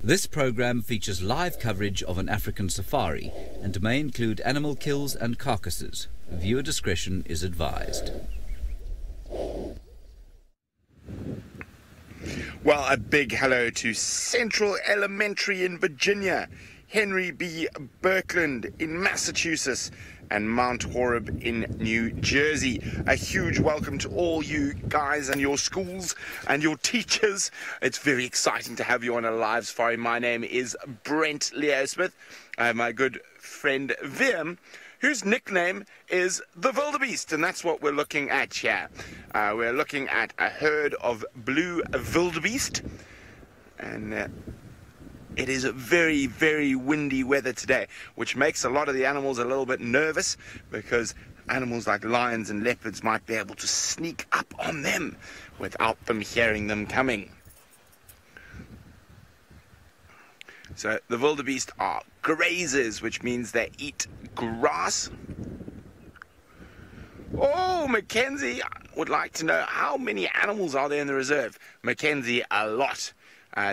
This program features live coverage of an African safari and may include animal kills and carcasses. Viewer discretion is advised. Well, a big hello to Central Elementary in Virginia, Henry B. Birkland in Massachusetts, and Mount Horeb in New Jersey. A huge welcome to all you guys and your schools and your teachers. It's very exciting to have you on a live safari. My name is Brent Leosmith. I have my good friend Vim, whose nickname is the wildebeest, and that's what we're looking at here. We're looking at a herd of blue wildebeest, and it is very, very windy weather today, which makes a lot of the animals a little bit nervous, because animals like lions and leopards might be able to sneak up on them without them hearing them coming. So the wildebeest are grazers, which means they eat grass. Oh, Mackenzie would like to know how many animals are there in the reserve. Mackenzie, a lot.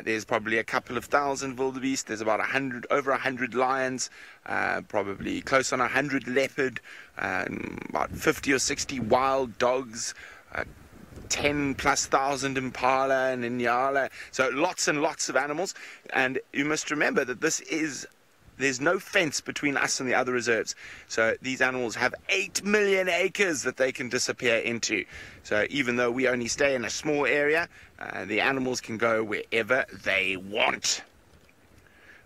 There's probably a couple of thousand wildebeest. There's about 100, over 100 lions, probably close on 100 leopard, about 50 or 60 wild dogs, 10,000+ impala and nyala. So lots and lots of animals. And you must remember that this is, there's no fence between us and the other reserves. So these animals have 8 million acres that they can disappear into. So even though we only stay in a small area, the animals can go wherever they want.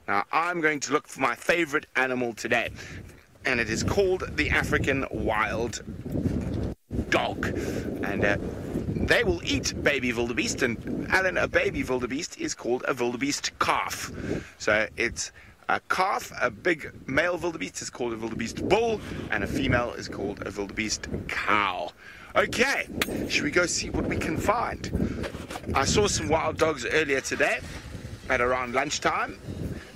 Now I'm going to look for my favorite animal today, and it is called the African wild dog. And they will eat baby wildebeest, and Alan, a baby wildebeest is called a wildebeest calf. So it's a calf, a big male wildebeest is called a wildebeest bull, and a female is called a wildebeest cow. Okay, should we go see what we can find? I saw some wild dogs earlier today, at around lunchtime,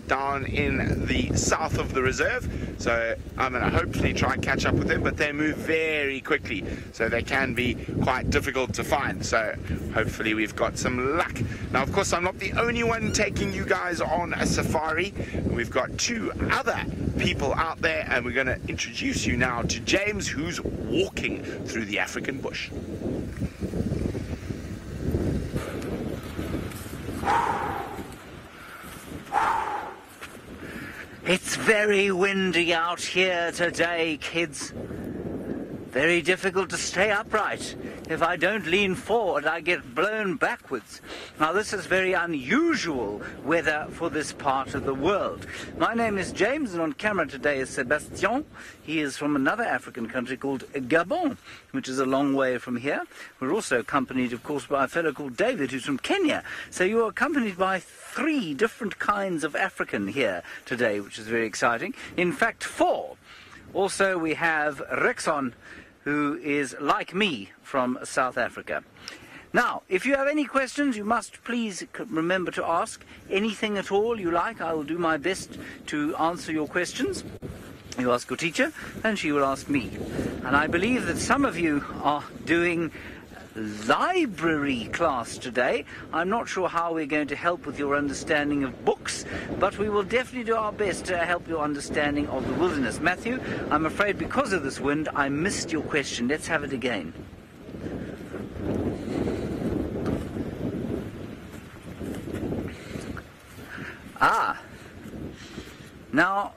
down in the south of the reserve. So I'm going to hopefully try and catch up with them, but they move very quickly, so they can be quite difficult to find. So hopefully we've got some luck. Now, of course, I'm not the only one taking you guys on a safari. We've got two other people out there, and we're going to introduce you now to James, who's walking through the African bush. It's very windy out here today, kids. Very difficult to stay upright. If I don't lean forward, I get blown backwards. Now, this is very unusual weather for this part of the world. My name is James, and on camera today is Sebastien. He is from another African country called Gabon, which is a long way from here. We're also accompanied, of course, by a fellow called David, who's from Kenya. So you're accompanied by three different kinds of African here today, which is very exciting. In fact, four. Also, we have Rexon, who is like me from South Africa. Now, if you have any questions, you must please remember to ask anything at all you like. I will do my best to answer your questions. You ask your teacher, and she will ask me. And I believe that some of you are doing library class today. I'm not sure how we're going to help with your understanding of books, but we will definitely do our best to help your understanding of the wilderness. Matthew, I'm afraid because of this wind, I missed your question. Let's have it again. Ah, now,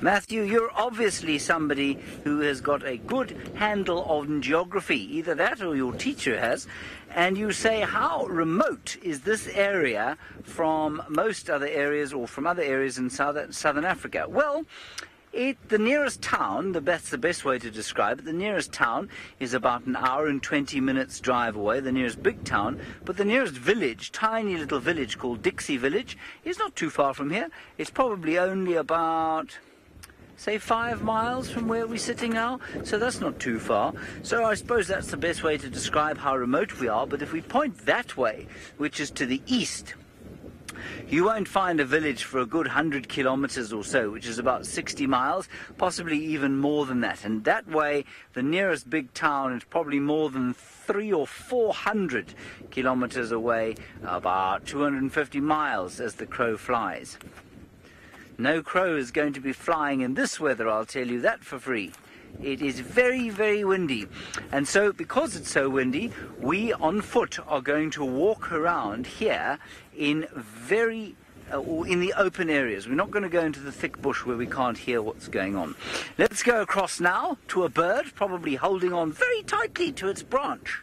Matthew, you're obviously somebody who has got a good handle on geography, either that or your teacher has, and you say, how remote is this area from most other areas or from other areas in southern Africa? Well, the nearest town, that's the best way to describe it, the nearest town is about an hour and 20 minutes drive away, the nearest big town, but the nearest village, tiny little village called Dixie Village, is not too far from here. It's probably only about, say, 5 miles from where we're sitting now, so that's not too far. So I suppose that's the best way to describe how remote we are, but if we point that way, which is to the east, You won't find a village for a good 100 kilometers or so, which is about 60 miles, possibly even more than that. And that way, the nearest big town is probably more than 300 or 400 kilometers away, about 250 miles as the crow flies. No crow is going to be flying in this weather, I'll tell you that for free. It is very, very windy. And so, because it's so windy, we on foot are going to walk around here in very in the open areas. We're not going to go into the thick bush where we can't hear what's going on. Let's go across now to a bird, probably holding on very tightly to its branch.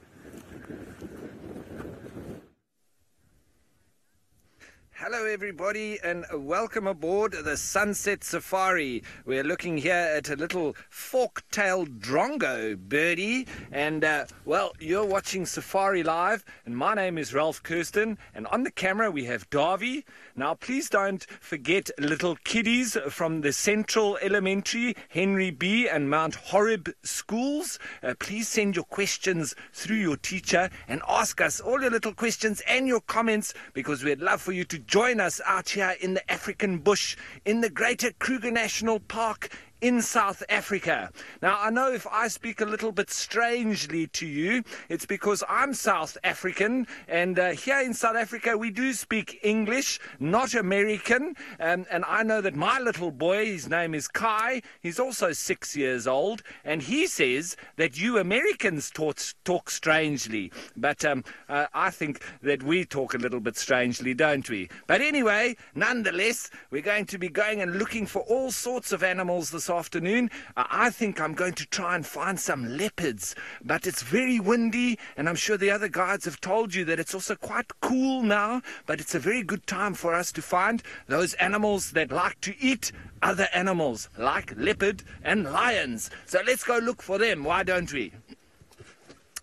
Hello everybody and welcome aboard the Sunset Safari. We're looking here at a little fork-tailed drongo birdie, and well, you're watching Safari Live, and my name is Ralph Kirsten, and on the camera we have Darvy. Now please don't forget little kiddies from the Central Elementary, Henry B and Mount Horeb schools. Please send your questions through your teacher and ask us all your little questions and your comments, because we'd love for you to join us out here in the African bush, in the greater Kruger National Park in South Africa. Now, I know if I speak a little bit strangely to you, it's because I'm South African, and here in South Africa we do speak English, not American, and I know that my little boy, his name is Kai, he's also 6 years old, and he says that you Americans talk strangely, but I think that we talk a little bit strangely, don't we? But anyway, nonetheless, we're going to be going and looking for all sorts of animals this afternoon. I think I'm going to try and find some leopards, but it's very windy, and I'm sure the other guides have told you that it's also quite cool now, but it's a very good time for us to find those animals that like to eat other animals, like leopard and lions. So let's go look for them, why don't we?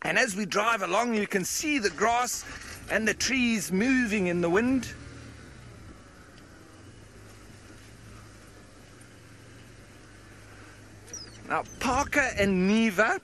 And as we drive along, you can see the grass and the trees moving in the wind. Now, Parker and Neva,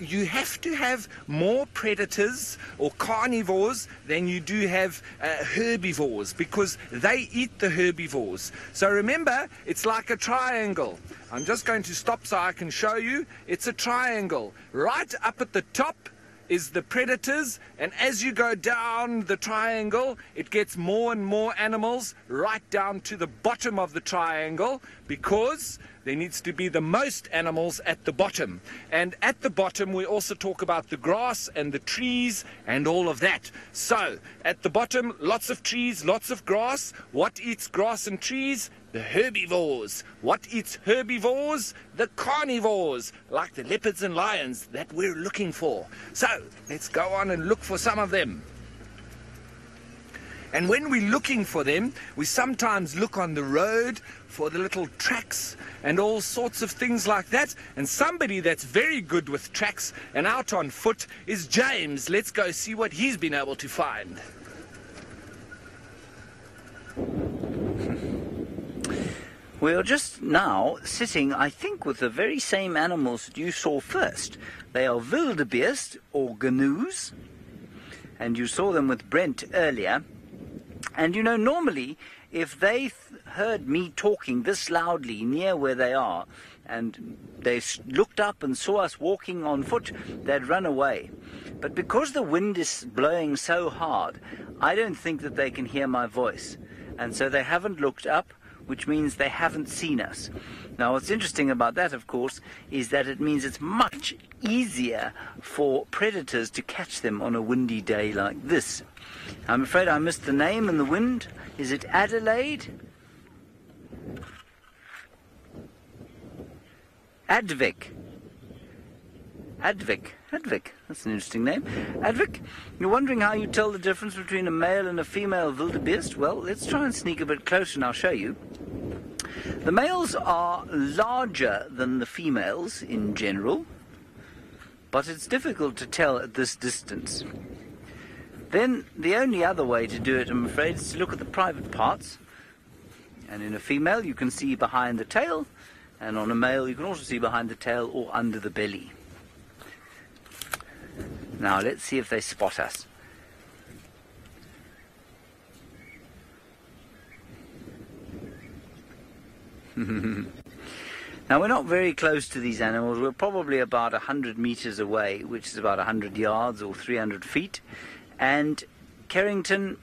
you have to have more predators or carnivores than you do have herbivores, because they eat the herbivores. So remember, it's like a triangle. I'm just going to stop so I can show you. It's a triangle. Right up at the top is the predators, and as you go down the triangle, it gets more and more animals, right down to the bottom of the triangle, because there needs to be the most animals at the bottom. And at the bottom, we also talk about the grass and the trees and all of that. So, at the bottom, lots of trees, lots of grass. What eats grass and trees? The herbivores. What eats herbivores? The carnivores, like the leopards and lions that we're looking for. So, let's go on and look for some of them. And when we're looking for them, we sometimes look on the road for the little tracks and all sorts of things like that. And somebody that's very good with tracks and out on foot is James. Let's go see what he's been able to find. We're just now sitting, I think, with the very same animals that you saw first. They are wildebeest or gnoos, and you saw them with Brent earlier. And you know, normally, if they heard me talking this loudly near where they are, and they looked up and saw us walking on foot, they'd run away. But because the wind is blowing so hard, I don't think that they can hear my voice. And so they haven't looked up, which means they haven't seen us. Now, what's interesting about that, of course, is that it means it's much easier for predators to catch them on a windy day like this. I'm afraid I missed the name and the wind. Is it Adelaide? Advik. Advik. Advik. That's an interesting name. Advik, you're wondering how you tell the difference between a male and a female wildebeest? Well, let's try and sneak a bit closer and I'll show you. The males are larger than the females in general, but it's difficult to tell at this distance. Then the only other way to do it, I'm afraid, is to look at the private parts. And in a female, you can see behind the tail, and on a male, you can also see behind the tail or under the belly. Now, let's see if they spot us. Now, we're not very close to these animals. We're probably about 100 meters away, which is about 100 yards or 300 feet. And Carrington,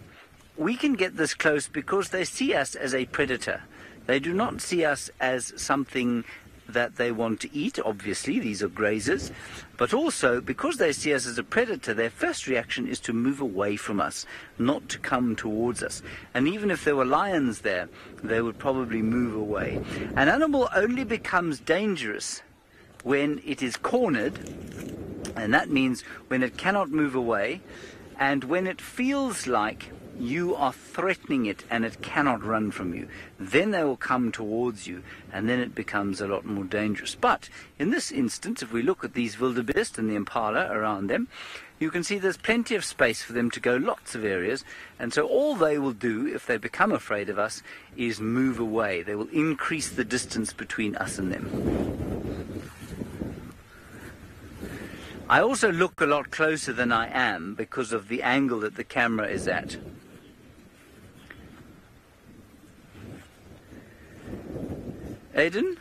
we can get this close because they see us as a predator. They do not see us as something that they want to eat. Obviously, these are grazers. But also, because they see us as a predator, their first reaction is to move away from us, not to come towards us. And even if there were lions there, they would probably move away. An animal only becomes dangerous when it is cornered, and that means when it cannot move away, and when it feels like you are threatening it and it cannot run from you. Then they will come towards you, and then it becomes a lot more dangerous. But in this instance, if we look at these wildebeest and the impala around them, you can see there's plenty of space for them to go, lots of areas. And so all they will do, if they become afraid of us, is move away. They will increase the distance between us and them. I also look a lot closer than I am because of the angle that the camera is at. Aiden?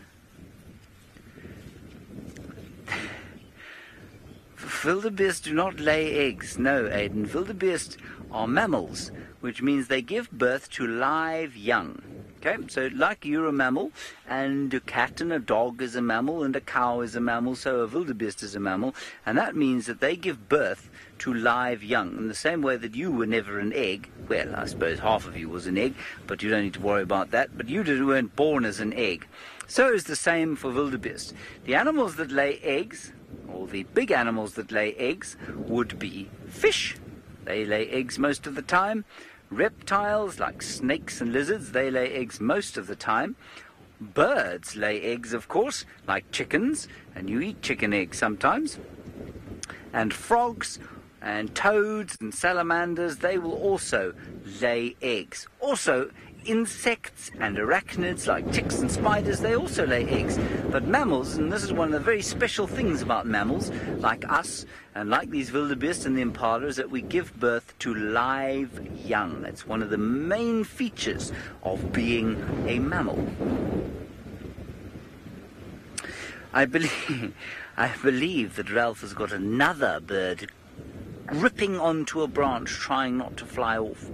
Wildebeest do not lay eggs. No, Aiden. Wildebeest are mammals, which means they give birth to live young. Okay, so like you're a mammal, and a cat and a dog is a mammal, and a cow is a mammal, so a wildebeest is a mammal, and that means that they give birth to live young, in the same way that you were never an egg. Well, I suppose half of you was an egg, but you don't need to worry about that, but you weren't born as an egg. So is the same for wildebeest. The animals that lay eggs, or the big animals that lay eggs, would be fish. They lay eggs most of the time. Reptiles like snakes and lizards, they lay eggs most of the time. Birds lay eggs, of course, like chickens, and you eat chicken eggs sometimes. And frogs and toads and salamanders, they will also lay eggs. Also, insects and arachnids like ticks and spiders, they also lay eggs. But mammals, and this is one of the very special things about mammals, like us and like these wildebeest and the impala, is that we give birth to live young. It's one of the main features of being a mammal. I believe that Ralph has got another bird gripping onto a branch, trying not to fly off.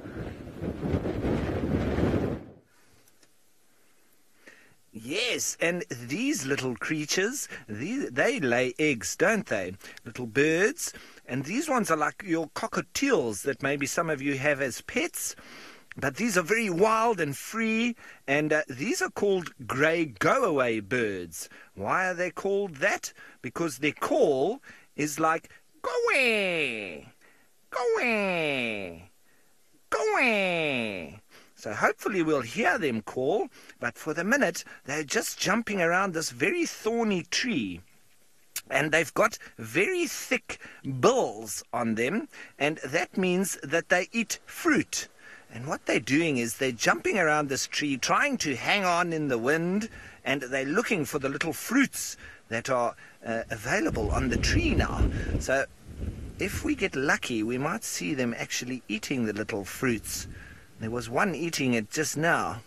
Yes, and these little creatures, they lay eggs, don't they? Little birds. And these ones are like your cockatiels that maybe some of you have as pets. But these are very wild and free, and these are called grey go-away birds. Why are they called that? Because their call is like, go away, go away, go away. So hopefully we'll hear them call, but for the minute, they're just jumping around this very thorny tree. And they've got very thick bills on them, and that means that they eat fruit. And what they're doing is they're jumping around this tree, trying to hang on in the wind, and they're looking for the little fruits that are available on the tree now. So if we get lucky, we might see them actually eating the little fruits. There was one eating it just now.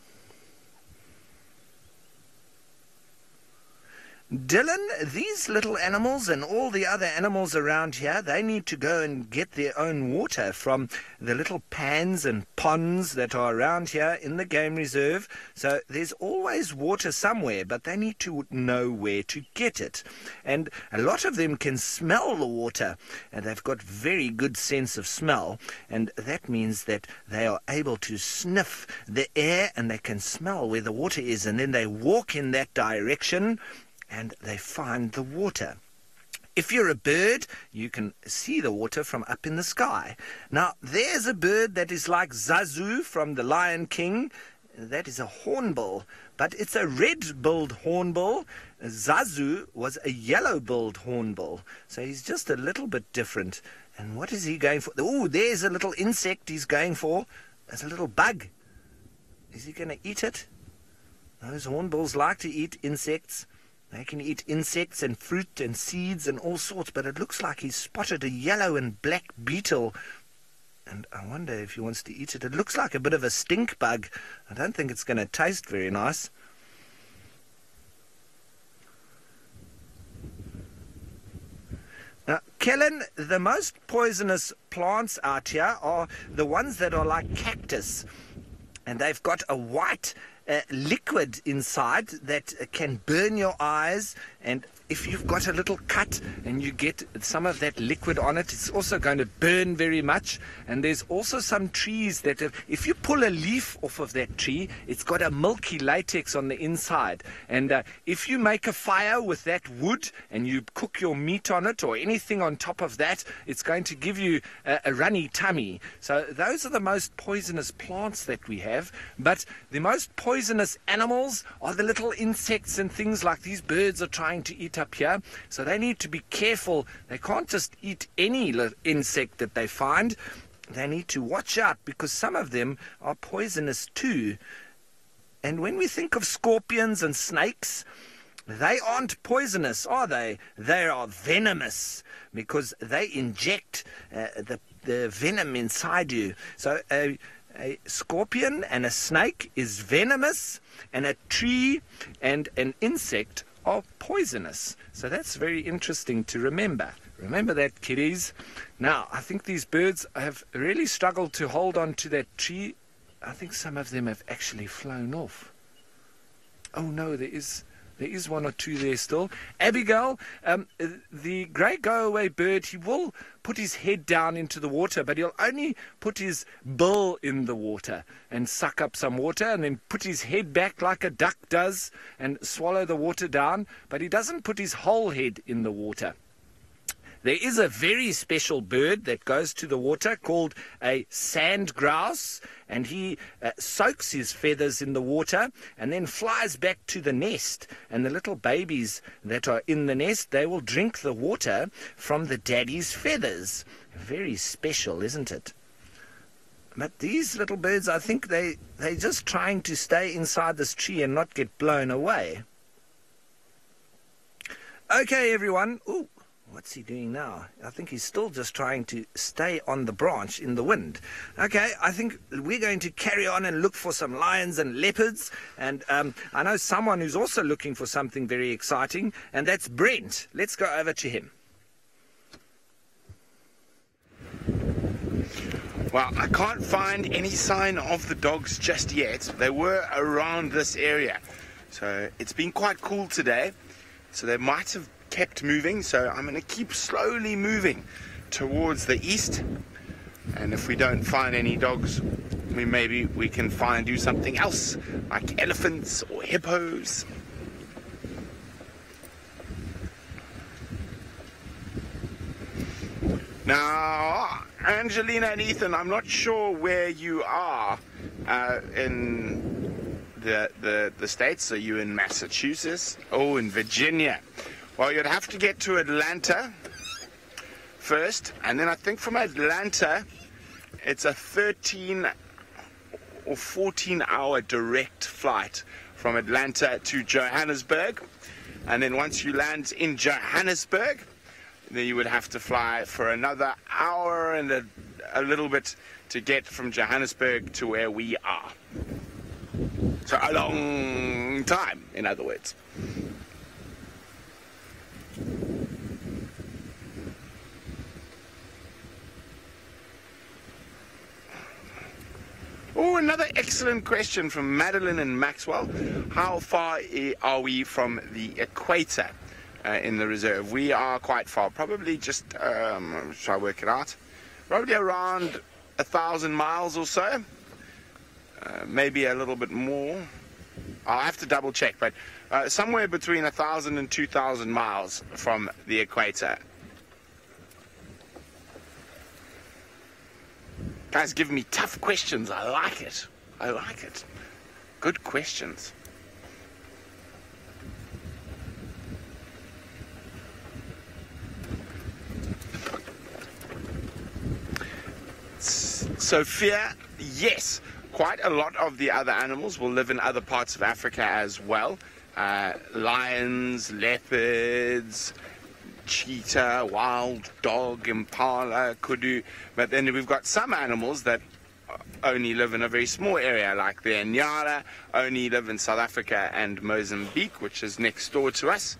Dylan, these little animals and all the other animals around here, they need to go and get their own water from the little pans and ponds that are around here in the game reserve. So there's always water somewhere, but they need to know where to get it. And a lot of them can smell the water, and they've got very good sense of smell, and that means that they are able to sniff the air and they can smell where the water is, and then they walk in that direction and they find the water. If you're a bird, you can see the water from up in the sky. Now, there's a bird that is like Zazu from The Lion King. That is a hornbill, but it's a red-billed hornbill. Zazu was a yellow-billed hornbill, so he's just a little bit different. And what is he going for? Oh, there's a little insect he's going for. That's a little bug. Is he going to eat it? Those hornbills like to eat insects. They can eat insects and fruit and seeds and all sorts, but it looks like he's spotted a yellow and black beetle. And I wonder if he wants to eat it. It looks like a bit of a stink bug. I don't think it's going to taste very nice. Kellen, the most poisonous plants out here are the ones that are like cactus, and they've got a white liquid inside that can burn your eyes, and if you've got a little cut and you get some of that liquid on it, it's also going to burn very much. And there's also some trees that if you pull a leaf off of that tree, it's got a milky latex on the inside. And if you make a fire with that wood and you cook your meat on it or anything on top of that, it's going to give you a runny tummy. So those are the most poisonous plants that we have. But the most poisonous animals are the little insects and things like these birds are trying to eat up here, so they need to be careful. They can't just eat any insect that they find. They need to watch out because some of them are poisonous too. And when we think of scorpions and snakes, they aren't poisonous, are they? They are venomous because they inject the venom inside you. So a scorpion and a snake is venomous, and a tree and an insect are poisonous. So that's very interesting to remember. Remember that, kiddies. Now, I think these birds have really struggled to hold on to that tree. I think some of them have actually flown off. Oh no, there is one or two there still. Abigail, the grey go-away bird, he will put his head down into the water, but he'll only put his bill in the water and suck up some water and then put his head back like a duck does and swallow the water down, but he doesn't put his whole head in the water. There is a very special bird that goes to the water called a sand grouse, and he soaks his feathers in the water and then flies back to the nest, and the little babies that are in the nest, they will drink the water from the daddy's feathers. Very special, isn't it? But these little birds, I think they're just trying to stay inside this tree and not get blown away. Okay, everyone. Ooh. What's he doing now? I think he's still just trying to stay on the branch in the wind. Okay, I think we're going to carry on and look for some lions and leopards. And I know someone who's also looking for something very exciting, and that's Brent. Let's go over to him. Well, I can't find any sign of the dogs just yet. They were around this area. So it's been quite cool today. So they might have kept moving, so I'm going to keep slowly moving towards the east, and if we don't find any dogs, maybe we can find you something else like elephants or hippos. Now, Angelina and Ethan, I'm not sure where you are in the States. Are you in Massachusetts? Oh, in Virginia. Well, you'd have to get to Atlanta first, and then I think from Atlanta, it's a 13 or 14-hour direct flight from Atlanta to Johannesburg, and then once you land in Johannesburg, then you would have to fly for another hour and a little bit to get from Johannesburg to where we are. So a long time, in other words. Oh, another excellent question from Madeline and Maxwell. How far are we from the equator in the reserve? We are quite far, probably just, shall I work it out? Probably around 1,000 miles or so, maybe a little bit more. I'll have to double check, but somewhere between 1,000 and 2,000 miles from the equator. Guys, give me tough questions. I like it. I like it. Good questions. Sophia, yes. Quite a lot of the other animals will live in other parts of Africa as well. Lions, leopards, cheetah, wild dog, impala, kudu, but then we've got some animals that only live in a very small area, like the nyala only live in South Africa and Mozambique, which is next door to us,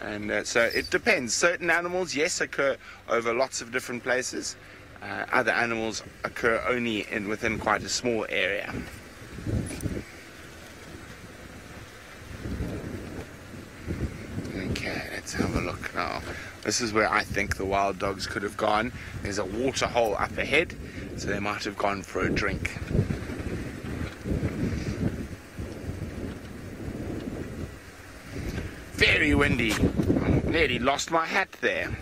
And so it depends. Certain animals, yes, occur over lots of different places. Other animals occur only within quite a small area. Okay, let's have a look now. This is where I think the wild dogs could have gone. There's a water hole up ahead, so they might have gone for a drink. Very windy. I nearly lost my hat there.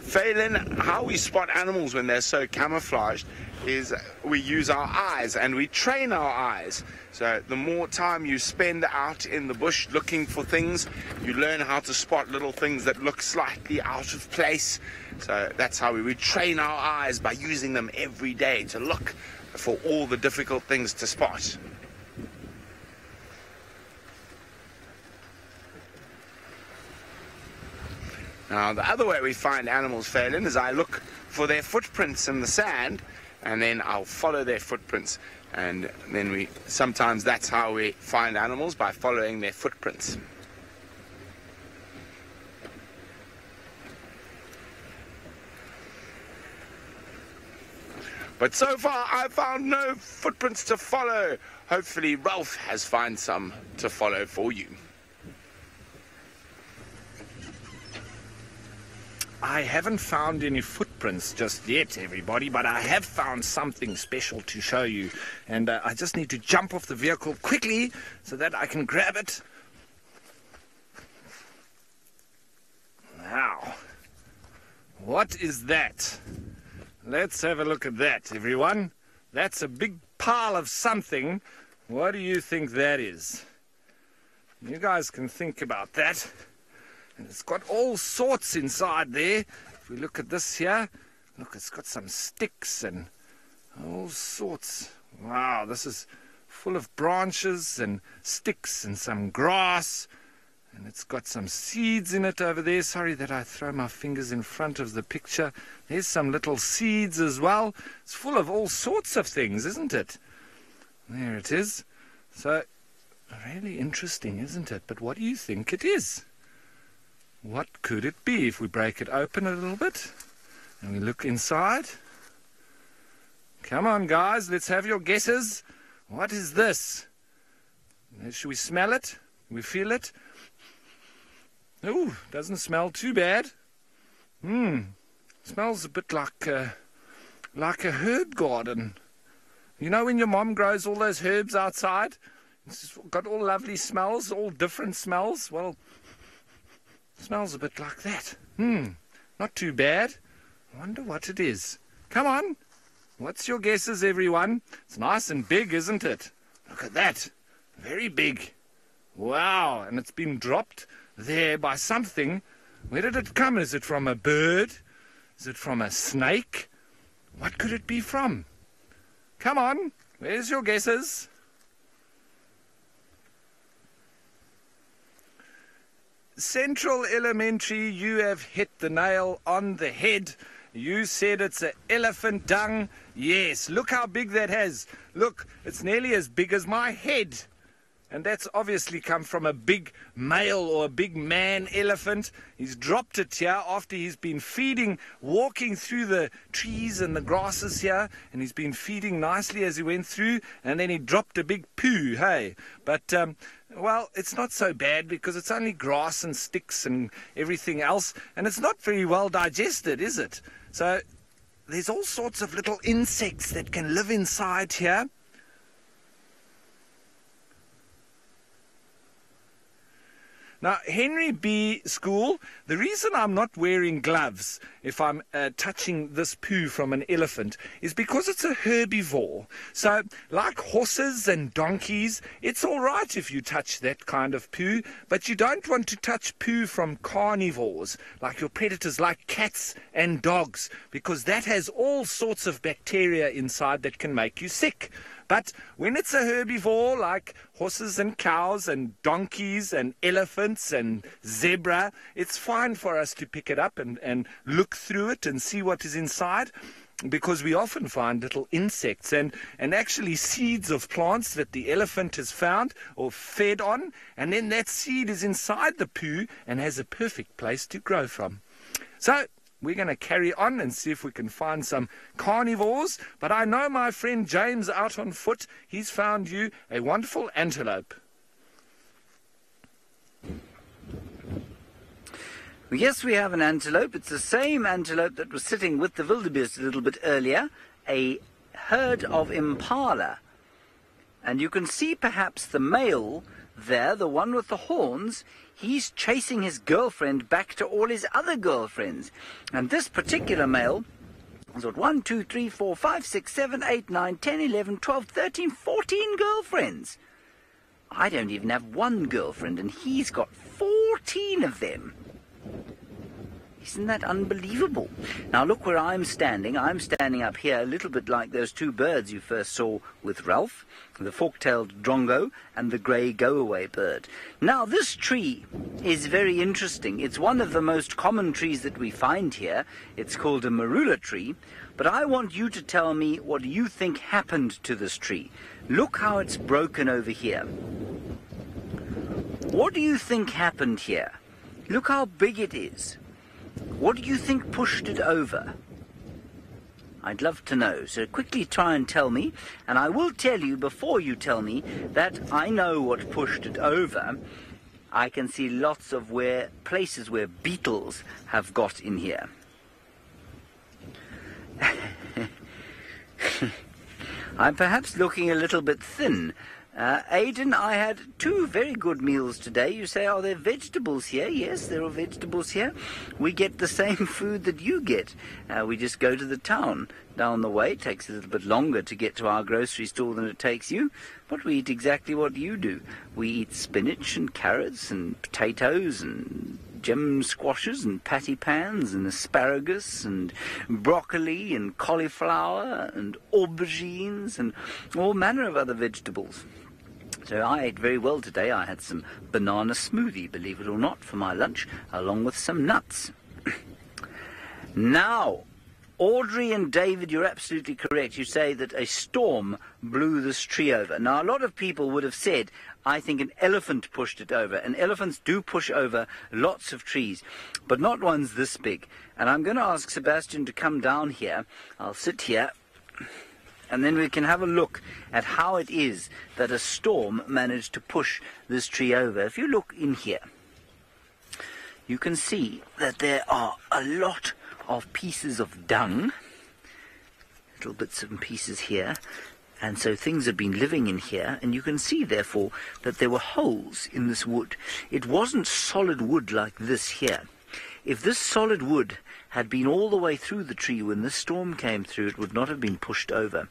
Phelan, how we spot animals when they're so camouflaged is we use our eyes and we train our eyes. So the more time you spend out in the bush looking for things, you learn how to spot little things that look slightly out of place. So that's how we train our eyes, by using them every day to look for all the difficult things to spot. Now the other way we find animals, Phelan, is I look for their footprints in the sand, and then I'll follow their footprints, and then sometimes that's how we find animals, by following their footprints. But so far I've found no footprints to follow. Hopefully Ralph has found some to follow for you. I haven't found any footprints just yet, everybody, but I have found something special to show you. And I just need to jump off the vehicle quickly so that I can grab it. Now, what is that? Let's have a look at that, everyone. That's a big pile of something. What do you think that is? You guys can think about that. And it's got all sorts inside there. If we look at this here, look, it's got some sticks and all sorts. Wow, this is full of branches and sticks and some grass. And it's got some seeds in it over there. Sorry that I throw my fingers in front of the picture. There's some little seeds as well. It's full of all sorts of things, isn't it? There it is. So, really interesting, isn't it? But what do you think it is? What could it be? If we break it open a little bit and we look inside. Come on, guys, let's have your guesses. What is this? Should we smell it? We feel it? Ooh, doesn't smell too bad. Smells a bit like a herb garden. You know when your mom grows all those herbs outside? It's got all lovely smells, all different smells. Well, smells a bit like that. Not too bad. I wonder what it is. Come on. What's your guesses, everyone? It's nice and big, isn't it? Look at that. Very big. Wow. And it's been dropped there by something. Where did it come? Is it from a bird? Is it from a snake? What could it be from? Come on. Where's your guesses? Central Elementary, you have hit the nail on the head. You said it's an elephant dung. Yes, look how big that has. Look, it's nearly as big as my head. And that's obviously come from a big male or a big man elephant. He's dropped it here after he's been feeding, walking through the trees and the grasses here. And he's been feeding nicely as he went through. And then he dropped a big poo, hey. But well, it's not so bad because it's only grass and sticks and everything else, and it's not very well digested, is it? So there's all sorts of little insects that can live inside here. Now, Henry B. School, the reason I'm not wearing gloves if I'm touching this poo from an elephant is because it's a herbivore. So, like horses and donkeys, it's all right if you touch that kind of poo, but you don't want to touch poo from carnivores, like your predators, like cats and dogs, because that has all sorts of bacteria inside that can make you sick. But when it's a herbivore, like horses and cows and donkeys and elephants and zebra, it's fine for us to pick it up and look through it and see what is inside. because we often find little insects and actually seeds of plants that the elephant has found or fed on, and then that seed is inside the poo and has a perfect place to grow from. So we're going to carry on and see if we can find some carnivores, but I know my friend James out on foot, he's found you a wonderful antelope. Yes, we have an antelope. It's the same antelope that was sitting with the wildebeest a little bit earlier, a herd of impala. And you can see perhaps the male there, the one with the horns, he's chasing his girlfriend back to all his other girlfriends. And this particular male has got 1, 2, 3, 4, 5, 6, 7, 8, 9, 10, 11, 12, 13, 14 girlfriends. I don't even have one girlfriend, and he's got 14 of them. Isn't that unbelievable? Now look where I'm standing. I'm standing up here a little bit like those two birds you first saw with Ralph, the fork-tailed drongo and the grey go-away bird. Now this tree is very interesting. It's one of the most common trees that we find here. It's called a marula tree, but I want you to tell me what you think happened to this tree. Look how it's broken over here. What do you think happened here? Look how big it is. What do you think pushed it over? I'd love to know, so quickly try and tell me. And I will tell you before you tell me that I know what pushed it over. I can see lots of places where beetles have got in here. I'm perhaps looking a little bit thin. Aidan, I had two very good meals today. You say, are there vegetables here? Yes, there are vegetables here. We get the same food that you get. We just go to the town down the way. It takes a little bit longer to get to our grocery store than it takes you, but we eat exactly what you do. We eat spinach and carrots and potatoes and gem squashes and patty pans and asparagus and broccoli and cauliflower and aubergines and all manner of other vegetables. So I ate very well today. I had some banana smoothie, believe it or not, for my lunch, along with some nuts. Now, Audrey and David, you're absolutely correct. You say that a storm blew this tree over. Now, a lot of people would have said, I think an elephant pushed it over. And elephants do push over lots of trees, but not ones this big. And I'm going to ask Sebastien to come down here. I'll sit here, and then we can have a look at how it is that a storm managed to push this tree over. If you look in here, you can see that there are a lot of pieces of dung, little bits and pieces here, and so things have been living in here, and you can see therefore that there were holes in this wood. It wasn't solid wood like this here. If this solid wood had been all the way through the tree when this storm came through, it would not have been pushed over.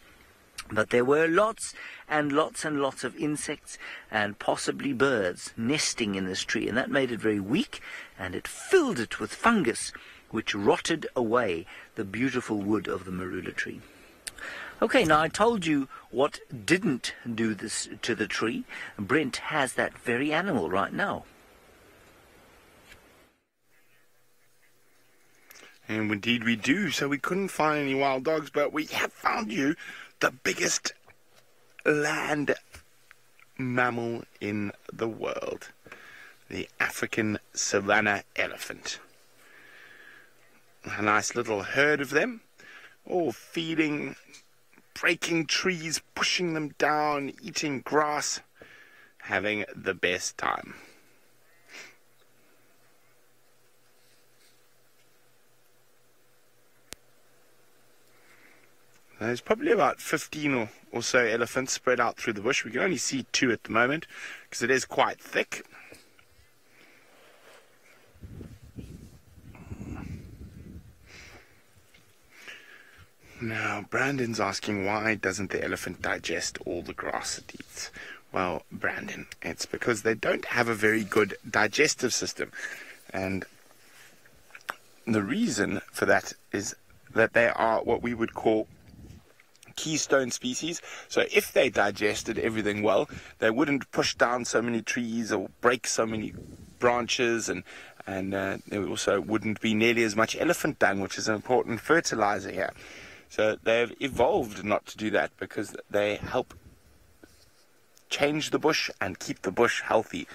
But there were lots and lots and lots of insects and possibly birds nesting in this tree, and that made it very weak, and it filled it with fungus, which rotted away the beautiful wood of the marula tree. Okay, now I told you what didn't do this to the tree. Brent has that very animal right now. And indeed we do, so we couldn't find any wild dogs, but we have found you the biggest land mammal in the world, the African savanna elephant. A nice little herd of them, all feeding, breaking trees, pushing them down, eating grass, having the best time. There's probably about 15 or so elephants spread out through the bush. We can only see two at the moment because it is quite thick. Now, Brandon's asking, why doesn't the elephant digest all the grass it eats? Well, Brandon, it's because they don't have a very good digestive system. And the reason for that is that they are what we would call keystone species. So if they digested everything well, they wouldn't push down so many trees or break so many branches, and there also wouldn't be nearly as much elephant dung, which is an important fertilizer here. So they've evolved not to do that because they help change the bush and keep the bush healthy.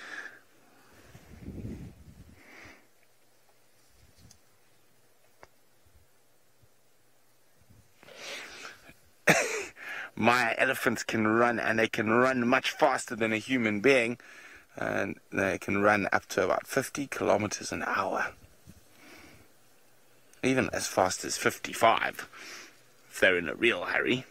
My elephants can run, and they can run much faster than a human being, and they can run up to about 50 kilometers an hour, even as fast as 55 if they're in a real hurry.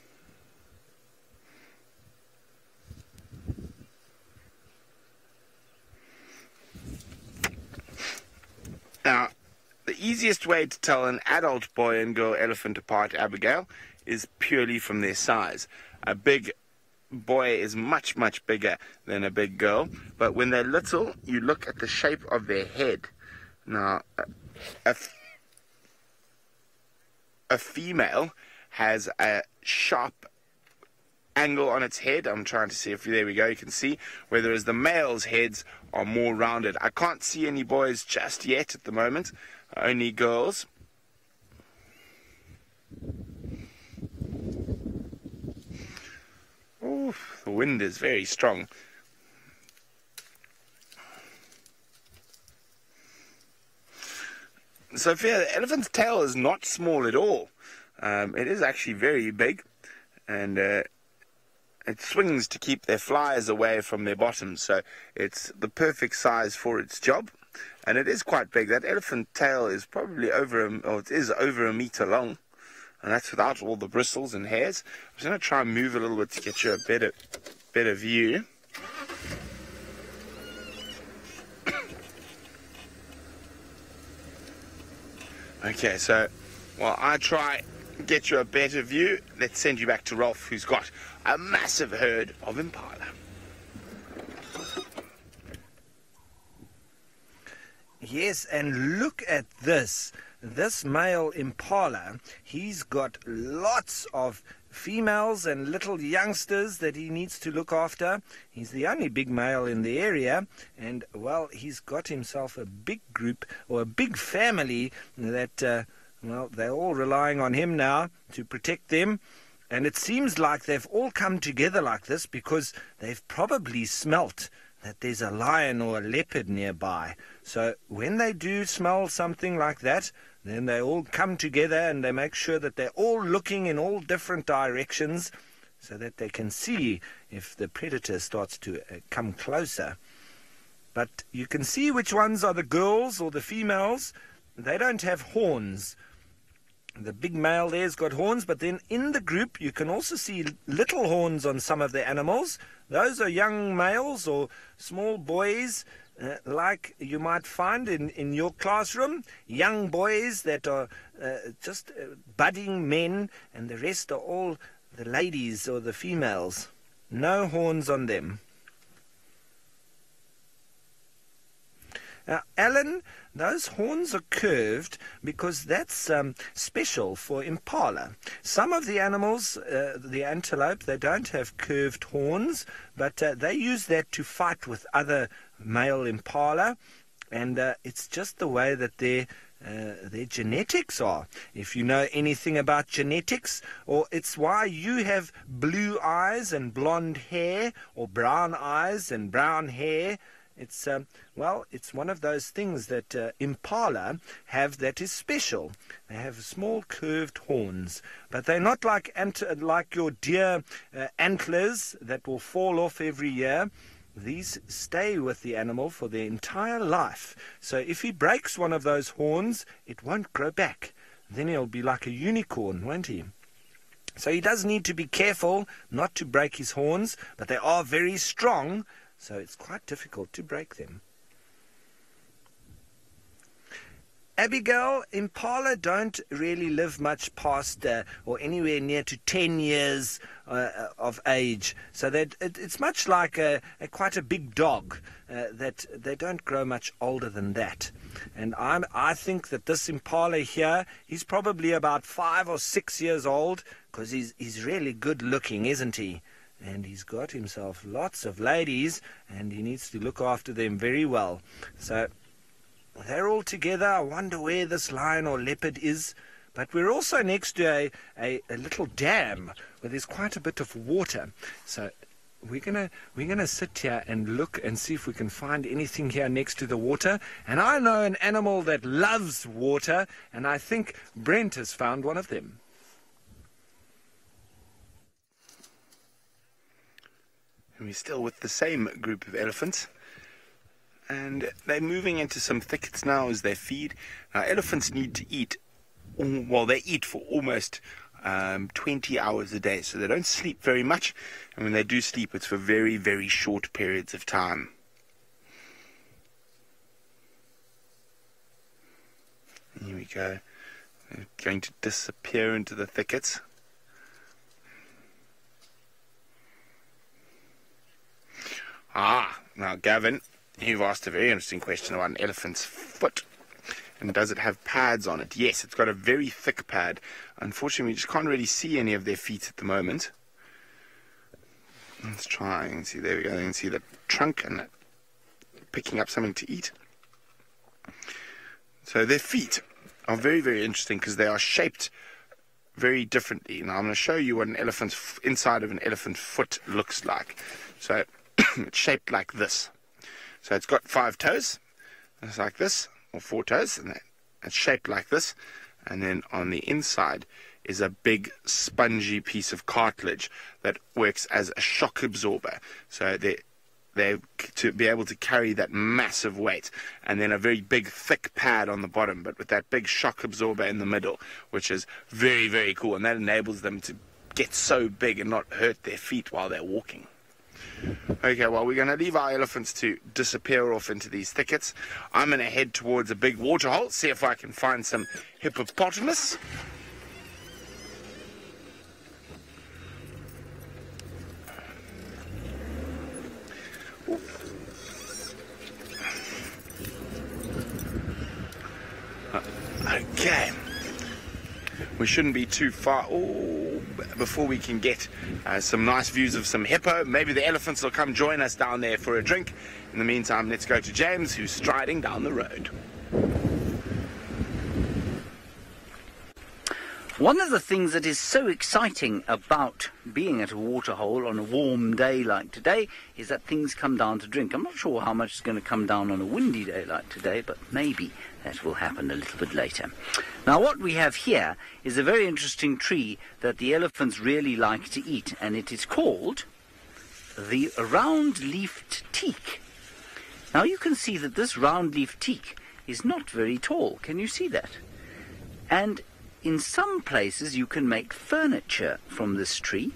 Now, the easiest way to tell an adult boy and girl elephant apart, Abigail, is purely from their size. A big boy is much, much bigger than a big girl, but when they're little, you look at the shape of their head. Now, a female has a sharp angle on its head. I'm trying to see if there we go, you can see, whereas the male's heads are more rounded. I can't see any boys just yet at the moment, only girls. Ooh, the wind is very strong. Sophia, the elephant's tail is not small at all. It is actually very big, and it swings to keep their flies away from their bottoms, so it's the perfect size for its job. And it is quite big. That elephant tail is probably over a meter long, and that's without all the bristles and hairs. I'm just going to try and move a little bit to get you a better view. Okay, so while I try and get you a better view, let's send you back to Rolf, who's got a massive herd of impala. Yes, and look at this. This male impala, he's got lots of females and little youngsters that he needs to look after. He's the only big male in the area, and, well, he's got himself a big group or a big family that, well, they're all relying on him now to protect them. And it seems like they've all come together like this because they've probably smelt that there's a lion or a leopard nearby. So when they do smell something like that, then they all come together and they make sure that they're all looking in all different directions so that they can see if the predator starts to come closer. But you can see which ones are the girls or the females. They don't have horns. The big male there's got horns, but then in the group you can also see little horns on some of the animals. Those are young males or small boys, like you might find in your classroom. Young boys that are just budding men, and the rest are all the ladies or the females. No horns on them. Now, Alan, those horns are curved because that's special for impala. Some of the animals, the antelope, they don't have curved horns, but they use that to fight with other male impala, and it's just the way that their genetics are. If you know anything about genetics, or it's why you have blue eyes and blonde hair, or brown eyes and brown hair. It's, well, it's one of those things that impala have that is special. They have small curved horns, but they're not like your deer antlers that will fall off every year. These stay with the animal for their entire life. So if he breaks one of those horns, it won't grow back. Then he'll be like a unicorn, won't he? So he does need to be careful not to break his horns, but they are very strong, so it's quite difficult to break them. Abigail, impala don't really live much past or anywhere near to 10 years of age. So it's much like quite a big dog, that they don't grow much older than that. And I think that this impala here, he's probably about 5 or 6 years old, because he's really good looking, isn't he? And he's got himself lots of ladies, and he needs to look after them very well. So they're all together. I wonder where this lion or leopard is, But we're also next to a little dam where there's quite a bit of water. So we're gonna sit here and look and see if we can find anything here next to the water. And I know an animal that loves water, and I think Brent has found one of them. And we're still with the same group of elephants, and they're moving into some thickets now as they feed. Now elephants need to eat, well, they eat for almost 20 hours a day, so they don't sleep very much, and when they do sleep it's for very, very short periods of time. Here we go, they're going to disappear into the thickets. Ah, now Gavin, you've asked a very interesting question about an elephant's foot. And does it have pads on it? Yes, it's got a very thick pad. Unfortunately, we just can't really see any of their feet at the moment. Let's try and see, there we go, you can see the trunk and picking up something to eat. So their feet are very, very interesting because they are shaped very differently. Now I'm going to show you what an elephant's inside of an elephant's foot looks like. So it's shaped like this. So it's got 5 toes, it's like this, or 4 toes, and it's shaped like this. And then on the inside is a big spongy piece of cartilage that works as a shock absorber. So they're to be able to carry that massive weight. And then a very big thick pad on the bottom, but with that big shock absorber in the middle, which is very, very cool. And that enables them to get so big and not hurt their feet while they're walking. Okay, well, we're going to leave our elephants to disappear off into these thickets. I'm going to head towards a big waterhole, see if I can find some hippopotamus. Ooh. Okay, we shouldn't be too far. Ooh. Before we can get some nice views of some hippo. Maybe the elephants will come join us down there for a drink. In the meantime, let's go to James, who's striding down the road. One of the things that is so exciting about being at a waterhole on a warm day like today is that things come down to drink. I'm not sure how much is going to come down on a windy day like today, but maybe that will happen a little bit later. Now what we have here is a very interesting tree that the elephants really like to eat, and it is called the round-leafed teak. Now you can see that this round-leafed teak is not very tall. Can you see that? And in some places you can make furniture from this tree,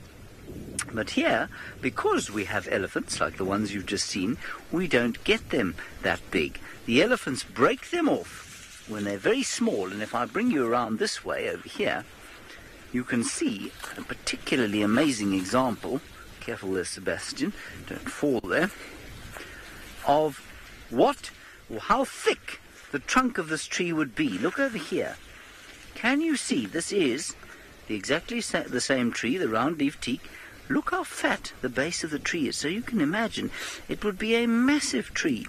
but here, because we have elephants like the ones you've just seen, we don't get them that big. The elephants break them off when they're very small, and if I bring you around this way over here, you can see a particularly amazing example, careful there Sebastien, don't fall there, of what or how thick the trunk of this tree would be. Look over here. Can you see? This is exactly the same tree, the round-leaf teak. Look how fat the base of the tree is. So you can imagine it would be a massive tree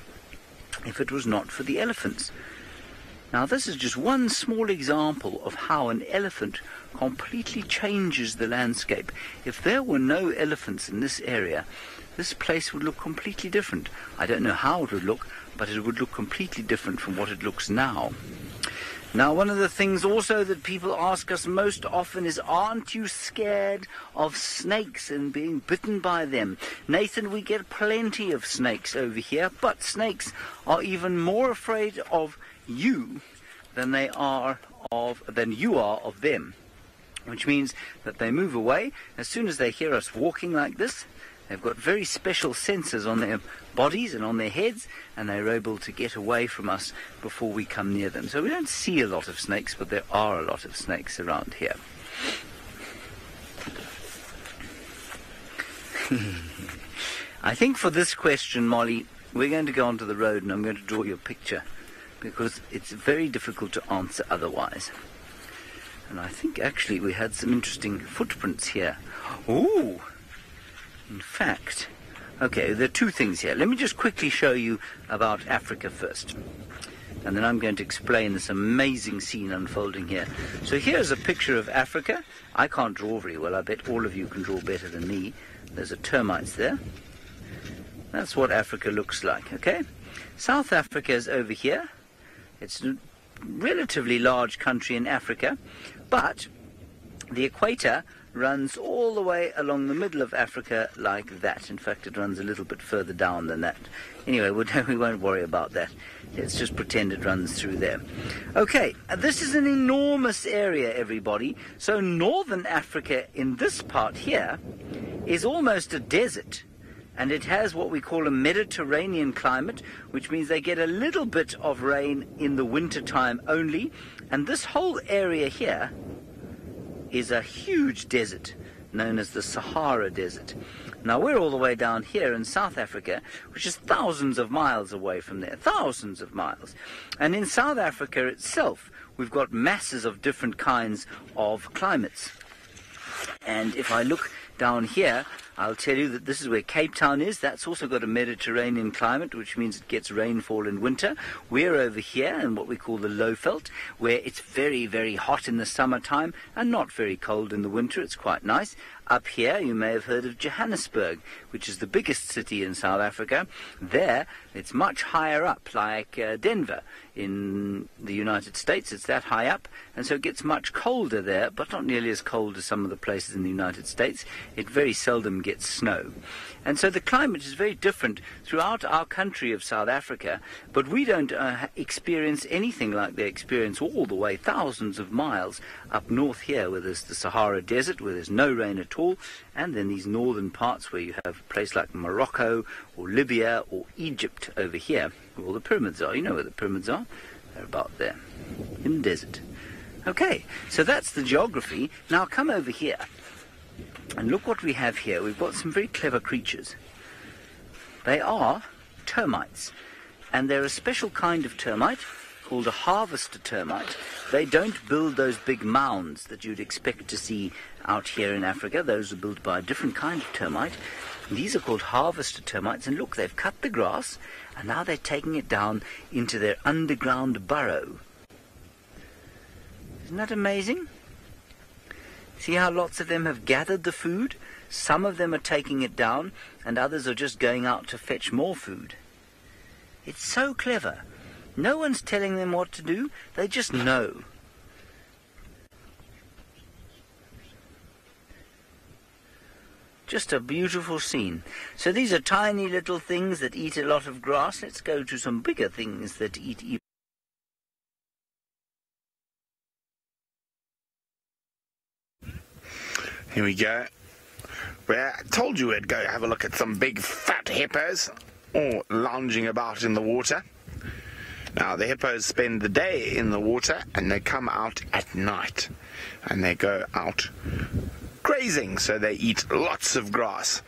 if it was not for the elephants. Now this is just one small example of how an elephant completely changes the landscape. If there were no elephants in this area, this place would look completely different. I don't know how it would look, but it would look completely different from what it looks now. Now, one of the things also that people ask us most often is, aren't you scared of snakes and being bitten by them? Nathan, we get plenty of snakes over here, but snakes are even more afraid of you than you are of them, which means that they move away as soon as they hear us walking like this. They've got very special sensors on their bodies and on their heads, and they're able to get away from us before we come near them. So we don't see a lot of snakes, but there are a lot of snakes around here. I think for this question, Molly, we're going to go onto the road and I'm going to draw your picture because it's very difficult to answer otherwise. And I think actually we had some interesting footprints here. Ooh! In fact, okay, there are two things here. Let me just quickly show you about Africa first. and then I'm going to explain this amazing scene unfolding here. So here's a picture of Africa. I can't draw very well. I bet all of you can draw better than me. There's a termites there. That's what Africa looks like, okay? South Africa is over here. It's a relatively large country in Africa, but the equator runs all the way along the middle of Africa like that. In fact, it runs a little bit further down than that. Anyway, we won't worry about that. Let's just pretend it runs through there. Okay, this is an enormous area, everybody. So northern Africa in this part here is almost a desert. And it has what we call a Mediterranean climate, which means they get a little bit of rain in the winter time only. And this whole area here is a huge desert known as the Sahara Desert. Now we're all the way down here in South Africa, which is thousands of miles away from there, thousands of miles. And in South Africa itself, we've got masses of different kinds of climates. And if I look down here, I'll tell you that this is where Cape Town is. That's also got a Mediterranean climate, which means it gets rainfall in winter. We're over here in what we call the Lowveld, where it's very, very hot in the summertime and not very cold in the winter. It's quite nice. Up here, you may have heard of Johannesburg, which is the biggest city in South Africa. There, it's much higher up, like Denver in the United States. It's that high up, and so it gets much colder there, but not nearly as cold as some of the places in the United States. It very seldom gets snow. And so the climate is very different throughout our country of South Africa, but we don't experience anything like they experience all the way thousands of miles up north here, where there's the Sahara Desert, where there's no rain at all, and then these northern parts where you have a place like Morocco or Libya or Egypt over here, where all the pyramids are. You know where the pyramids are? They're about there, in the desert. Okay, so that's the geography. Now come over here. And look what we have here. We've got some very clever creatures. They are termites. And they're a special kind of termite called a harvester termite. They don't build those big mounds that you'd expect to see out here in Africa. Those are built by a different kind of termite. These are called harvester termites. And look, they've cut the grass, and now they're taking it down into their underground burrow. Isn't that amazing? See how lots of them have gathered the food? Some of them are taking it down, and others are just going out to fetch more food. It's so clever. No one's telling them what to do, they just know. Just a beautiful scene. So these are tiny little things that eat a lot of grass. Let's go to some bigger things that eat even here we go. Well, I told you we'd go have a look at some big fat hippos all lounging about in the water. Now, the hippos spend the day in the water and they come out at night. And they go out grazing, so they eat lots of grass.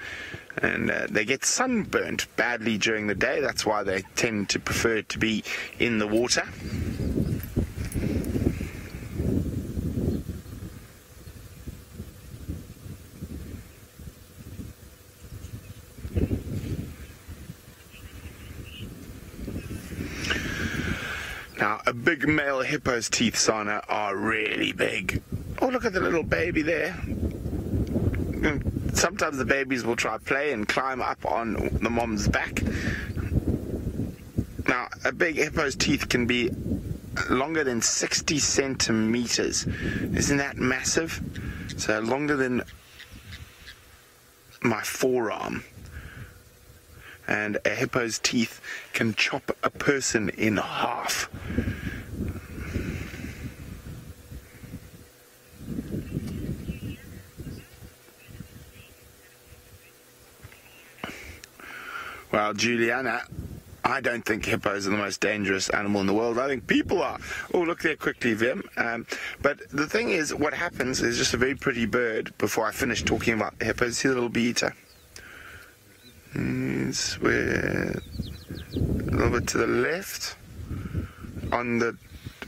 And they get sunburnt badly during the day. That's why they tend to prefer to be in the water. Now, a big male hippo's teeth, Sana, are really big. Oh, look at the little baby there. Sometimes the babies will try play and climb up on the mom's back. Now, a big hippo's teeth can be longer than 60 centimeters. Isn't that massive? So longer than my forearm. And a hippo's teeth can chop a person in half. Well, Juliana, I don't think hippos are the most dangerous animal in the world. I think people are. Oh, look there quickly, Vim. But the thing is, what happens is just a very pretty bird, before I finish talking about the hippos, see the little bee-eater? It's where, a little bit to the left, on the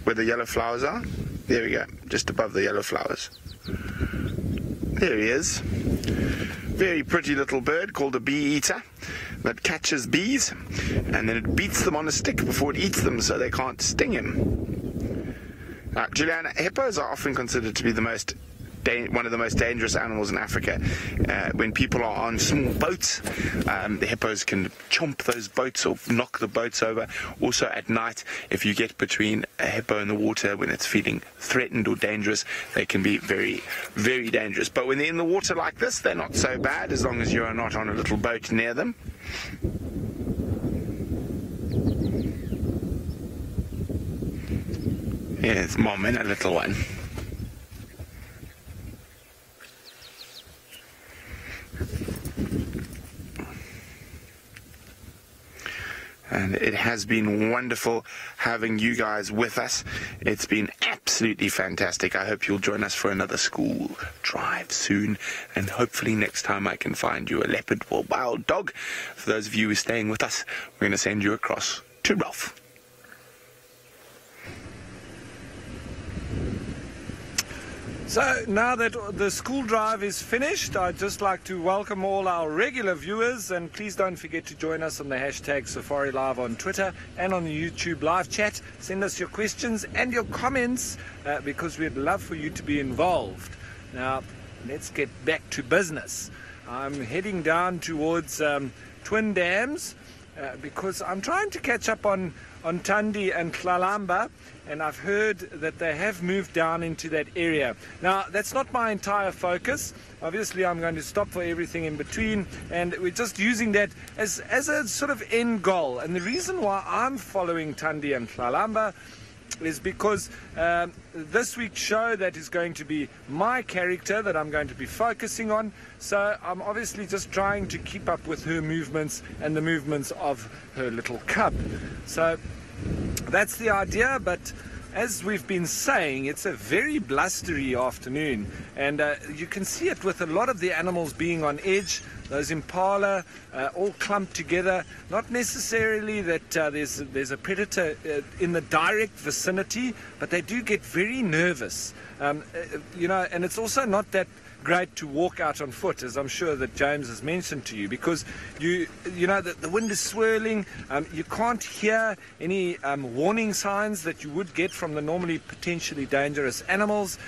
where the yellow flowers are. There we go, just above the yellow flowers. There he is. Very pretty little bird called a bee-eater. that catches bees, and then it beats them on a stick before it eats them so they can't sting him. Juliana, hippos are often considered to be the most one of the most dangerous animals in Africa. When people are on small boats, the hippos can chomp those boats or knock the boats over. Also at night, if you get between a hippo and the water when it's feeling threatened or dangerous, they can be very, very dangerous. But when they're in the water like this, they're not so bad, as long as you are not on a little boat near them. Yes, mom and a little one. And it has been wonderful having you guys with us. It's been absolutely fantastic. I hope you'll join us for another school drive soon. And hopefully next time I can find you a leopard or wild dog. For those of you who are staying with us, we're going to send you across to Ralph. So now that the school drive is finished, I'd just like to welcome all our regular viewers, and please don't forget to join us on the hashtag Safari Live on Twitter and on the YouTube live chat. Send us your questions and your comments because we'd love for you to be involved. Now let's get back to business. I'm heading down towards Twin Dams because I'm trying to catch up on Thandi and Tlalamba, and I've heard that they have moved down into that area. Now, that's not my entire focus. Obviously, I'm going to stop for everything in between, and we're just using that as a sort of end goal. And the reason why I'm following Thandi and Tlalamba is because this week's show, that is going to be my character that I'm going to be focusing on. So I'm obviously just trying to keep up with her movements and the movements of her little cub. So that's the idea, but as we've been saying, it's a very blustery afternoon, and you can see it with a lot of the animals being on edge. Those impala all clumped together. Not necessarily that there's a predator in the direct vicinity, but they do get very nervous, you know. And it's also not that great to walk out on foot, as I'm sure that James has mentioned to you, because you know that the wind is swirling. You can't hear any warning signs that you would get from the normally potentially dangerous animals,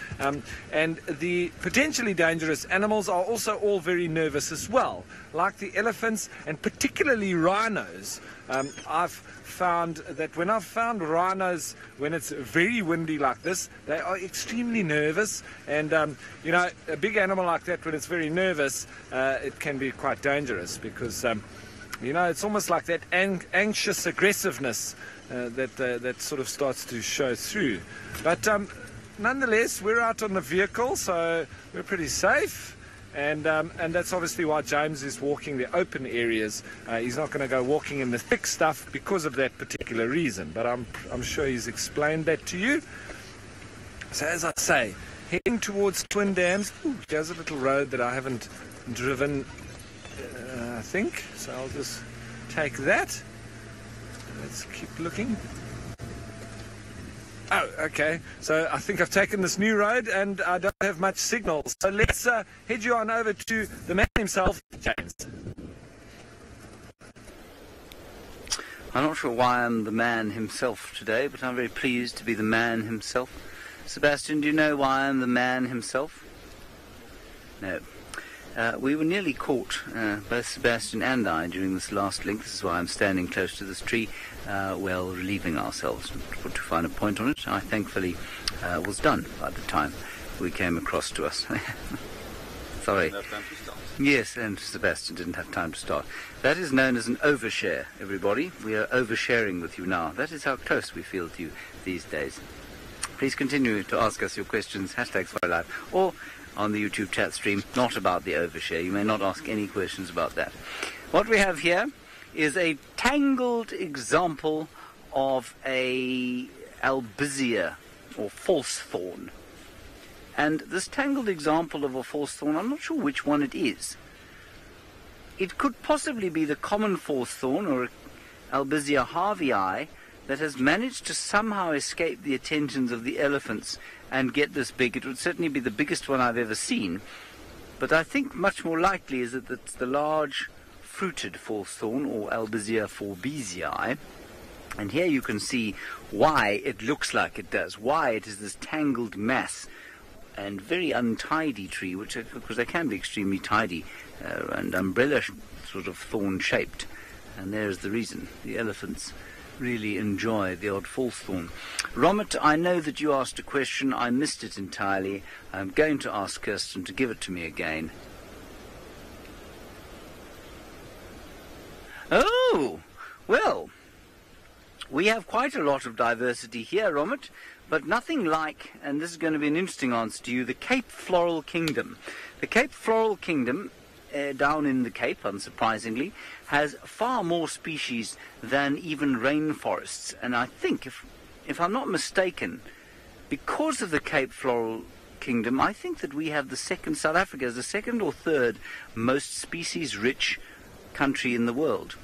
and the potentially dangerous animals are also all very nervous as well, like the elephants and particularly rhinos. I've found that when I've found rhinos, when it's very windy like this, they are extremely nervous, and you know, a big animal like that, when it's very nervous, it can be quite dangerous, because you know, it's almost like that anxious aggressiveness that sort of starts to show through. But nonetheless, we're out on the vehicle, so we're pretty safe. And that's obviously why James is walking the open areas. He's not going to go walking in the thick stuff because of that particular reason. But I'm sure he's explained that to you. So as I say, heading towards Twin Dams. Ooh, there's a little road that I haven't driven, I think. So I'll just take that. Let's keep looking. Oh, okay. So I think I've taken this new road, and I don't have much signal. So let's head you on over to the man himself, James. I'm not sure why I'm the man himself today, but I'm very pleased to be the man himself. Sebastien, do you know why I'm the man himself? No. We were nearly caught, both Sebastien and I, during this last link. This is why I'm standing close to this tree, while relieving ourselves to find a point on it. I thankfully was done by the time we came across to us. Sorry. Yes, and Sebastien didn't have time to start. That is known as an overshare, everybody. We are oversharing with you now. That is how close we feel to you these days. Please continue to ask us your questions, #SafariLive, or on the YouTube chat stream, not about the overshare. You may not ask any questions about that. What we have here is a tangled example of a albizia, or false thorn. And this tangled example of a false thorn, I'm not sure which one it is. It could possibly be the common false thorn, or albizia harveyi, that has managed to somehow escape the attentions of the elephants and get this big. It would certainly be the biggest one I've ever seen, but I think much more likely is that it's the large fruited false thorn, or Albizia forbeziae. And here you can see why it looks like it does, why it is this tangled mass and very untidy tree, which, because they can be extremely tidy and umbrella sort of thorn shaped. And there's the reason. The elephants really enjoy the odd false thorn. Romet, I know that you asked a question. I missed it entirely. I'm going to ask Kirsten to give it to me again. Oh, well, we have quite a lot of diversity here, Romet, but nothing like, and this is going to be an interesting answer to you, the Cape Floral Kingdom. The Cape Floral Kingdom, down in the Cape, unsurprisingly, has far more species than even rainforests. And I think, if I'm not mistaken, because of the Cape Floral Kingdom, I think that we have the second, South Africa is the second or third most species-rich country in the world.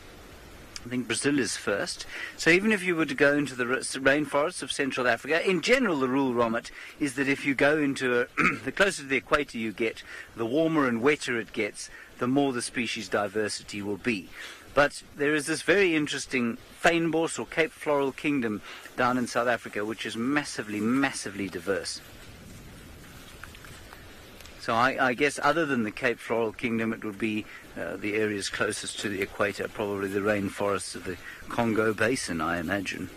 I think Brazil is first. So even if you were to go into the rainforests of Central Africa, in general the rule, Romet, is that if you go into the closer to the equator you get, the warmer and wetter it gets, the more the species diversity will be. But there is this very interesting fynbos or Cape Floral Kingdom down in South Africa, which is massively, massively diverse. So I guess other than the Cape Floral Kingdom, it would be the areas closest to the equator, probably the rainforests of the Congo Basin, I imagine.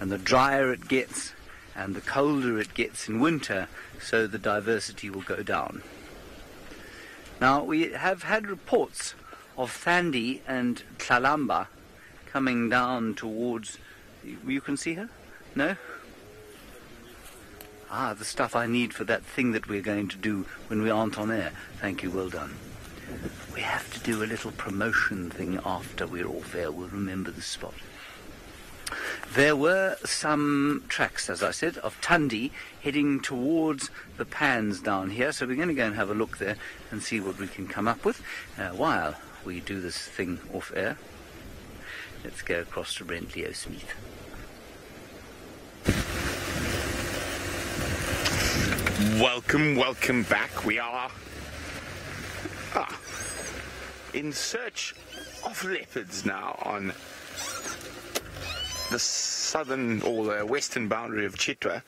And the drier it gets and the colder it gets in winter, so the diversity will go down. Now, we have had reports of Thandi and Tlalamba coming down towards... You can see her? No? Ah, the stuff I need for that thing that we're going to do when we aren't on air. Thank you, well done. We have to do a little promotion thing after we're off air. We'll remember the spot. There were some tracks, as I said, of Thandi heading towards the pans down here. So we're going to go and have a look there and see what we can come up with while we do this thing off air. Let's go across to Brent Leosmith. Welcome back. We are in search of leopards now on the southern or the western boundary of Chitwa.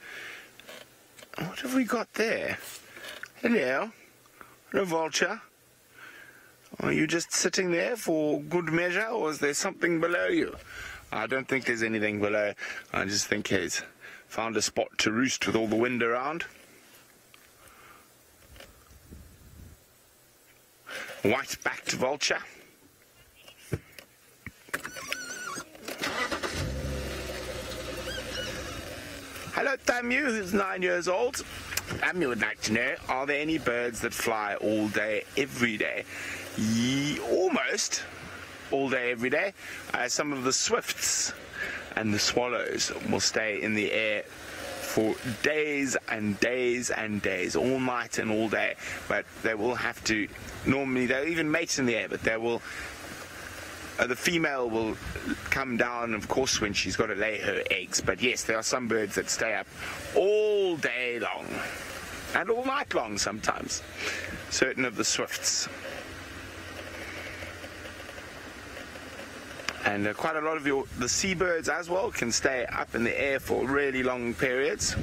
What have we got there? Hello, a vulture. Are you just sitting there for good measure, or is there something below you? I don't think there's anything below. I just think he's found a spot to roost with all the wind around. White-backed vulture. Hello, Tamu, who's 9 years old. Tamu would like to know, are there any birds that fly all day, every day? Almost all day, every day. Some of the swifts and the swallows will stay in the air for days and days and days, all night and all day, but they will have to, normally they'll even mate in the air, but they will, the female will come down, of course, when she's got to lay her eggs. But yes, there are some birds that stay up all day long and all night long sometimes, certain of the swifts. And quite a lot of the seabirds as well can stay up in the air for really long periods.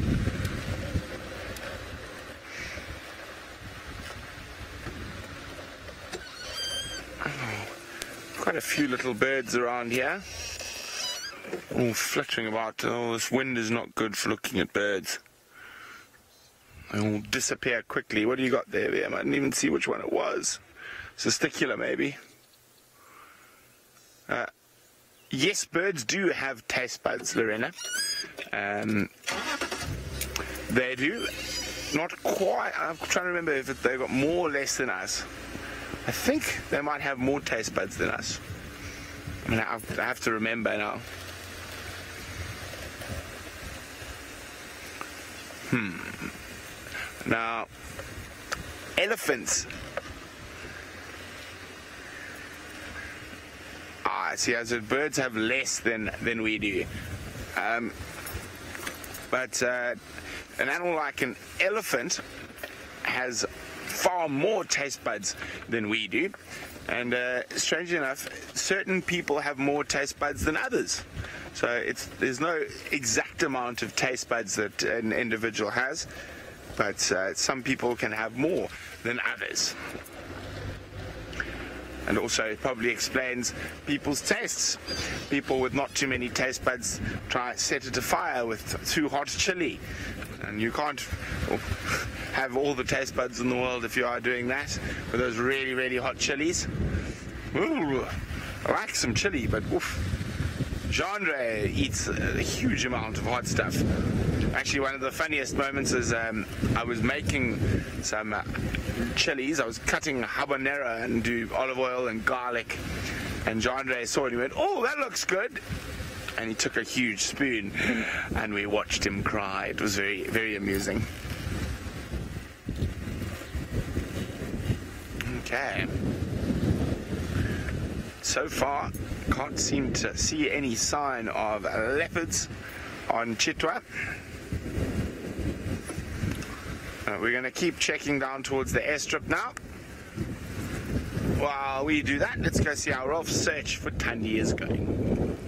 Quite a few little birds around here, all fluttering about. Oh, this wind is not good for looking at birds. They all disappear quickly. What do you got there? I didn't even see which one it was. Sesticula, maybe. Yes, birds do have taste buds, Lorena. They do. Not quite. I'm trying to remember if they've got more or less than us. I think they might have more taste buds than us. I mean, I have to remember now. Now, elephants. See, as birds have less than we do, but an animal like an elephant has far more taste buds than we do, And strangely enough, certain people have more taste buds than others. So there's no exact amount of taste buds that an individual has, but some people can have more than others. And also it probably explains people's tastes. People with not too many taste buds try set it afire with too hot chili. And you can't have all the taste buds in the world if you are doing that with those really, really hot chilies. Ooh, I like some chili, but oof. Gendre eats a huge amount of hot stuff. Actually, one of the funniest moments is I was making some chilies. I was cutting habanero and do olive oil and garlic. And Gendre saw it and he went, "Oh, that looks good." And he took a huge spoon and we watched him cry. It was very, very amusing. Okay. So far, can't seem to see any sign of leopards on Chitwa. We're going to keep checking down towards the airstrip now. While we do that, let's go see how Ralph's search for Thandi is going.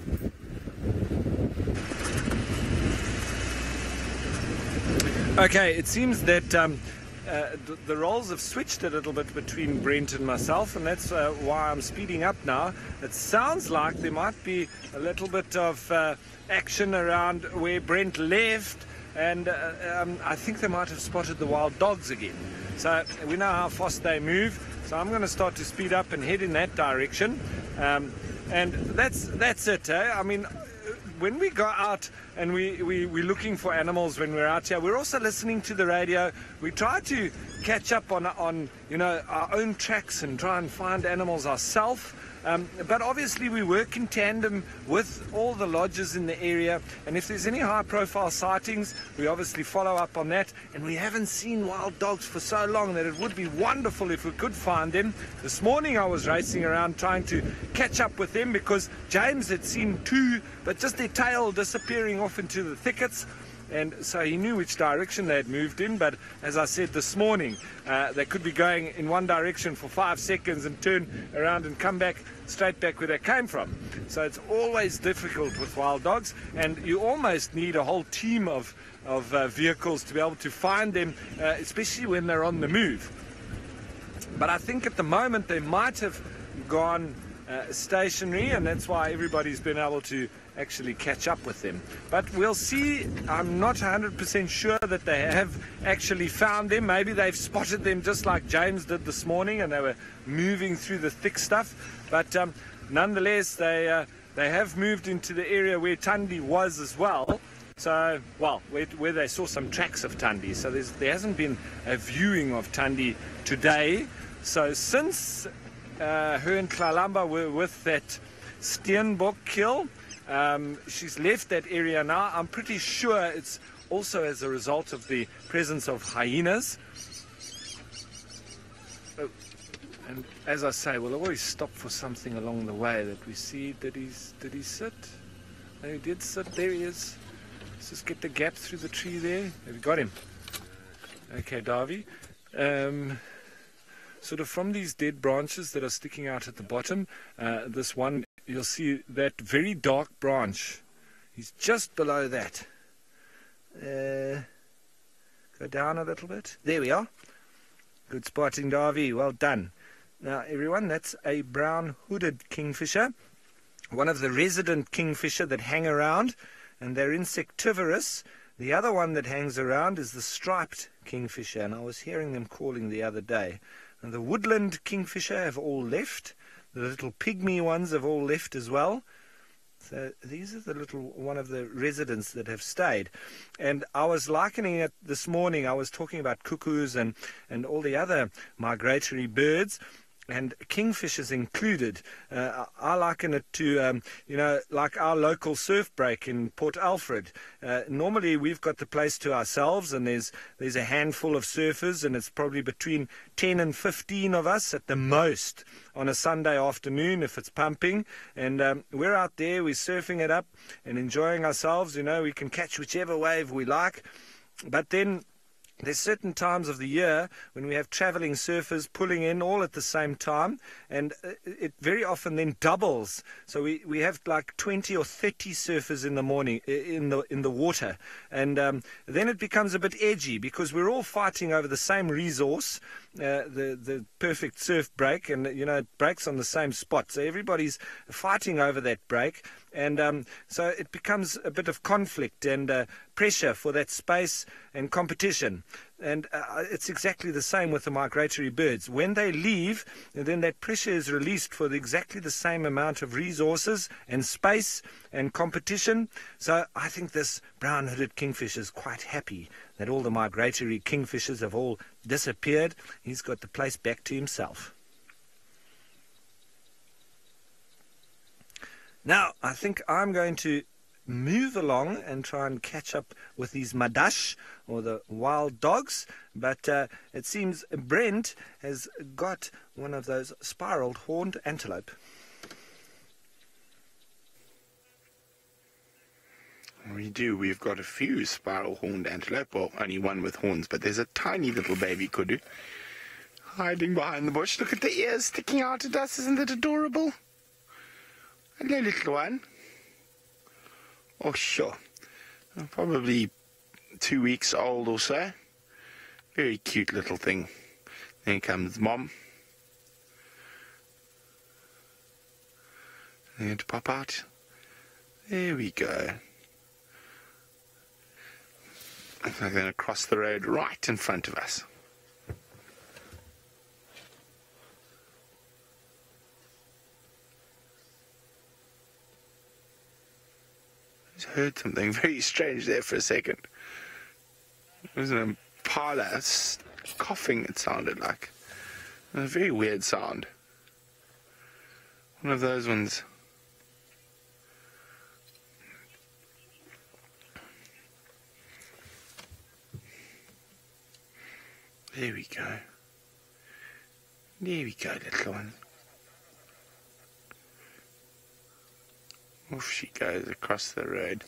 Okay, it seems that the roles have switched a little bit between Brent and myself, and that's why I'm speeding up now. It sounds like there might be a little bit of action around where Brent left, and I think they might have spotted the wild dogs again. So we know how fast they move, so I'm going to start to speed up and head in that direction. And that's it, eh? I mean, when we go out and we're looking for animals when we're out here, we're also listening to the radio. We try to catch up on you know, our own tracks and try and find animals ourselves. But obviously we work in tandem with all the lodges in the area, and if there's any high profile sightings, we obviously follow up on that. And we haven't seen wild dogs for so long that it would be wonderful if we could find them. This morning I was racing around trying to catch up with them because James had seen two, but just their tail disappearing off into the thickets. And so he knew which direction they had moved in, but as I said this morning, they could be going in one direction for 5 seconds and turn around and come back straight back where they came from. So it's always difficult with wild dogs, and you almost need a whole team of vehicles to be able to find them, especially when they're on the move. But I think at the moment they might have gone stationary, and that's why everybody's been able to actually catch up with them. But we'll see. I'm not 100% sure that they have actually found them. Maybe they've spotted them just like James did this morning, and they were moving through the thick stuff. But nonetheless, they have moved into the area where Thandi was as well. So, well, where they saw some tracks of Thandi. So there hasn't been a viewing of Thandi today. So since her and Tlalamba were with that Steenbok kill, she's left that area now. I'm pretty sure it's also as a result of the presence of hyenas. Oh, and as I say, we'll always stop for something along the way that we see. Did he sit? No, he did sit. There he is. Let's just get the gap through the tree there. We've got him. Okay, Darvy. Sort of from these dead branches that are sticking out at the bottom, this one, you'll see that very dark branch. He's just below that. Go down a little bit. There we are. Good spotting, Darvy. Well done. Now, everyone, that's a brown-hooded kingfisher, one of the resident kingfisher that hang around, and they're insectivorous. The other one that hangs around is the striped kingfisher, and I was hearing them calling the other day. And the woodland kingfisher have all left. The little pygmy ones have all left as well. So these are the little one of the residents that have stayed. And I was likening it this morning. I was talking about cuckoos and all the other migratory birds, and kingfishers included. I liken it to, you know, like our local surf break in Port Alfred. Normally we've got the place to ourselves, and there's a handful of surfers, and it's probably between 10 and 15 of us at the most on a Sunday afternoon if it's pumping. And we're out there, we're surfing it up and enjoying ourselves. You know, we can catch whichever wave we like. But then There's certain times of the year when we have traveling surfers pulling in all at the same time, and it very often then doubles. So we have like 20 or 30 surfers in the morning in the water, and then it becomes a bit edgy because we're all fighting over the same resource, the perfect surf break, and you know it breaks on the same spot, so everybody's fighting over that break, and so it becomes a bit of conflict and pressure for that space and competition. And it's exactly the same with the migratory birds. When they leave, then that pressure is released for exactly the same amount of resources and space and competition. So I think this brown-hooded kingfisher is quite happy that all the migratory kingfishers have all disappeared. He's got the place back to himself. Now, I think I'm going to move along and try and catch up with these madash, or the wild dogs, but it seems Brent has got one of those spiraled horned antelope. We do. We've got a few spiral horned antelope, well, only one with horns, but there's a tiny little baby kudu hiding behind the bush. Look at the ears sticking out at us. Isn't that adorable? Hello, little one. Oh, sure. Probably 2 weeks old or so. Very cute little thing. Then comes Mom. I'm going to pop out. There we go. And they're going to cross the road right in front of us. Heard something very strange there for a second. It was an impala coughing, it sounded like. It was a very weird sound. One of those ones. There we go. There we go, little one. Off she goes across the road.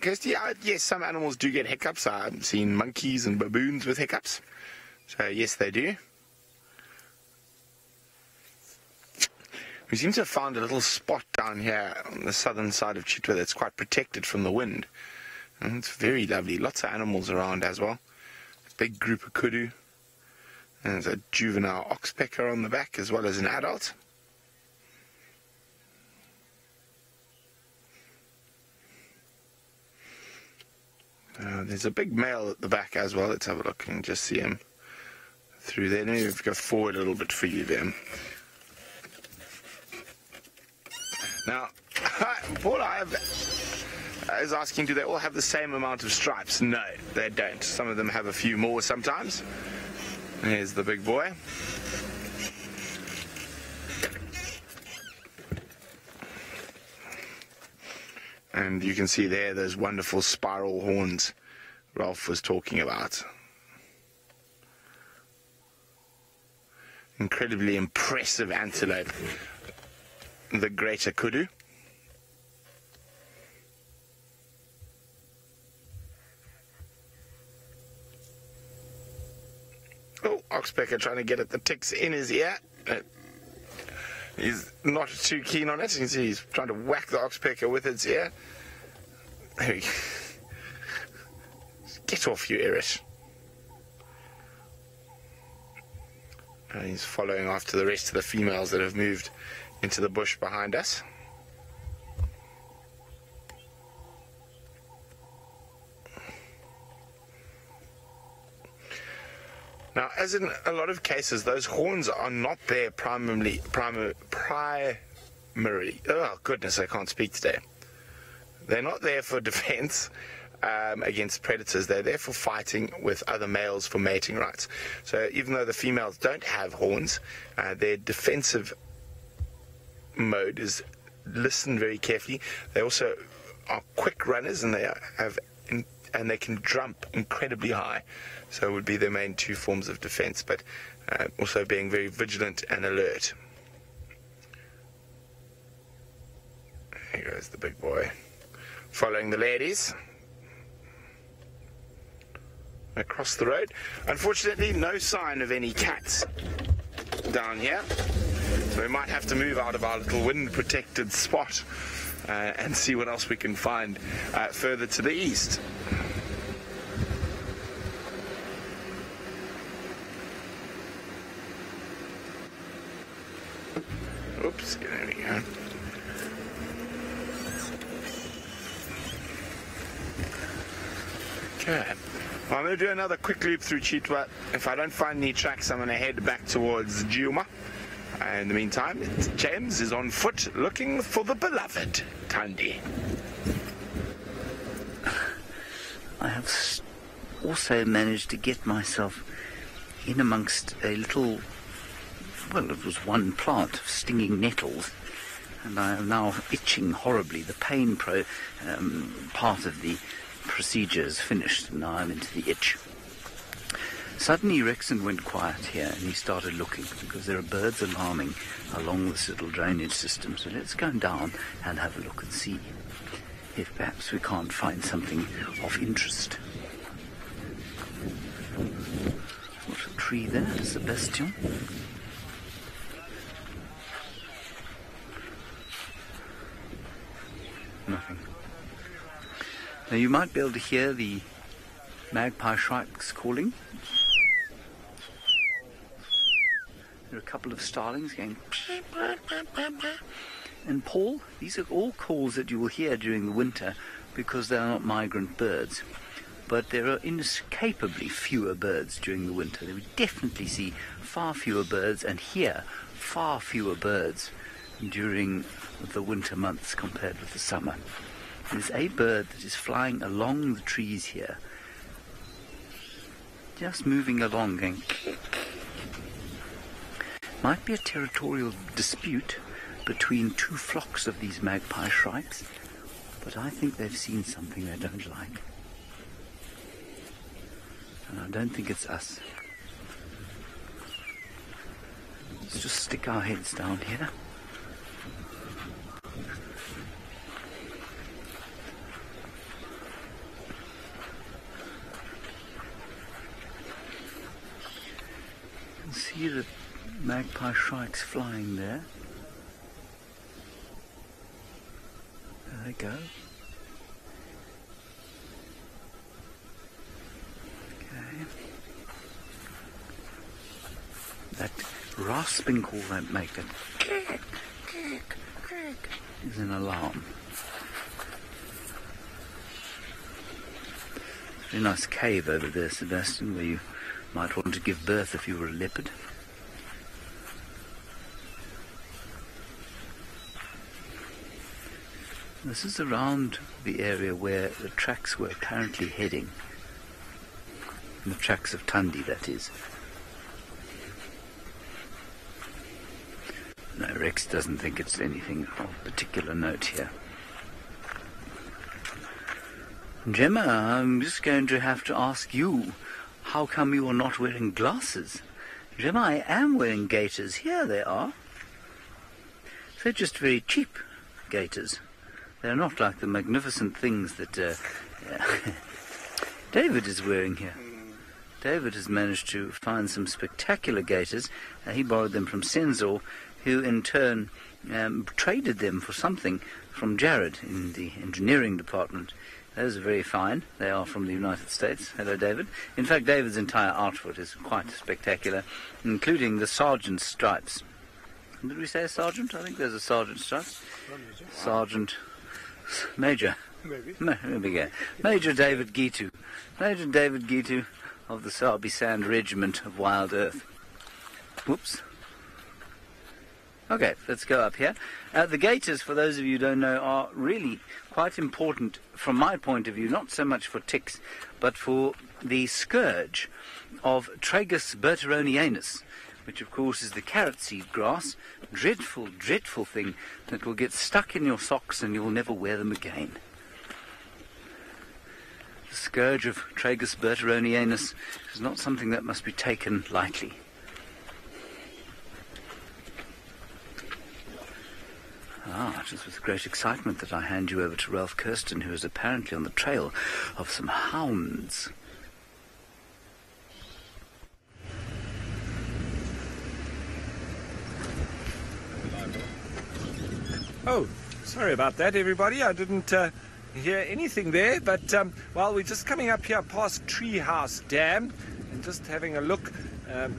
Kirsty, yes, some animals do get hiccups. I've seen monkeys and baboons with hiccups. So, yes, they do. We seem to have found a little spot down here on the southern side of Chitwa that's quite protected from the wind. And it's very lovely. Lots of animals around as well. A big group of kudu. And there's a juvenile oxpecker on the back as well as an adult. There's a big male at the back as well. Let's have a look and just see him through there. Now we have to go forward a little bit for you, Vim. Now, Paul, I was asking, do they all have the same amount of stripes? No, they don't. Some of them have a few more sometimes. Here's the big boy. And you can see there those wonderful spiral horns Ralph was talking about. Incredibly impressive antelope, the greater kudu. Oh, oxpecker trying to get at the ticks in his ear. He's not too keen on it. You can see he's trying to whack the oxpecker with its ear. There we go. Get off, you Irish. And he's following after the rest of the females that have moved into the bush behind us. Now, as in a lot of cases, those horns are not there primarily. Oh, goodness, I can't speak today. They're not there for defense against predators. They're there for fighting with other males for mating rights. So even though the females don't have horns, their defensive mode is listen very carefully. They also are quick runners, and they have and they can jump incredibly high. So it would be their main two forms of defense, but also being very vigilant and alert. Here goes the big boy, following the ladies. across the road. Unfortunately, no sign of any cats down here. So we might have to move out of our little wind-protected spot and see what else we can find further to the east. Oops, there we go. Okay. I'm going to do another quick loop through Chitwa. If I don't find any tracks, I'm going to head back towards Juma. In the meantime, James is on foot looking for the beloved Thandi. I have also managed to get myself in amongst a little, well, it was one plant of stinging nettles, and I am now itching horribly. The pain part of the procedures finished, and now I'm into the itch. Suddenly Rexon went quiet here and he started looking, because there are birds alarming along this little drainage system. So let's go down and have a look and see if perhaps we can't find something of interest. What a tree there, Sebastien. Nothing. Now you might be able to hear the magpie shrikes calling. There are a couple of starlings going. And Paul, these are all calls that you will hear during the winter because they are not migrant birds. But there are inescapably fewer birds during the winter. We definitely see far fewer birds and hear far fewer birds during the winter months compared with the summer. There's a bird that is flying along the trees here, just moving along, going. Might be a territorial dispute between two flocks of these magpie shrikes, but I think they've seen something they don't like. And I don't think it's us. Let's just stick our heads down here. You can see the magpie shrikes flying there. There they go. Okay. That rasping call they make, that click, click, click, is an alarm. Very nice cave over there, Sebastien, where you might want to give birth if you were a leopard. This is around the area where the tracks were apparently heading. The tracks of Thandi, that is. No, Rex doesn't think it's anything of particular note here. Gemma, I'm just going to have to ask you, how come you are not wearing glasses? Gemma, I am wearing gaiters. Here they are. They're just very cheap gaiters. They're not like the magnificent things that David is wearing here. David has managed to find some spectacular gaiters. He borrowed them from Senzo, who in turn traded them for something from Jared in the engineering department. Those are very fine. They are from the United States. Hello, David. In fact, David's entire outfit is quite spectacular, including the sergeant's stripes. Did we say a sergeant? I think there's a sergeant's stripes. Sergeant... Major. Maybe. There we go. Major David Gitu. Major David Gitu of the Sabi Sand Regiment of Wild Earth. Whoops. Okay, let's go up here. The gaiters, for those of you who don't know, are really quite important from my point of view, not so much for ticks, but for the scourge of Tragus berteronianus, which of course is the carrot seed grass, dreadful, dreadful thing that will get stuck in your socks and you'll never wear them again. The scourge of Tragus berteronianus is not something that must be taken lightly. Ah, it is with great excitement that I hand you over to Ralph Kirsten, who is apparently on the trail of some hounds. Oh, sorry about that, everybody. I didn't hear anything there, but well, we're just coming up here past Treehouse Dam and just having a look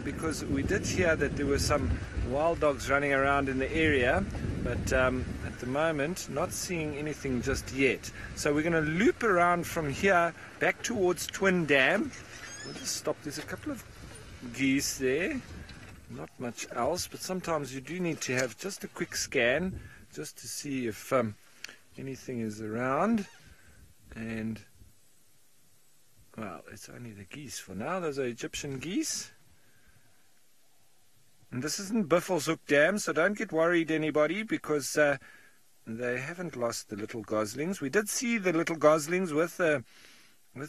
because we did hear that there were some wild dogs running around in the area, but at the moment not seeing anything just yet. So we're going to loop around from here back towards Twin Dam. We'll just stop. There's a couple of geese there, not much else, but sometimes you do need to have just a quick scan just to see if anything is around. And well, it's only the geese for now. Those are Egyptian geese. And this isn't Biffel's Hook Dam, so don't get worried, anybody, because they haven't lost the little goslings. We did see the little goslings with the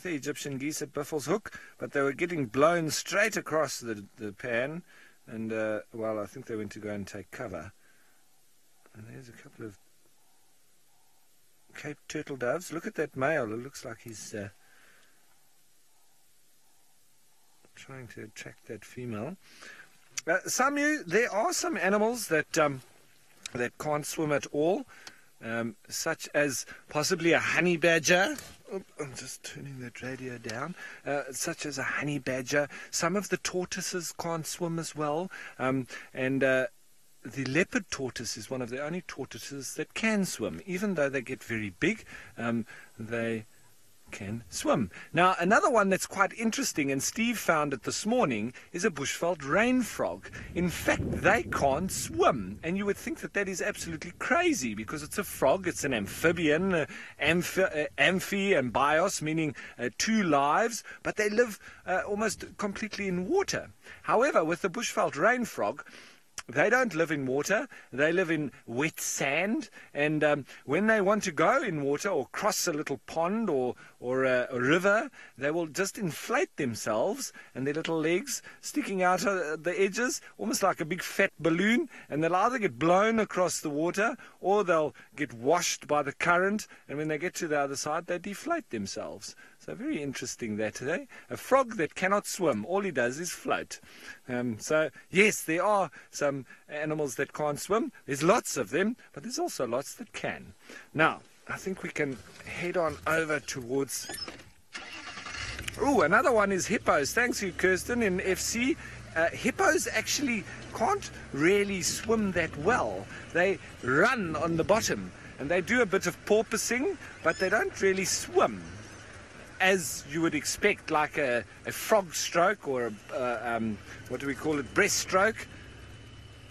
Egyptian geese at Biffel's Hook, but they were getting blown straight across the pan, and well, I think they went to go and take cover. And there's a couple of Cape turtle doves. Look at that male. It looks like he's trying to attract that female. There are some animals that that can't swim at all, such as possibly a honey badger. Oop, I'm just turning that radio down. Such as a honey badger. Some of the tortoises can't swim as well, the leopard tortoise is one of the only tortoises that can swim. Even though they get very big, they can swim. Now, another one that's quite interesting, and Steve found it this morning, is a bushveld rain frog. In fact, they can't swim, and you would think that that is absolutely crazy, because it's a frog, it's an amphibian, amphi and bios, meaning two lives, but they live almost completely in water. However, with the bushveld rain frog, they don't live in water, they live in wet sand, and when they want to go in water or cross a little pond or a river, they will just inflate themselves and their little legs sticking out at the edges, almost like a big fat balloon, and they'll either get blown across the water or they'll get washed by the current, and when they get to the other side, they deflate themselves. So very interesting that today. A frog that cannot swim, all he does is float. So yes, there are some animals that can't swim. There's lots of them, but there's also lots that can. Now, I think we can head on over towards... Oh, another one is hippos. Thanks you, Kirsten, in FC. Hippos actually can't really swim that well. They run on the bottom, and they do a bit of porpoising, but they don't really swim as you would expect, like a frog stroke or what do we call it, breaststroke,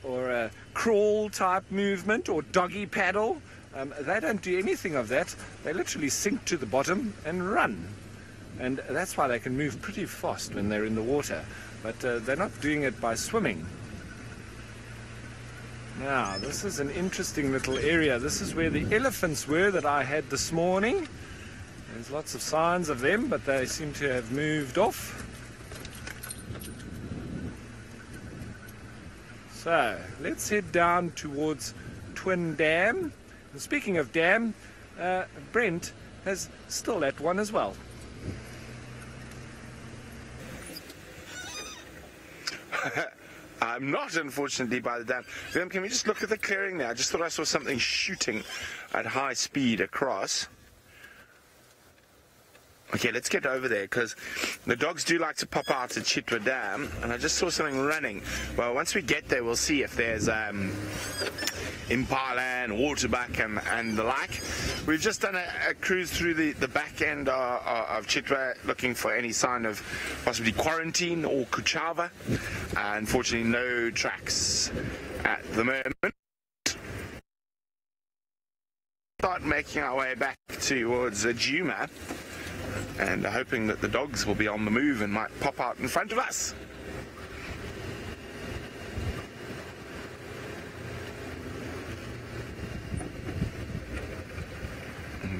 or a crawl type movement, or doggy paddle. They don't do anything of that. They literally sink to the bottom and run, and that's why they can move pretty fast when they're in the water, but they're not doing it by swimming. Now, this is an interesting little area. This is where the elephants were that I had this morning. There's lots of signs of them, but they seem to have moved off. So, let's head down towards Twin Dam. And speaking of dam, Brent has still at one as well. I'm not, unfortunately, by the dam. Vim, can we just look at the clearing there? I just thought I saw something shooting at high speed across. Okay, let's get over there, because the dogs do like to pop out at Chitwa Dam, and I just saw something running. Well, once we get there, we'll see if there's impala and waterbuck and the like. We've just done a cruise through the back end of Chitwa, looking for any sign of possibly Quarantine or Kuchava. Unfortunately, no tracks at the moment. Start making our way back towards Juma, and hoping that the dogs will be on the move and might pop out in front of us.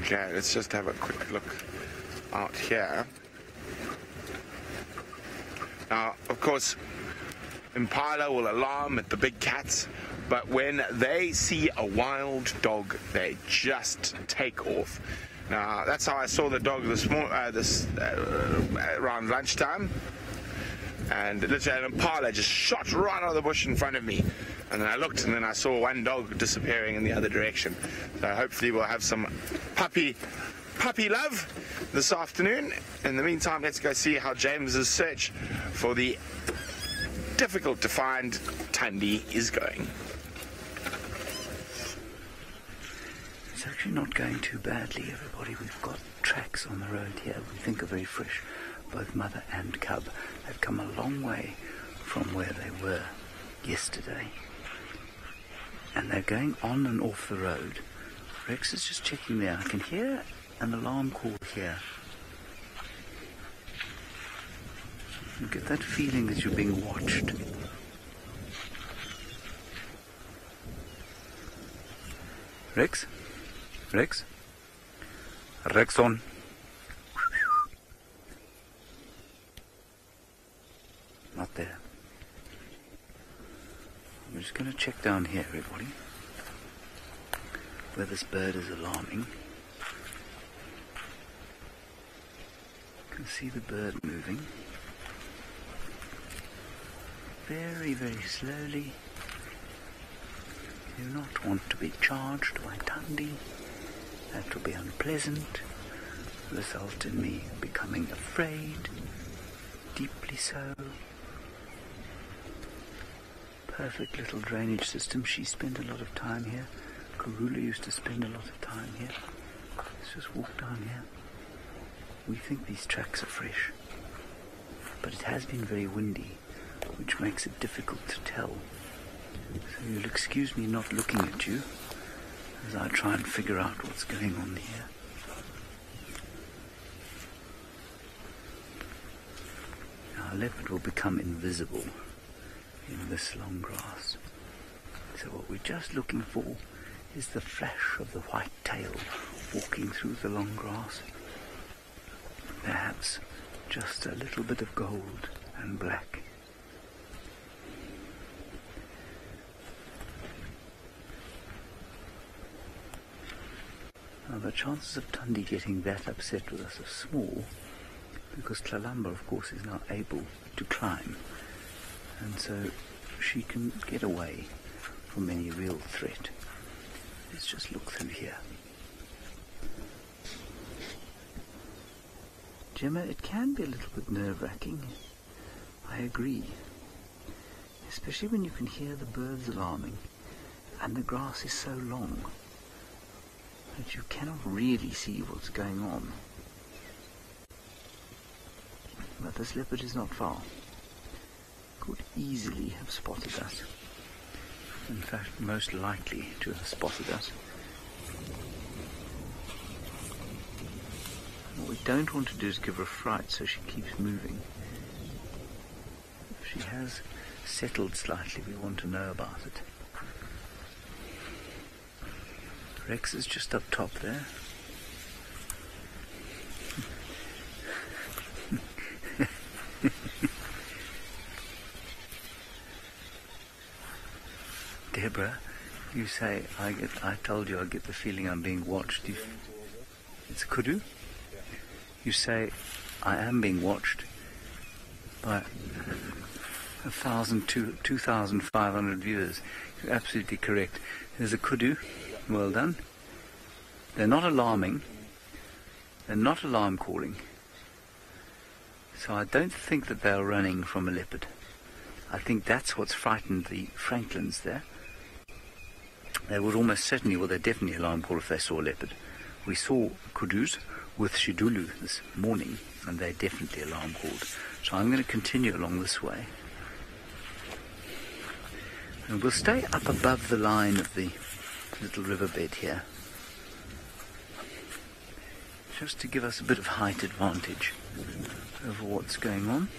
Okay, let's just have a quick look out here. Now, of course, impala will alarm at the big cats, but when they see a wild dog, they just take off. Now, that's how I saw the dog this morning, around lunchtime, and literally an impala just shot right out of the bush in front of me, And then I looked and then I saw one dog disappearing in the other direction. So hopefully we'll have some puppy love this afternoon. In the meantime, let's go see how James's search for the difficult to find Thandi is going. It's actually not going too badly, everybody. We've got tracks on the road here we think are very fresh. Both mother and cub have come a long way from where they were yesterday. And they're going on and off the road. Rex is just checking there. I can hear an alarm call here. You get that feeling that you're being watched. Rex? Rex? Rexon. Not there. I'm just going to check down here, everybody, where this bird is alarming. You can see the bird moving very, very slowly. You do not want to be charged by Thandi. That will be unpleasant, result in me becoming afraid, deeply so. Perfect little drainage system. She spent a lot of time here. Karula used to spend a lot of time here. Let's just walk down here. We think these tracks are fresh, but it has been very windy, which makes it difficult to tell. So you'll excuse me not looking at you as I try and figure out what's going on here. Now, a leopard will become invisible in this long grass. So what we're just looking for is the flash of the white tail walking through the long grass. Perhaps just a little bit of gold and black. Now the chances of Thandi getting that upset with us are small, because Tlalamba, of course, is now able to climb, and so she can get away from any real threat. Let's just look through here. Gemma, it can be a little bit nerve-wracking, I agree, especially when you can hear the birds alarming and the grass is so long that you cannot really see what's going on. But this leopard is not far. Could easily have spotted us. In fact, most likely to have spotted us. What we don't want to do is give her a fright, so she keeps moving. If she has settled slightly, we want to know about it. Rex is just up top there. Deborah, you say, I told you I get the feeling I'm being watched. It's a kudu? You say, I am being watched by 2,500 viewers. You're absolutely correct. There's a kudu. Well done. They're not alarming. They're not alarm calling. So I don't think that they're running from a leopard. I think that's what's frightened the Franklins there. They would almost certainly, well, they're definitely alarm call if they saw a leopard. We saw kudus with Shidulu this morning, and they're definitely alarm called. So I'm going to continue along this way. And we'll stay up above the line of the little riverbed here, just to give us a bit of height advantage over what's going on.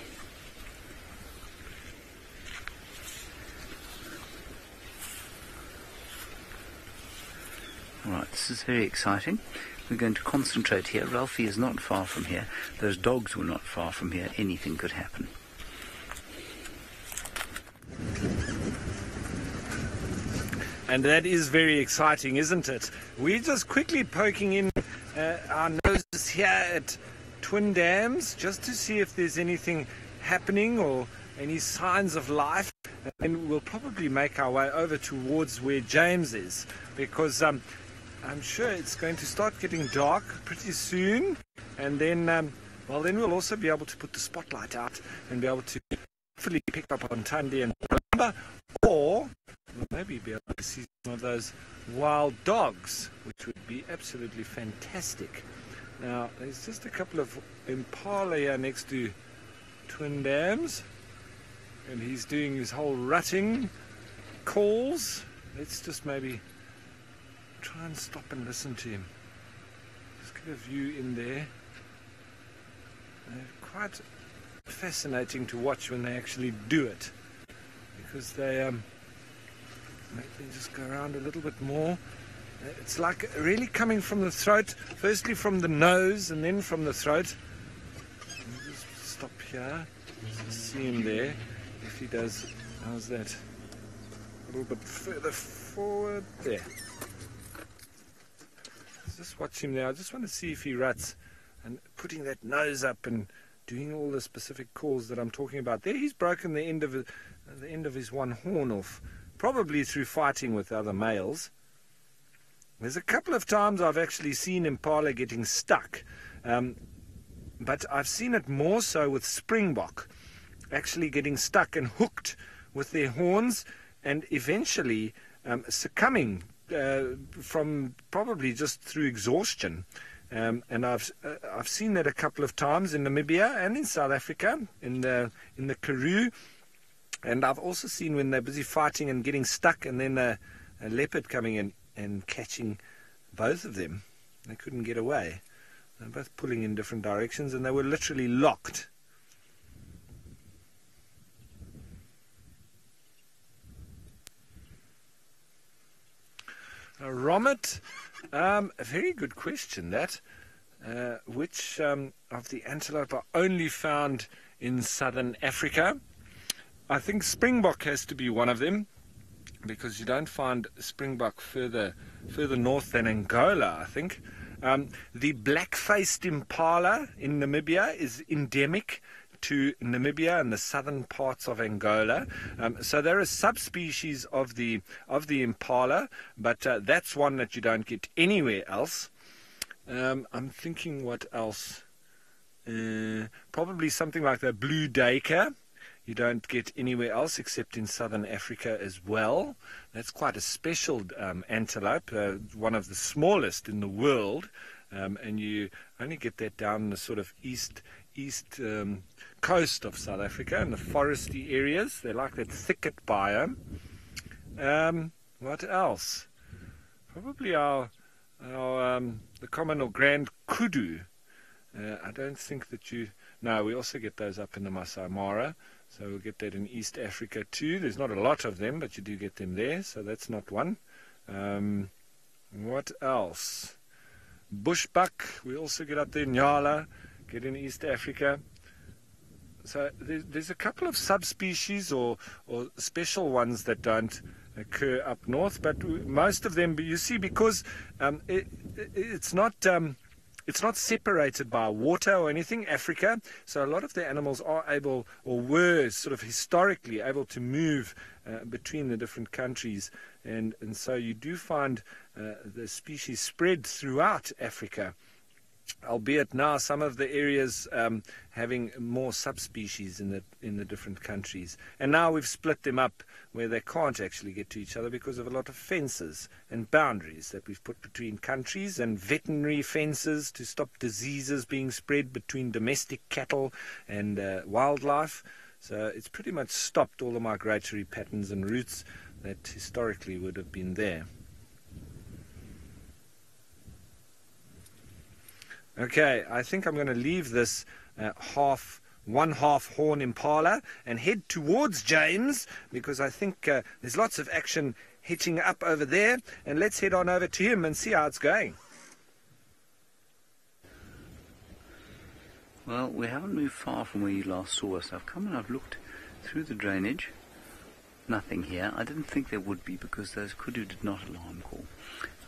Alright, this is very exciting. We're going to concentrate here. Ralphie is not far from here. Those dogs were not far from here. Anything could happen. And that is very exciting, isn't it? We're just quickly poking in our noses here at Twin Dams, just to see if there's anything happening or any signs of life. and then we'll probably make our way over towards where James is, because I'm sure it's going to start getting dark pretty soon, and then well, then we'll also be able to put the spotlight out and be able to hopefully pick up on Thandi and Tlalamba, or we'll maybe be able to see some of those wild dogs, which would be absolutely fantastic. Now, there's just a couple of impala here next to Twin Dams, and he's doing his whole rutting calls. Let's just maybe try and stop and listen to him. Just get a view in there. They're quite fascinating to watch when they actually do it, because they let me just go around a little bit more. It's like really coming from the throat, firstly from the nose and then from the throat. Just stop here, just see him there. If he does, how's that? A little bit further forward there. Just watch him there. I just want to see if he ruts, and putting that nose up and doing all the specific calls that I'm talking about. There, he's broken the end of his one horn off, probably through fighting with other males. There's a couple of times I've actually seen impala getting stuck, but I've seen it more so with springbok, actually getting stuck and hooked with their horns, and eventually succumbing from probably just through exhaustion. And I've seen that a couple of times in Namibia and in South Africa in the Karoo, and I've also seen when they're busy fighting and getting stuck, and then a leopard coming in and catching both of them. They couldn't get away. They're both pulling in different directions, and they were literally locked. Rommet, a very good question that. Which of the antelope are only found in southern Africa? I think springbok has to be one of them, because you don't find springbok further north than Angola, I think. The black-faced impala in Namibia is endemic to Namibia and the southern parts of Angola. So they're a subspecies of the impala, but that's one that you don't get anywhere else. I'm thinking what else? Probably something like the blue dacre. You don't get anywhere else except in southern Africa as well. That's quite a special antelope, one of the smallest in the world, and you only get that down the sort of east coast of South Africa, in the foresty areas. They like that thicket biome. What else? Probably our the common or grand kudu. I don't think that you... No, we also get those up in the Maasai Mara. So we'll get that in East Africa too. There's not a lot of them, but you do get them there, so that's not one. What else? Bushbuck, we also get up there. Nyala, get in East Africa. So there's a couple of subspecies or special ones that don't occur up north, but most of them, you see, because it's not separated by water or anything, Africa, so a lot of the animals are able, or were sort of historically able, to move between the different countries, and so you do find the species spread throughout Africa, albeit now some of the areas having more subspecies in the different countries. And now we've split them up where they can't actually get to each other because of a lot of fences and boundaries that we've put between countries, and veterinary fences to stop diseases being spread between domestic cattle and wildlife. So it's pretty much stopped all the migratory patterns and routes that historically would have been there. Okay, I think I'm going to leave this one half horn impala and head towards James, because I think there's lots of action hitching up over there, and let's head on over to him and see how it's going. Well, we haven't moved far from where you last saw us. I've come and I've looked through the drainage. Nothing here. I didn't think there would be, because those kudu did not alarm call.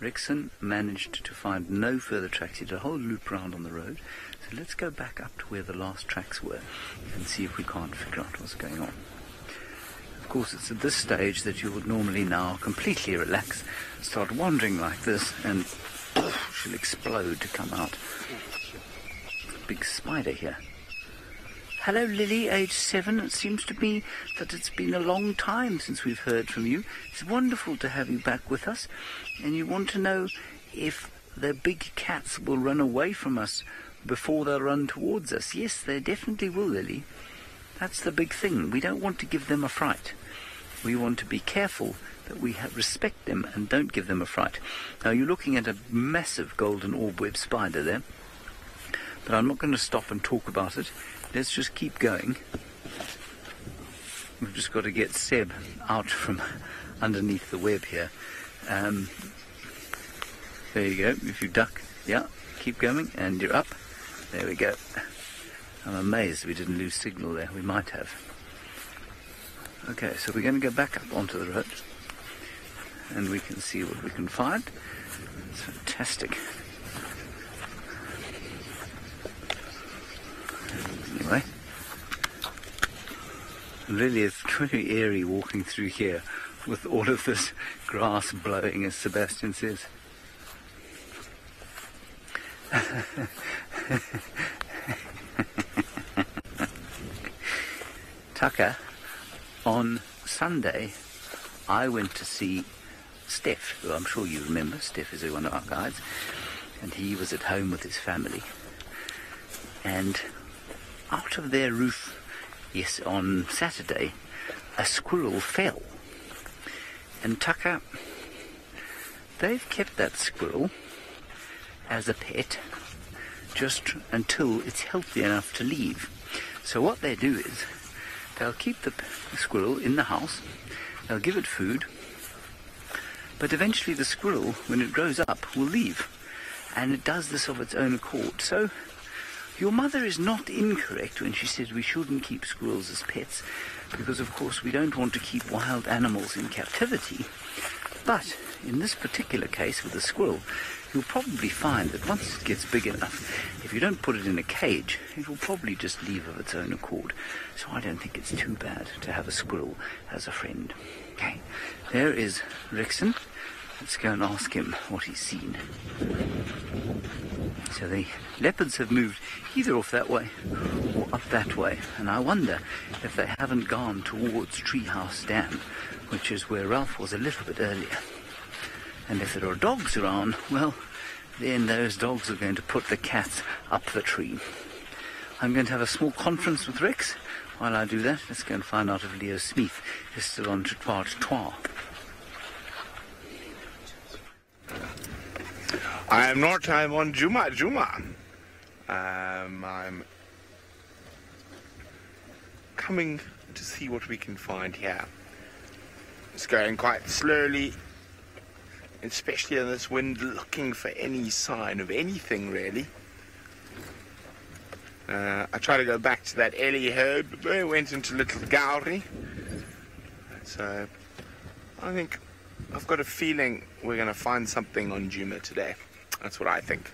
Rexon managed to find no further tracks. He did a whole loop round on the road. So let's go back up to where the last tracks were and see if we can't figure out what's going on. Of course, it's at this stage that you would normally now completely relax, start wandering like this, and she'll explode to come out. Big spider here. Hello, Lily, age 7. It seems to me that it's been a long time since we've heard from you. It's wonderful to have you back with us, and you want to know if the big cats will run away from us before they'll run towards us. Yes, they definitely will, Lily. That's the big thing. We don't want to give them a fright. We want to be careful that we respect them and don't give them a fright. Now, you're looking at a massive golden orb-web spider there, but I'm not going to stop and talk about it. Let's just keep going. We've just got to get Seb out from underneath the web here. There you go. If you duck, yeah, keep going, and you're up. There we go. I'm amazed we didn't lose signal there. We might have. Okay, so we're going to go back up onto the road, and we can see what we can find. It's fantastic. Anyway, really, it's pretty eerie walking through here with all of this grass blowing, as Sebastien says. Tucker, on Sunday I went to see Steph, who I'm sure you remember. Steph is one of our guides, and he was at home with his family, and out of their roof, yes, on Saturday, a squirrel fell. And Tucker, they've kept that squirrel as a pet just until it's healthy enough to leave. So what they do is they'll keep the squirrel in the house, they'll give it food, but eventually the squirrel, when it grows up, will leave, and it does this of its own accord. So your mother is not incorrect when she says we shouldn't keep squirrels as pets, because of course we don't want to keep wild animals in captivity. But in this particular case with a squirrel, you'll probably find that once it gets big enough, if you don't put it in a cage, it will probably just leave of its own accord. So I don't think it's too bad to have a squirrel as a friend. Okay, there is Rexon. Let's go and ask him what he's seen. So the leopards have moved either off that way or up that way, and I wonder if they haven't gone towards Treehouse Dam, which is where Ralph was a little bit earlier. And if there are dogs around, well, then those dogs are going to put the cats up the tree. I'm going to have a small conference with Rex. While I do that, let's go and find out if Leosmith is still on Chitwa. I am not. I'm on Juma. I'm coming to see what we can find here. It's going quite slowly, especially in this wind, looking for any sign of anything, really. I try to go back to that Ellie herd, but they went into Little Gowrie. So I think I've got a feeling we're going to find something on Juma today. That's what I think.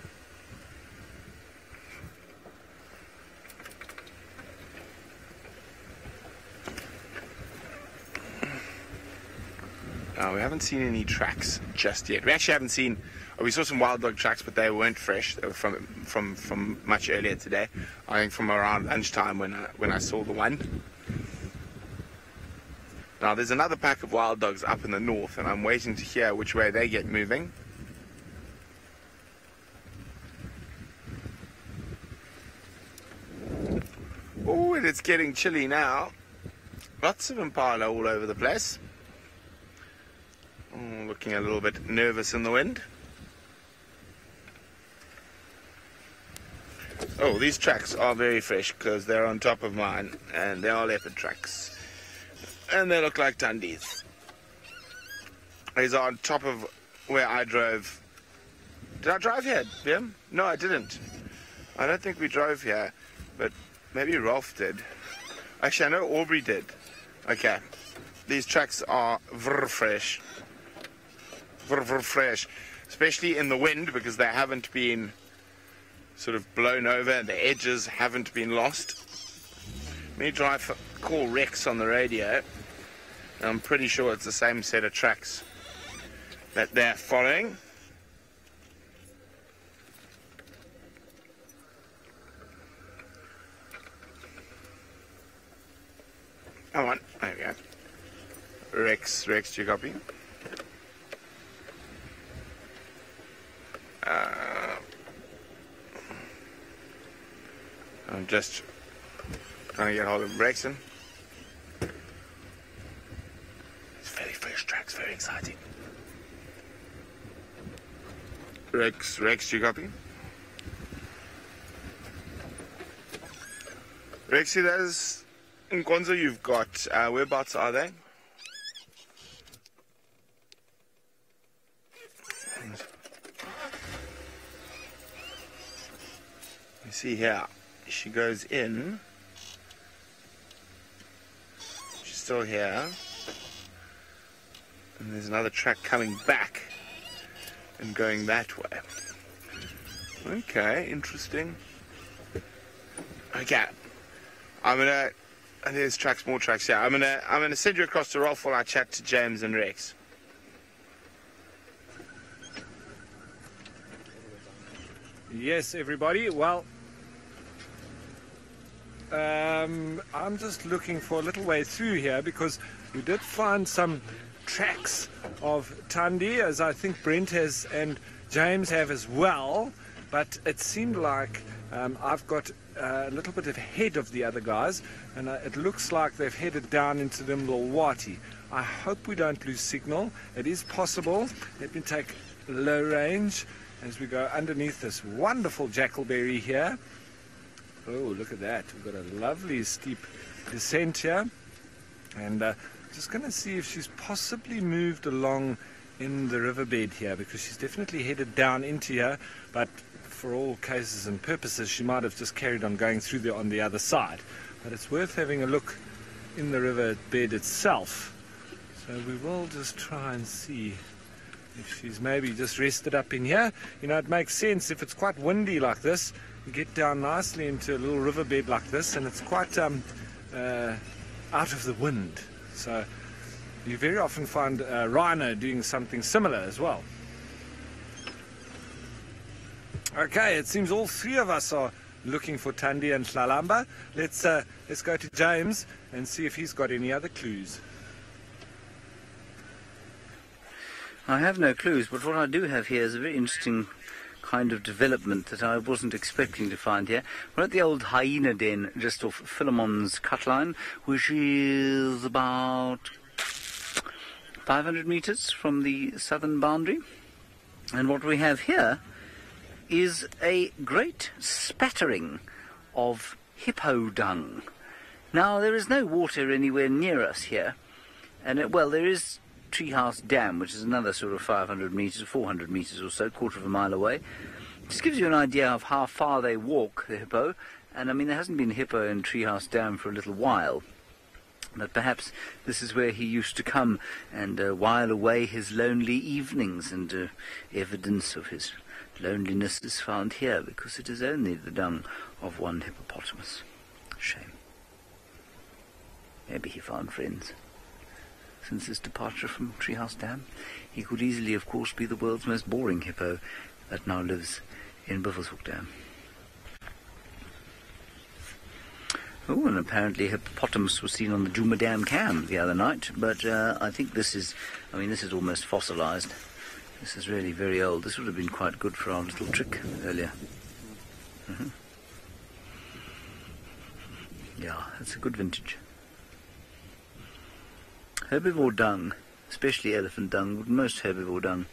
We haven't seen any tracks just yet. We actually haven't seen. We saw some wild dog tracks, but they weren't fresh. They were from much earlier today. I think from around lunchtime when I saw the one. Now there's another pack of wild dogs up in the north, and I'm waiting to hear which way they get moving. Oh, and it's getting chilly now. Lots of impala all over the place. Looking a little bit nervous in the wind. Oh, these tracks are very fresh because they're on top of mine, and they are leopard tracks, and they look like Thandis. These are on top of where I drove. Did I drive here, Vim? No, I didn't. I don't think we drove here, but maybe Ralph did. Actually, I know Aubrey did. Okay, these tracks are fresh. Fresh, especially in the wind, because they haven't been sort of blown over and the edges haven't been lost. Let me try for call Rex on the radio I'm pretty sure it's the same set of tracks that they're following. Come on, there we go. Rex, do you copy? I'm just trying to get hold of Rexon. It's very fresh tracks, very exciting. Rex, do you copy? Rexy, there's... In Konzo, you've got, whereabouts are they? You see here, she goes in. She's still here. And there's another track coming back and going that way. Okay, interesting. Okay, I'm gonna... There's tracks, more tracks. Yeah, I'm gonna send you across to Rolf while I chat to James and Rex. Yes, everybody. Well, I'm just looking for a little way through here because we did find some tracks of Thandi, as I think Brent has and James have as well. But it seemed like I've got a little bit ahead of the other guys, and it looks like they've headed down into the Mlawati. I hope we don't lose signal. It is possible. Let me take low range as we go underneath this wonderful jackalberry here. Oh, look at that. We've got a lovely steep descent here. And just going to see if she's possibly moved along in the riverbed here, because she's definitely headed down into here, but for all cases and purposes, she might have just carried on going through there on the other side. But it's worth having a look in the riverbed itself. So we will just try and see if she's maybe just rested up in here. You know, it makes sense if it's quite windy like this. You get down nicely into a little riverbed like this, and it's quite out of the wind. So you very often find rhino doing something similar as well. Okay, it seems all three of us are looking for Thandi and Tlalamba. Let's go to James and see if he's got any other clues. I have no clues, but what I do have here is a very interesting kind of development that I wasn't expecting to find here. We're at the old hyena den just off Philemon's cutline, which is about 500 meters from the southern boundary. And what we have here is a great spattering of hippo dung. Now, there is no water anywhere near us here, and there is Treehouse Dam, which is another sort of 500 meters, 400 meters or so, quarter of a mile away. Just gives you an idea of how far they walk, the hippo, and I mean, there hasn't been a hippo in Treehouse Dam for a little while, but perhaps this is where he used to come and while away his lonely evenings, and evidence of his loneliness is found here, because it is only the dung of one hippopotamus. Shame. Maybe he found friends. Since his departure from Treehouse Dam, he could easily, of course, be the world's most boring hippo that now lives in Bivelshoek Dam. Oh, and apparently hippopotamus was seen on the Juma Dam cam the other night, but I think this is almost fossilized. This is really very old. This would have been quite good for our little trick earlier. Mm-hmm. Yeah, that's a good vintage. Herbivore dung, especially elephant dung, most herbivore dung,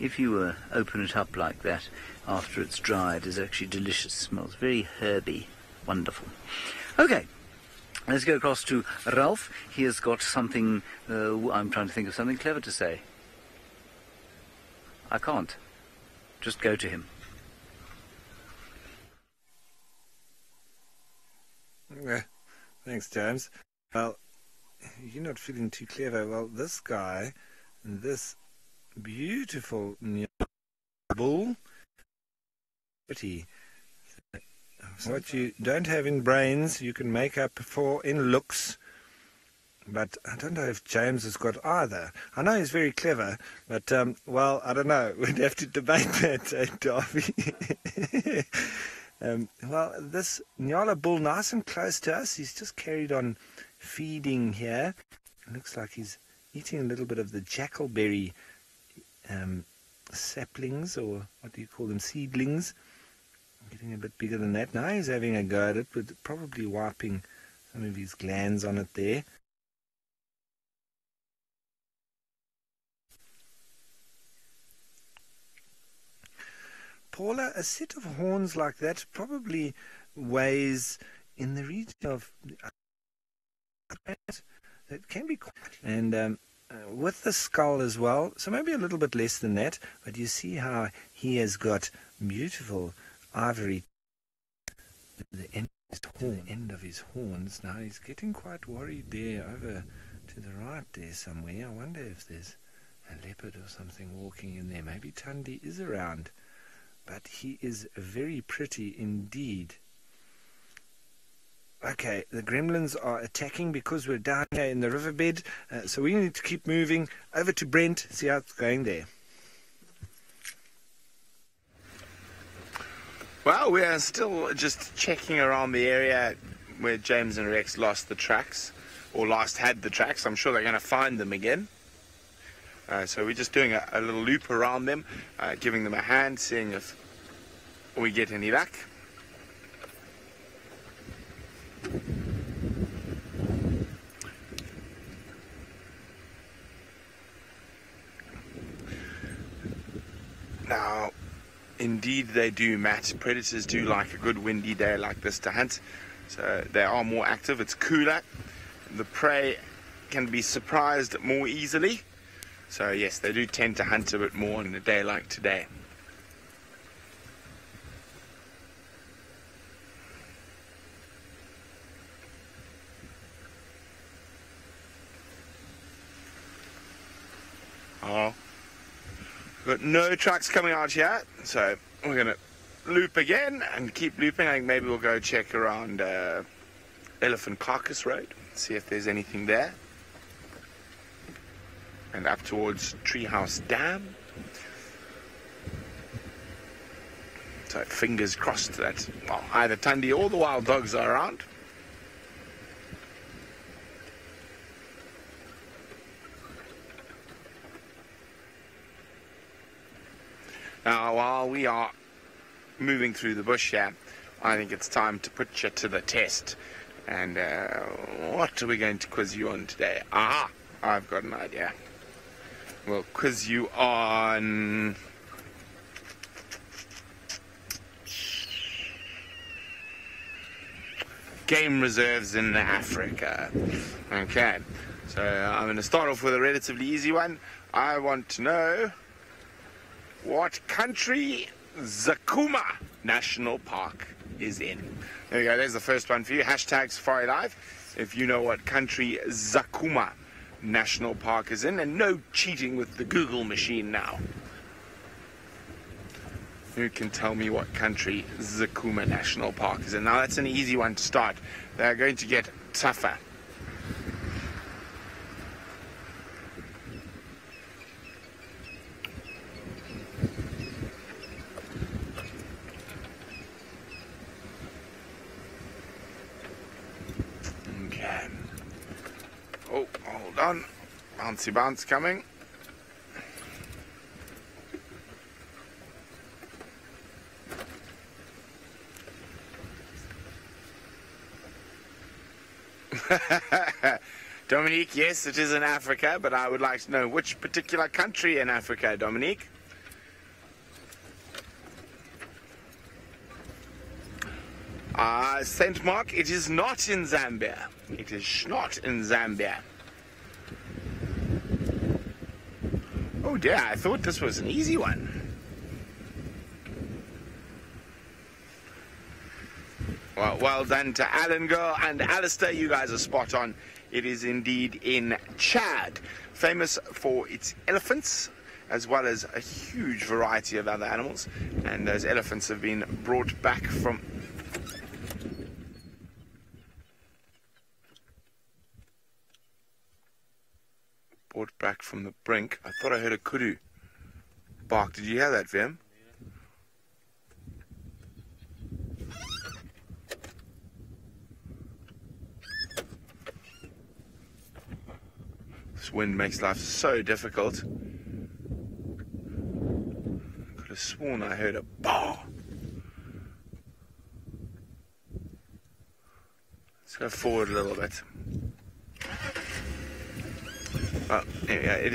if you open it up like that after it's dried, is actually delicious. Smells very herby. Wonderful. Okay. Let's go across to Ralph. He has got something... I'm trying to think of something clever to say. I can't. Just go to him. Thanks, James. Well, you're not feeling too clever. Well, this guy, and this beautiful bull, pretty. What you don't have in brains, you can make up for in looks. but I don't know if James has got either. I know he's very clever, but, well, I don't know. We'd have to debate that, Darvy. Well, this Nyala bull, nice and close to us, he's just carried on feeding here. It looks like he's eating a little bit of the jackalberry saplings, or what do you call them, seedlings. Getting a bit bigger than that. Now he's having a go at it, but probably wiping some of his glands on it there. Paula, a set of horns like that probably weighs in the region of... That can be quite... And with the skull as well, so maybe a little bit less than that, but you see how he has got beautiful ivory to the end of his horns. Now he's getting quite worried there over to the right there somewhere. I wonder if there's a leopard or something walking in there. Maybe Thandi is around. But he is very pretty indeed. Okay, the gremlins are attacking because we're down here in the riverbed, so we need to keep moving. Over to Brent, see how it's going there. Well, we're still just checking around the area where James and Rex lost the tracks, or last had the tracks. I'm sure they're going to find them again. So we're just doing a little loop around them, giving them a hand, seeing if we get any luck. Now, indeed they do, Matt. Predators do like a good windy day like this to hunt. So they are more active, it's cooler. The prey can be surprised more easily. So yes, they do tend to hunt a bit more on a day like today. Oh, we've got no trucks coming out here, so we're gonna loop again and keep looping. I think maybe we'll go check around Elephant Carcass Road, see if there's anything there. And up towards Treehouse Dam. So fingers crossed that well, either Thandi or the wild dogs are around. Now while we are moving through the bush here, I think it's time to put you to the test. And what are we going to quiz you on today? Aha! I've got an idea. We'll quiz you on game reserves in Africa. Okay, so I'm going to start off with a relatively easy one. I want to know what country Zakuma National Park is in. There you go, there's the first one for you. Hashtag Safari Live if you know what country Zakuma National Park is in, and no cheating with the Google machine now. Who can tell me what country Zakuma National Park is in? Now that's an easy one to start. They're going to get tougher. Bouncy bounce coming. Dominique, yes, it is in Africa, but I would like to know which particular country in Africa, Dominique. St. Mark, it is not in Zambia. It is not in Zambia. Oh dear, I thought this was an easy one. Well, well done to Alan Girl and Alistair, you guys are spot on. It is indeed in Chad, famous for its elephants, as well as a huge variety of other animals. And those elephants have been brought back from... short back from the brink. I thought I heard a kudu bark. Did you hear that, Vim? This wind makes life so difficult. Could have sworn I heard a bar. Let's go forward a little bit. Well, anyway, it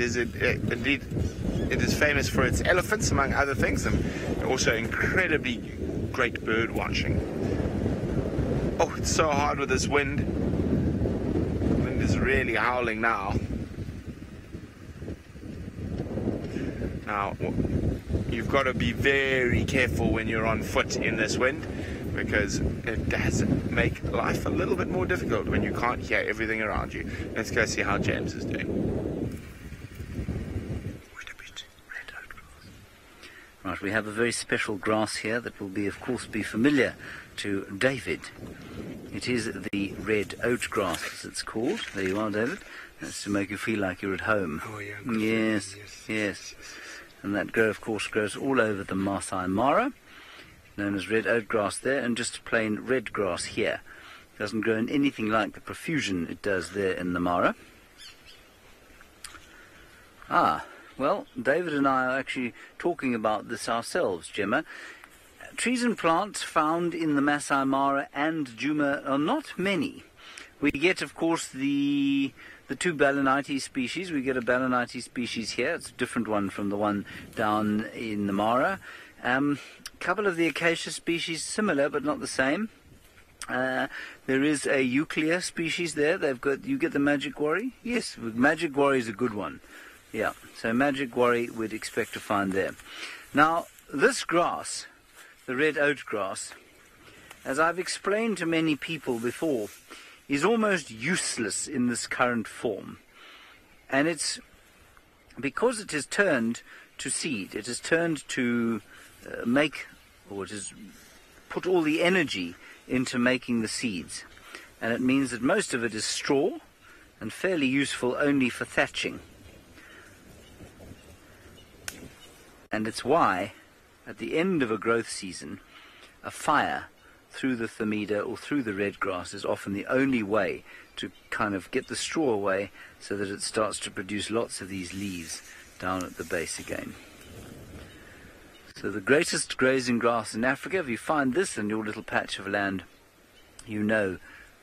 is famous for its elephants, among other things, and also incredibly great bird watching. Oh, it's so hard with this wind. The wind is really howling now. Now, you've got to be very careful when you're on foot in this wind, because it does make life a little bit more difficult when you can't hear everything around you. Let's go see how James is doing. Right, we have a very special grass here that will be, of course, familiar to David. It is the red oat grass, as it's called. There you are, David. That's to make you feel like you're at home. Oh, yeah. Yes, yes, yes. And that, of course, grows all over the Maasai Mara, known as red oat grass there, and just plain red grass here. It doesn't grow in anything like the profusion it does there in the Mara. Ah, well, David and I are actually talking about this ourselves, Gemma. Trees and plants found in the Maasai Mara and Juma are not many. We get, of course, the two Balanites species. We get a Balanite species here. It's a different one from the one down in the Mara. Couple of the acacia species, similar but not the same. There is a Euclea species there. They've got, you get the magic worry? Yes, magic worry is a good one. Yeah, so magic worry we'd expect to find there. Now, this grass, the red oat grass, as I've explained to many people before, is almost useless in this current form. And it's because it is turned to seed, it is turned to make, or it is put all the energy into making the seeds, and it means that most of it is straw and fairly useful only for thatching. And it's why at the end of a growth season a fire through the Thermida or through the red grass is often the only way to kind of get the straw away so that it starts to produce lots of these leaves down at the base again. So the greatest grazing grass in Africa, if you find this in your little patch of land, you know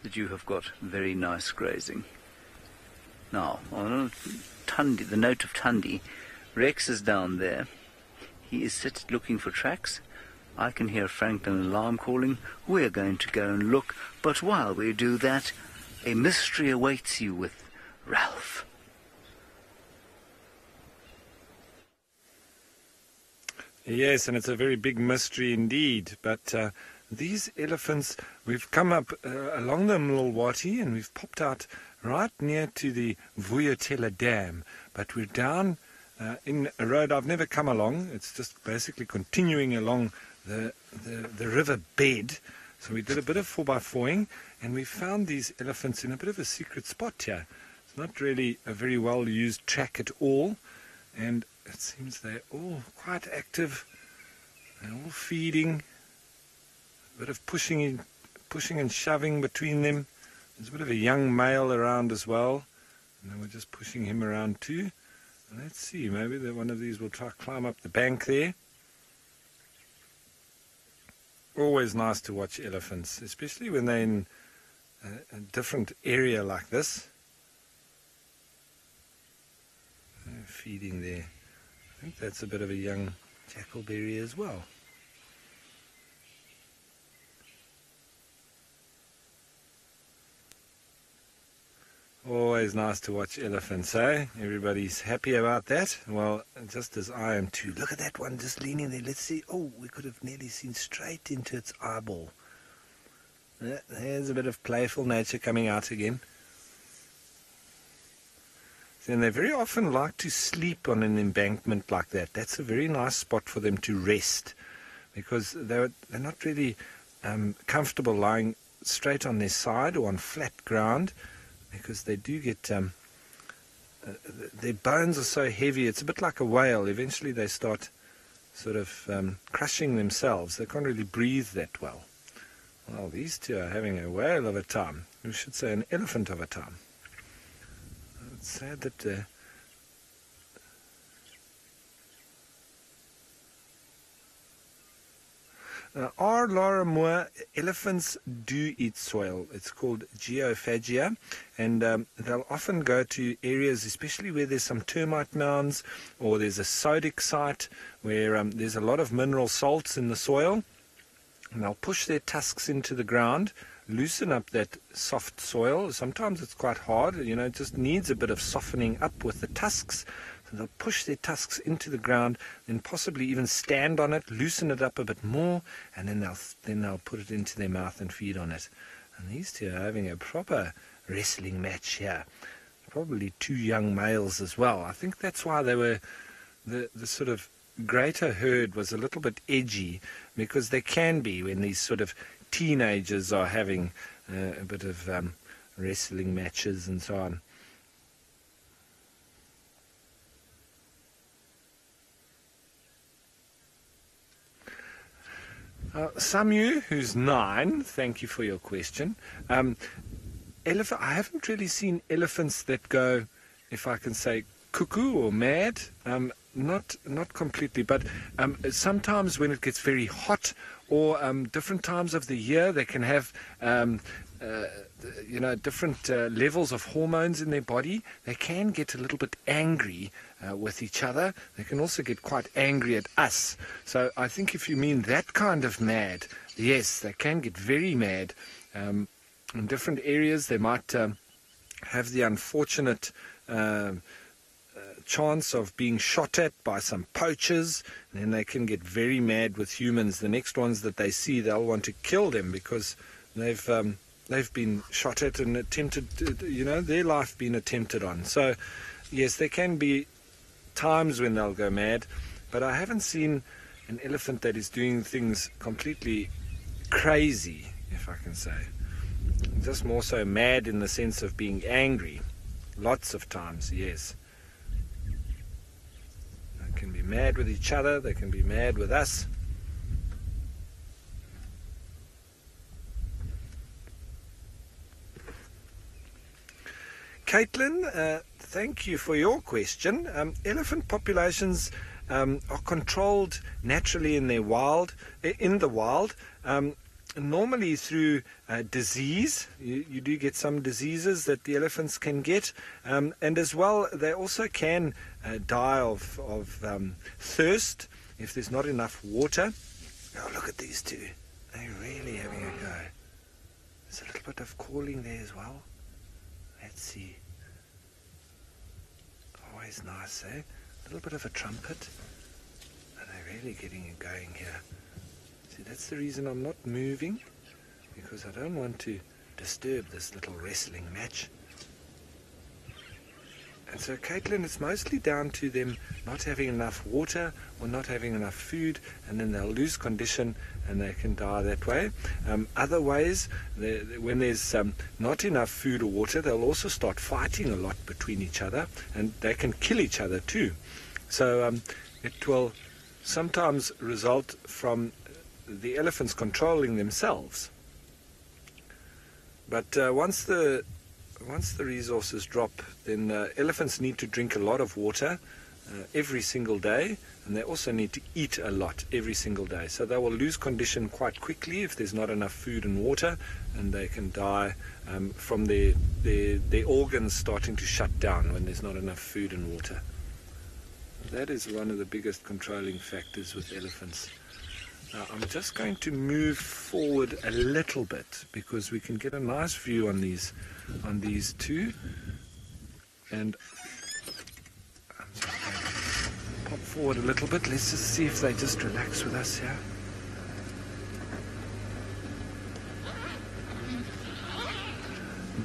that you have got very nice grazing. Now, on Thandi, the note of Thandi, Rex is down there. He is sitting looking for tracks. I can hear Franklin alarm calling. We're going to go and look, but while we do that, a mystery awaits you with Ralph. Yes, and it's a very big mystery indeed, but these elephants, we've come up along the Mlwati and we've popped out right near to the Vuyatela Dam, but we're down in a road I've never come along. It's just basically continuing along the river bed, so we did a bit of 4x4ing and we found these elephants in a bit of a secret spot here. It's not really a very well used track at all, and it seems they're all quite active. They're all feeding. A bit of pushing and shoving between them. There's a bit of a young male around as well, and then we're just pushing him around too. And let's see, maybe that one of these will try to climb up the bank there. Always nice to watch elephants, especially when they're in a different area like this. They're feeding there. I think that's a bit of a young jackalberry as well. Always nice to watch elephants, eh? Everybody's happy about that. Well, just as I am too. Look at that one just leaning there. Let's see. Oh, we could have nearly seen straight into its eyeball. There's a bit of playful nature coming out again. And they very often like to sleep on an embankment like that. That's a very nice spot for them to rest, because they're not really comfortable lying straight on their side or on flat ground, because they do get their bones are so heavy, it's a bit like a whale. Eventually they start sort of crushing themselves. They can't really breathe that well. Well, these two are having a whale of a time. We should say an elephant of a time. It's sad that R. Laura Moore, elephants do eat soil. It's called geophagia, and they'll often go to areas, especially where there's some termite mounds or there's a sodic site where there's a lot of mineral salts in the soil, and they'll push their tusks into the ground, loosen up that soft soil. Sometimes it's quite hard, you know, it just needs a bit of softening up with the tusks. They'll push their tusks into the ground, then possibly even stand on it, loosen it up a bit more, and then they'll put it into their mouth and feed on it. And these two are having a proper wrestling match here. Probably two young males as well. I think that's why they were the sort of greater herd was a little bit edgy, because they can be when these sort of teenagers are having a bit of wrestling matches and so on. Samu, who's 9, thank you for your question. I haven't really seen elephants that go, if I can say, cuckoo or mad. Not completely, but sometimes when it gets very hot or different times of the year, they can have different levels of hormones in their body. They can get a little bit angry with each other. They can also get quite angry at us. So I think if you mean that kind of mad, yes, they can get very mad. In different areas, they might have the unfortunate chance of being shot at by some poachers, and then they can get very mad with humans. The next ones that they see, they'll want to kill them because they've been shot at and attempted, you know, their life been attempted on. So yes, there can be times when they'll go mad, but I haven't seen an elephant that is doing things completely crazy, if I can say. Just more so mad in the sense of being angry. Lots of times, yes. They can be mad with each other, they can be mad with us. Caitlin, thank you for your question. Elephant populations are controlled naturally in the wild, normally through disease. You do get some diseases that the elephants can get, and as well they also can die of thirst if there's not enough water. Oh, look at these two. They're really having a go. There's a little bit of calling there as well. Let's see. Always nice, eh? A little bit of a trumpet. And they're really getting it going here. See, that's the reason I'm not moving, because I don't want to disturb this little wrestling match. And so, Caitlin, it's mostly down to them not having enough water or not having enough food, and then they'll lose condition and they can die that way. Other ways, when there's not enough food or water, they'll also start fighting a lot between each other, and they can kill each other too. So it will sometimes result from the elephants controlling themselves. But once the resources drop, then elephants need to drink a lot of water every single day, and they also need to eat a lot every single day. So they will lose condition quite quickly if there's not enough food and water, and they can die from their organs starting to shut down when there's not enough food and water. That is one of the biggest controlling factors with elephants. Now, I'm just going to move forward a little bit because we can get a nice view on these two, and I'm just going to pop forward a little bit. Let's just see if they just relax with us here.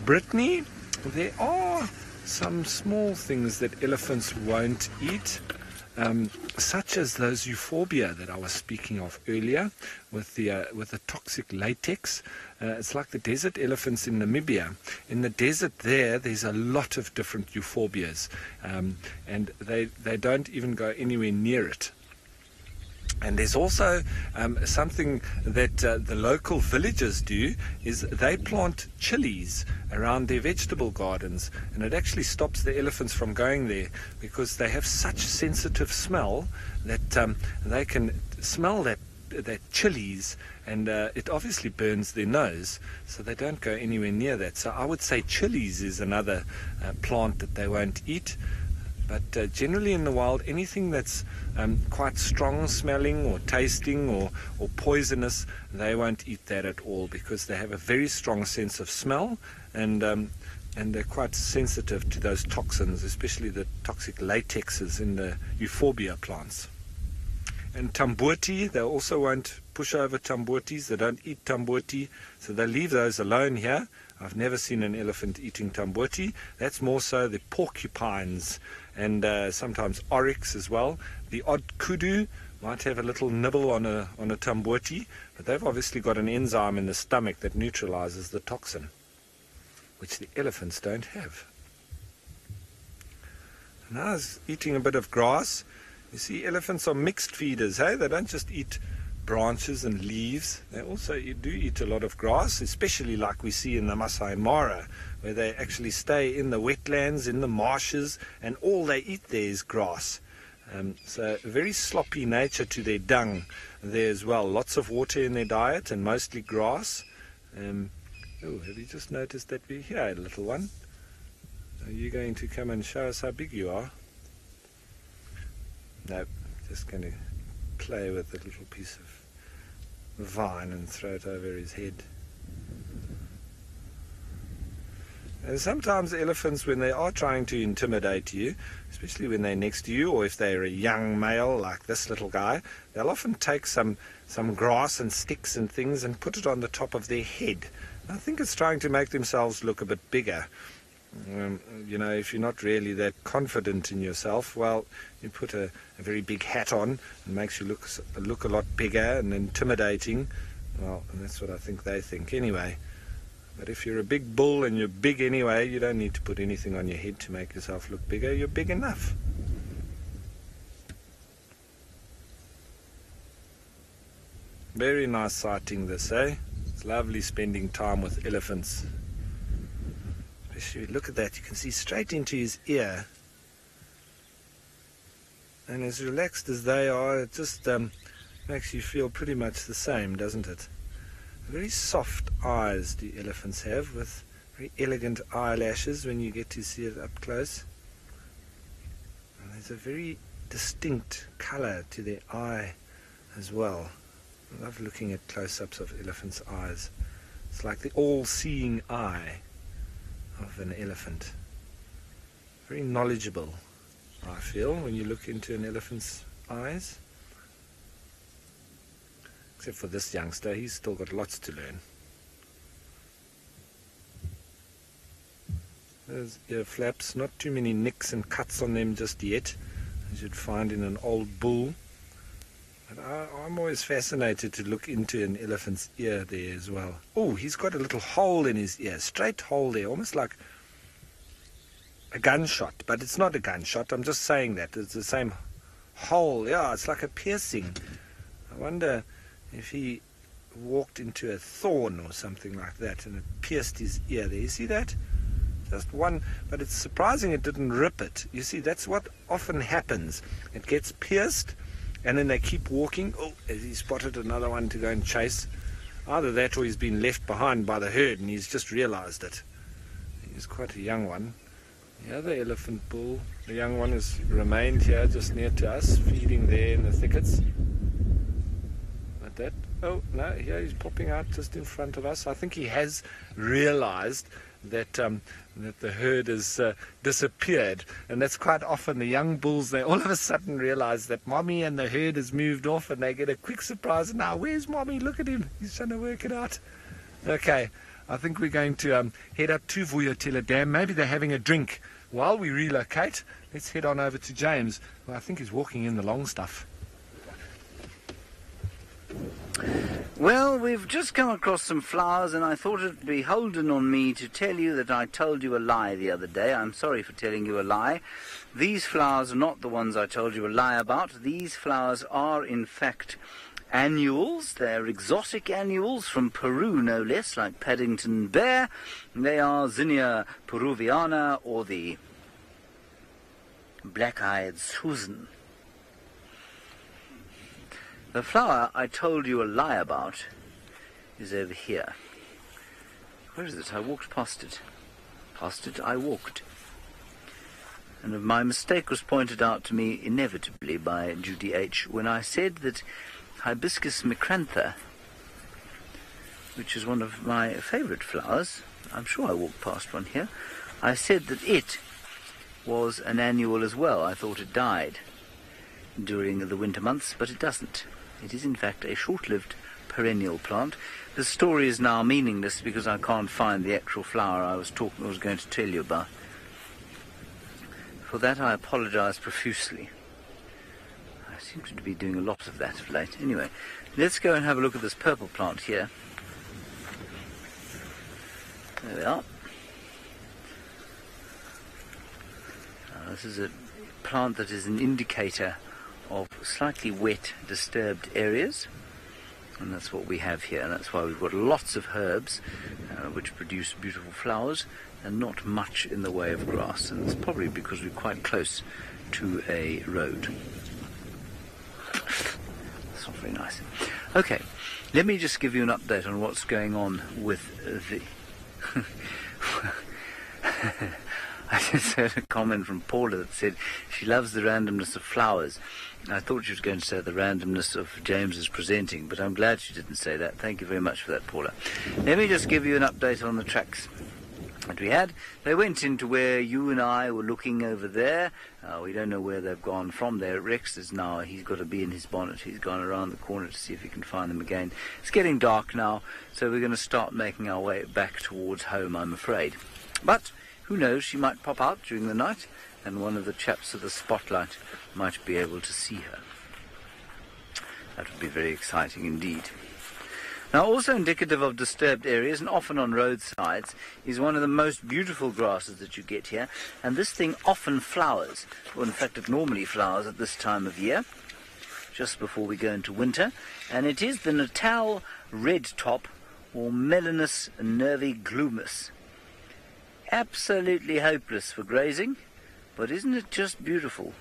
Brittany, there are some small things that elephants won't eat. such as those euphorbia that I was speaking of earlier, with the toxic latex. It's like the desert elephants in Namibia. In the desert there, there's a lot of different euphorbias, and they don't even go anywhere near it. And there's also something that the local villagers do, is they plant chilies around their vegetable gardens, and it actually stops the elephants from going there because they have such sensitive smell that they can smell that chilies, and it obviously burns their nose, so they don't go anywhere near that. So I would say chilies is another plant that they won't eat. But generally in the wild, anything that's quite strong smelling or tasting or poisonous, they won't eat that at all, because they have a very strong sense of smell, and they're quite sensitive to those toxins, especially the toxic latexes in the euphorbia plants. And tambourti, they also won't push over tambourtis. They don't eat tambourti, so they leave those alone here. I've never seen an elephant eating tambourti. That's more so the porcupines, and sometimes oryx as well. The odd kudu might have a little nibble on a tambourti, but they've obviously got an enzyme in the stomach that neutralizes the toxin, which the elephants don't have. And I was eating a bit of grass. You see, elephants are mixed feeders, hey? They don't just eat branches and leaves. They also do eat a lot of grass, especially like we see in the Maasai Mara, where they actually stay in the wetlands, in the marshes, and all they eat there is grass. So a very sloppy nature to their dung there as well. Lots of water in their diet and mostly grass. Oh, have you just noticed that we're here, little one? Are you going to come and show us how big you are? No, just going to play with a little piece of vine and throw it over his head. And sometimes elephants, when they are trying to intimidate you, especially when they're next to you, or if they're a young male like this little guy, they'll often take some grass and sticks and things and put it on the top of their head. And I think it's trying to make themselves look a bit bigger. You know, if you're not really that confident in yourself, well, you put a very big hat on, and makes you look a lot bigger and intimidating. Well, and that's what I think they think anyway. But if you're a big bull and you're big anyway, you don't need to put anything on your head to make yourself look bigger. You're big enough. Very nice sighting this, eh? It's lovely spending time with elephants. If you look at that, you can see straight into his ear, and as relaxed as they are, it just makes you feel pretty much the same, doesn't it? Very soft eyes do elephants have, with very elegant eyelashes when you get to see it up close, and there's a very distinct color to their eye as well. I love looking at close-ups of elephants' eyes. It's like the all-seeing eye of an elephant. Very knowledgeable, I feel, when you look into an elephant's eyes. Except for this youngster, he's still got lots to learn. Those ear flaps, not too many nicks and cuts on them just yet, as you'd find in an old bull. But I'm always fascinated to look into an elephant's ear there as well. Oh, he's got a little hole in his ear, straight hole there, almost like a gunshot. But it's not a gunshot, I'm just saying that. It's the same hole, yeah, it's like a piercing. I wonder if he walked into a thorn or something like that and it pierced his ear there. You see that? Just one, but it's surprising it didn't rip it. You see, that's what often happens. It gets pierced, and then they keep walking. Oh, as he spotted another one to go and chase. Either that or he's been left behind by the herd and he's just realized it. He's quite a young one. The other elephant bull, the young one, has remained here just near to us, feeding there in the thickets. Like that. Oh, no, here he's popping out just in front of us. I think he has realized that the herd has disappeared, and that's quite often the young bulls. They all of a sudden realize that mommy and the herd has moved off, and they get a quick surprise. Now, where's mommy? Look at him, he's trying to work it out. Okay, I think we're going to head up to Vuyo Tela Dam. Maybe they're having a drink while we relocate. Let's head on over to James, who I think is walking in the long stuff. Well, we've just come across some flowers, and I thought it would be holden on me to tell you that I told you a lie the other day. I'm sorry for telling you a lie. These flowers are not the ones I told you a lie about. These flowers are, in fact, annuals. They're exotic annuals from Peru, no less, like Paddington Bear. They are Zinnia peruviana, or the black-eyed Susan. The flower I told you a lie about is over here. Where is it? I walked past it. Past it I walked. And my mistake was pointed out to me inevitably by Judy H. when I said that Hibiscus micrantha, which is one of my favourite flowers, I'm sure I walked past one here, I said that it was an annual as well. I thought it died during the winter months, but it doesn't. It is in fact a short-lived perennial plant. The story is now meaningless because I can't find the actual flower I was going to tell you about. For that I apologize profusely. I seem to be doing a lot of that of late. Anyway, let's go and have a look at this purple plant here. There we are. Now, this is a plant that is an indicator of slightly wet, disturbed areas, and that's what we have here. And that's why we've got lots of herbs which produce beautiful flowers and not much in the way of grass, and it's probably because we're quite close to a road. That's not very nice. Okay, let me just give you an update on what's going on with the I just heard a comment from Paula that said she loves the randomness of flowers. I thought she was going to say the randomness of James's presenting, but I'm glad she didn't say that. Thank you very much for that, Paula. Let me just give you an update on the tracks that we had. They went into where you and I were looking over there. We don't know where they've gone from there. Rex is now, he's got a bee in his bonnet. He's gone around the corner to see if he can find them again. It's getting dark now, so we're going to start making our way back towards home, I'm afraid. But who knows, she might pop out during the night, and one of the chaps of the spotlight might be able to see her. That would be very exciting indeed. Now, also indicative of disturbed areas, and often on roadsides, is one of the most beautiful grasses that you get here. And this thing often flowers, or in fact it normally flowers at this time of year, just before we go into winter. And it is the Natal red top, or Melanus nerviglumus. Absolutely hopeless for grazing, but isn't it just beautiful?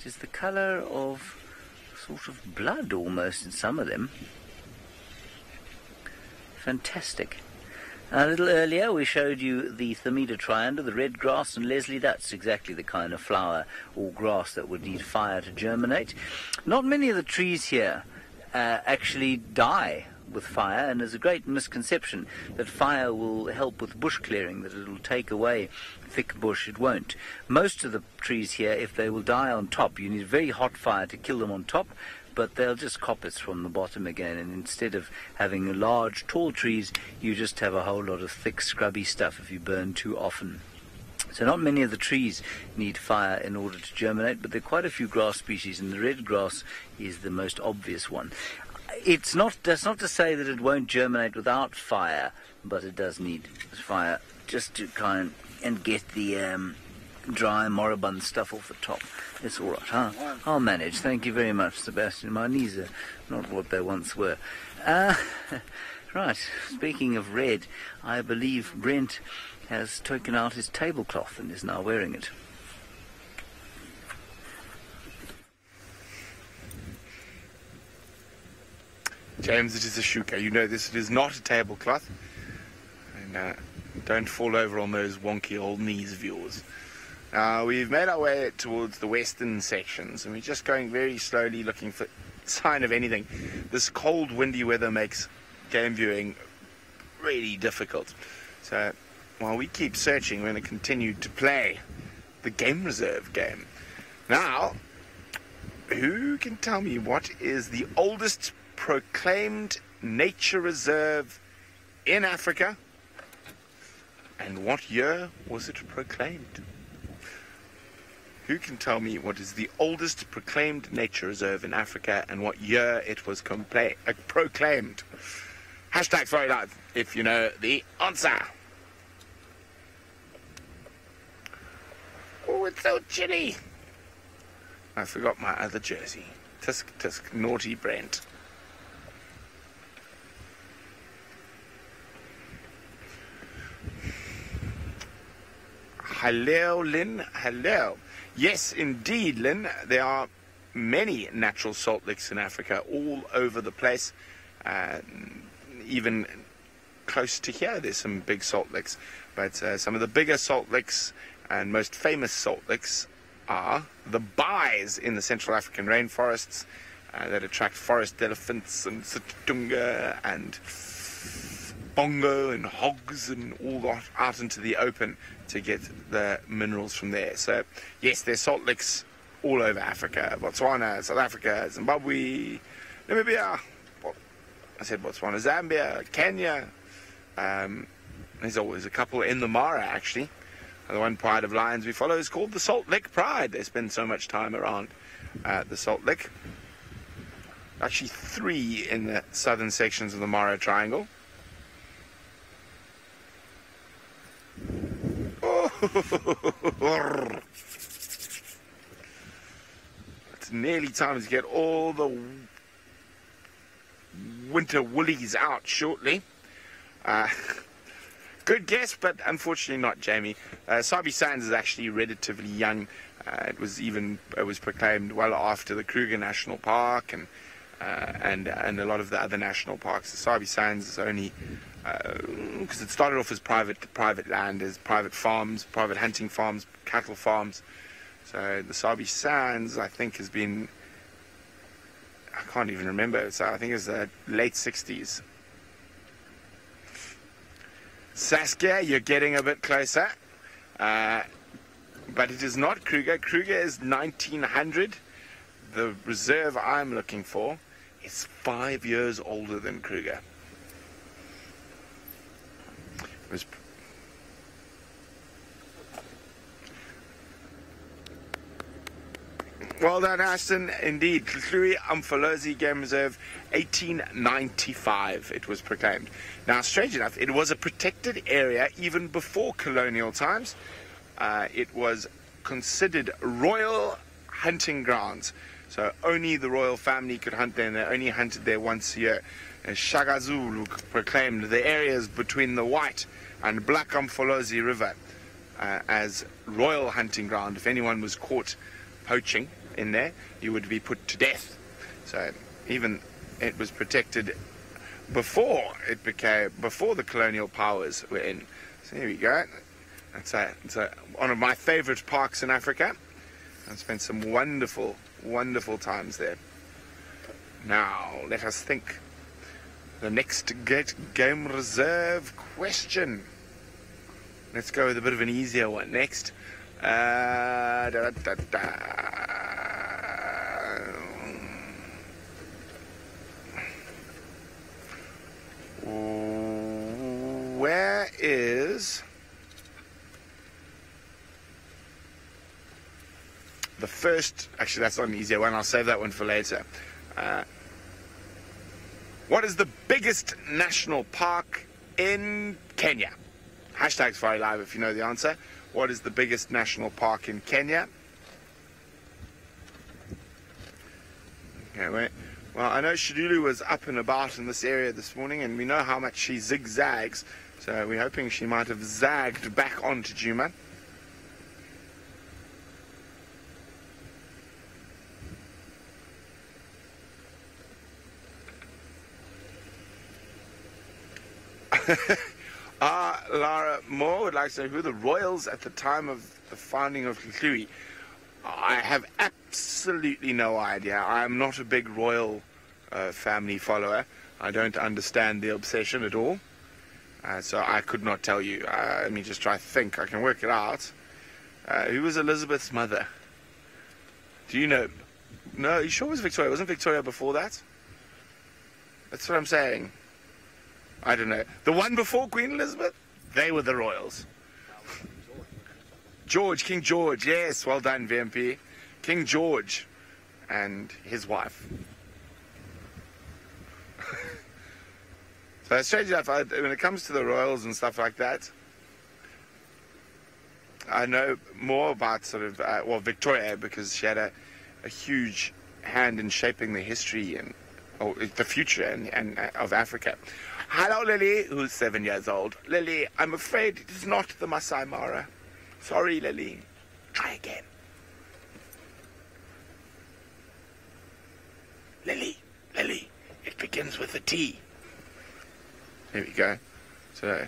It is the colour of sort of blood almost in some of them. Fantastic. A little earlier we showed you the Thermida trianda, the red grass, and Leslie, that's exactly the kind of flower or grass that would need fire to germinate. Not many of the trees here actually die with fire, and there's a great misconception that fire will help with bush clearing, that it'll take away thick bush. It won't. Most of the trees here, if they will die on top, you need a very hot fire to kill them on top, but they'll just coppice from the bottom again, and instead of having large tall trees you just have a whole lot of thick scrubby stuff if you burn too often. So not many of the trees need fire in order to germinate, but there are quite a few grass species, and the red grass is the most obvious one. It's not, that's not to say that it won't germinate without fire, but it does need fire just to kind and get the dry moribund stuff off the top. It's all right, huh? I'll manage. Thank you very much, Sebastien. My knees are not what they once were. Right, speaking of red, I believe Brent has taken out his tablecloth and is now wearing it. James, it is a shuka. You know this. It is not a tablecloth. And don't fall over on those wonky old knees of yours. We've made our way towards the western sections, and we're just going very slowly looking for sign of anything. This cold, windy weather makes game viewing really difficult. So while we keep searching, we're going to continue to play the game reserve game. Now, who can tell me what is the oldest proclaimed nature reserve in Africa And what year was it proclaimed? Who can tell me what is the oldest proclaimed nature reserve in Africa and what year it was proclaimed? Hashtag throw it out if you know the answer. Oh, it's so chilly. I forgot my other jersey. Tisk, tisk, naughty Brent. Hello, Lynn. Hello. Yes, indeed, Lynn. There are many natural salt licks in Africa all over the place. Even close to here, there's some big salt licks. But some of the bigger salt licks and most famous salt licks are the baais in the Central African rainforests that attract forest elephants and sitatunga and bongo and hogs and all that out into the open to get the minerals from there. So yes, there's salt licks all over Africa. Botswana, South Africa, Zimbabwe, Namibia, I said Botswana, Zambia, Kenya. There's always a couple in the Mara actually. The one pride of lions we follow is called the Salt Lick Pride. They spend so much time around the Salt Lick. Actually three in the southern sections of the Mara Triangle. Oh. It's nearly time to get all the winter woolies out shortly. Good guess, but unfortunately not, Jamie. Sabi Sands is actually relatively young. It was proclaimed well after the Kruger National Park and a lot of the other national parks. The Sabi Sands is only because it started off as private land, as private farms, private hunting farms, cattle farms. So the Sabi Sands, I think, has been, I can't even remember, so I think it's the late 60s. Saskia, you're getting a bit closer, but it is not Kruger. Kruger is 1900. The reserve I'm looking for is 5 years older than Kruger. Well done, Ashton. Indeed, Hluhluwe-iMfolozi Game Reserve, 1895 it was proclaimed. Now, strange enough, it was a protected area even before colonial times. It was considered royal hunting grounds. So only the royal family could hunt there, and they only hunted there once a year. Shagazulu proclaimed the areas between the White and Black Mfolozi River as royal hunting ground. If anyone was caught poaching in there, you would be put to death. So even it was protected before it became, before the colonial powers were in. So here we go. It's one of my favorite parks in Africa. I've spent some wonderful, wonderful times there. Now let us think. The next game reserve question. Let's go with a bit of an easier one next. Where is the first? Actually, that's not an easier one. I'll save that one for later. What is the biggest national park in Kenya? Hashtags Fire Live if you know the answer. What is the biggest national park in Kenya? Okay, wait. Well, I know Shidulu was up and about in this area this morning, and we know how much she zigzags. So we're hoping she might have zagged back onto Juma. Lara Moore would like to know who the royals at the time of the founding of Hluhluwe. I have absolutely no idea. I am not a big royal family follower. I don't understand the obsession at all. So I could not tell you. Let me just try to think. I can work it out. Who was Elizabeth's mother? Do you know? No, you sure it was Victoria? Wasn't Victoria before that? That's what I'm saying. I don't know. The one before Queen Elizabeth? They were the royals. George, King George, yes, well done, VMP. King George and his wife. So strange enough, when it comes to the royals and stuff like that, I know more about sort of, well, Victoria, because she had a huge hand in shaping the history and the future and of Africa. Hello, Lily, who's 7 years old. Lily, I'm afraid it is not the Maasai Mara. Sorry, Lily. Try again. Lily, Lily, it begins with a T. Here we go. So,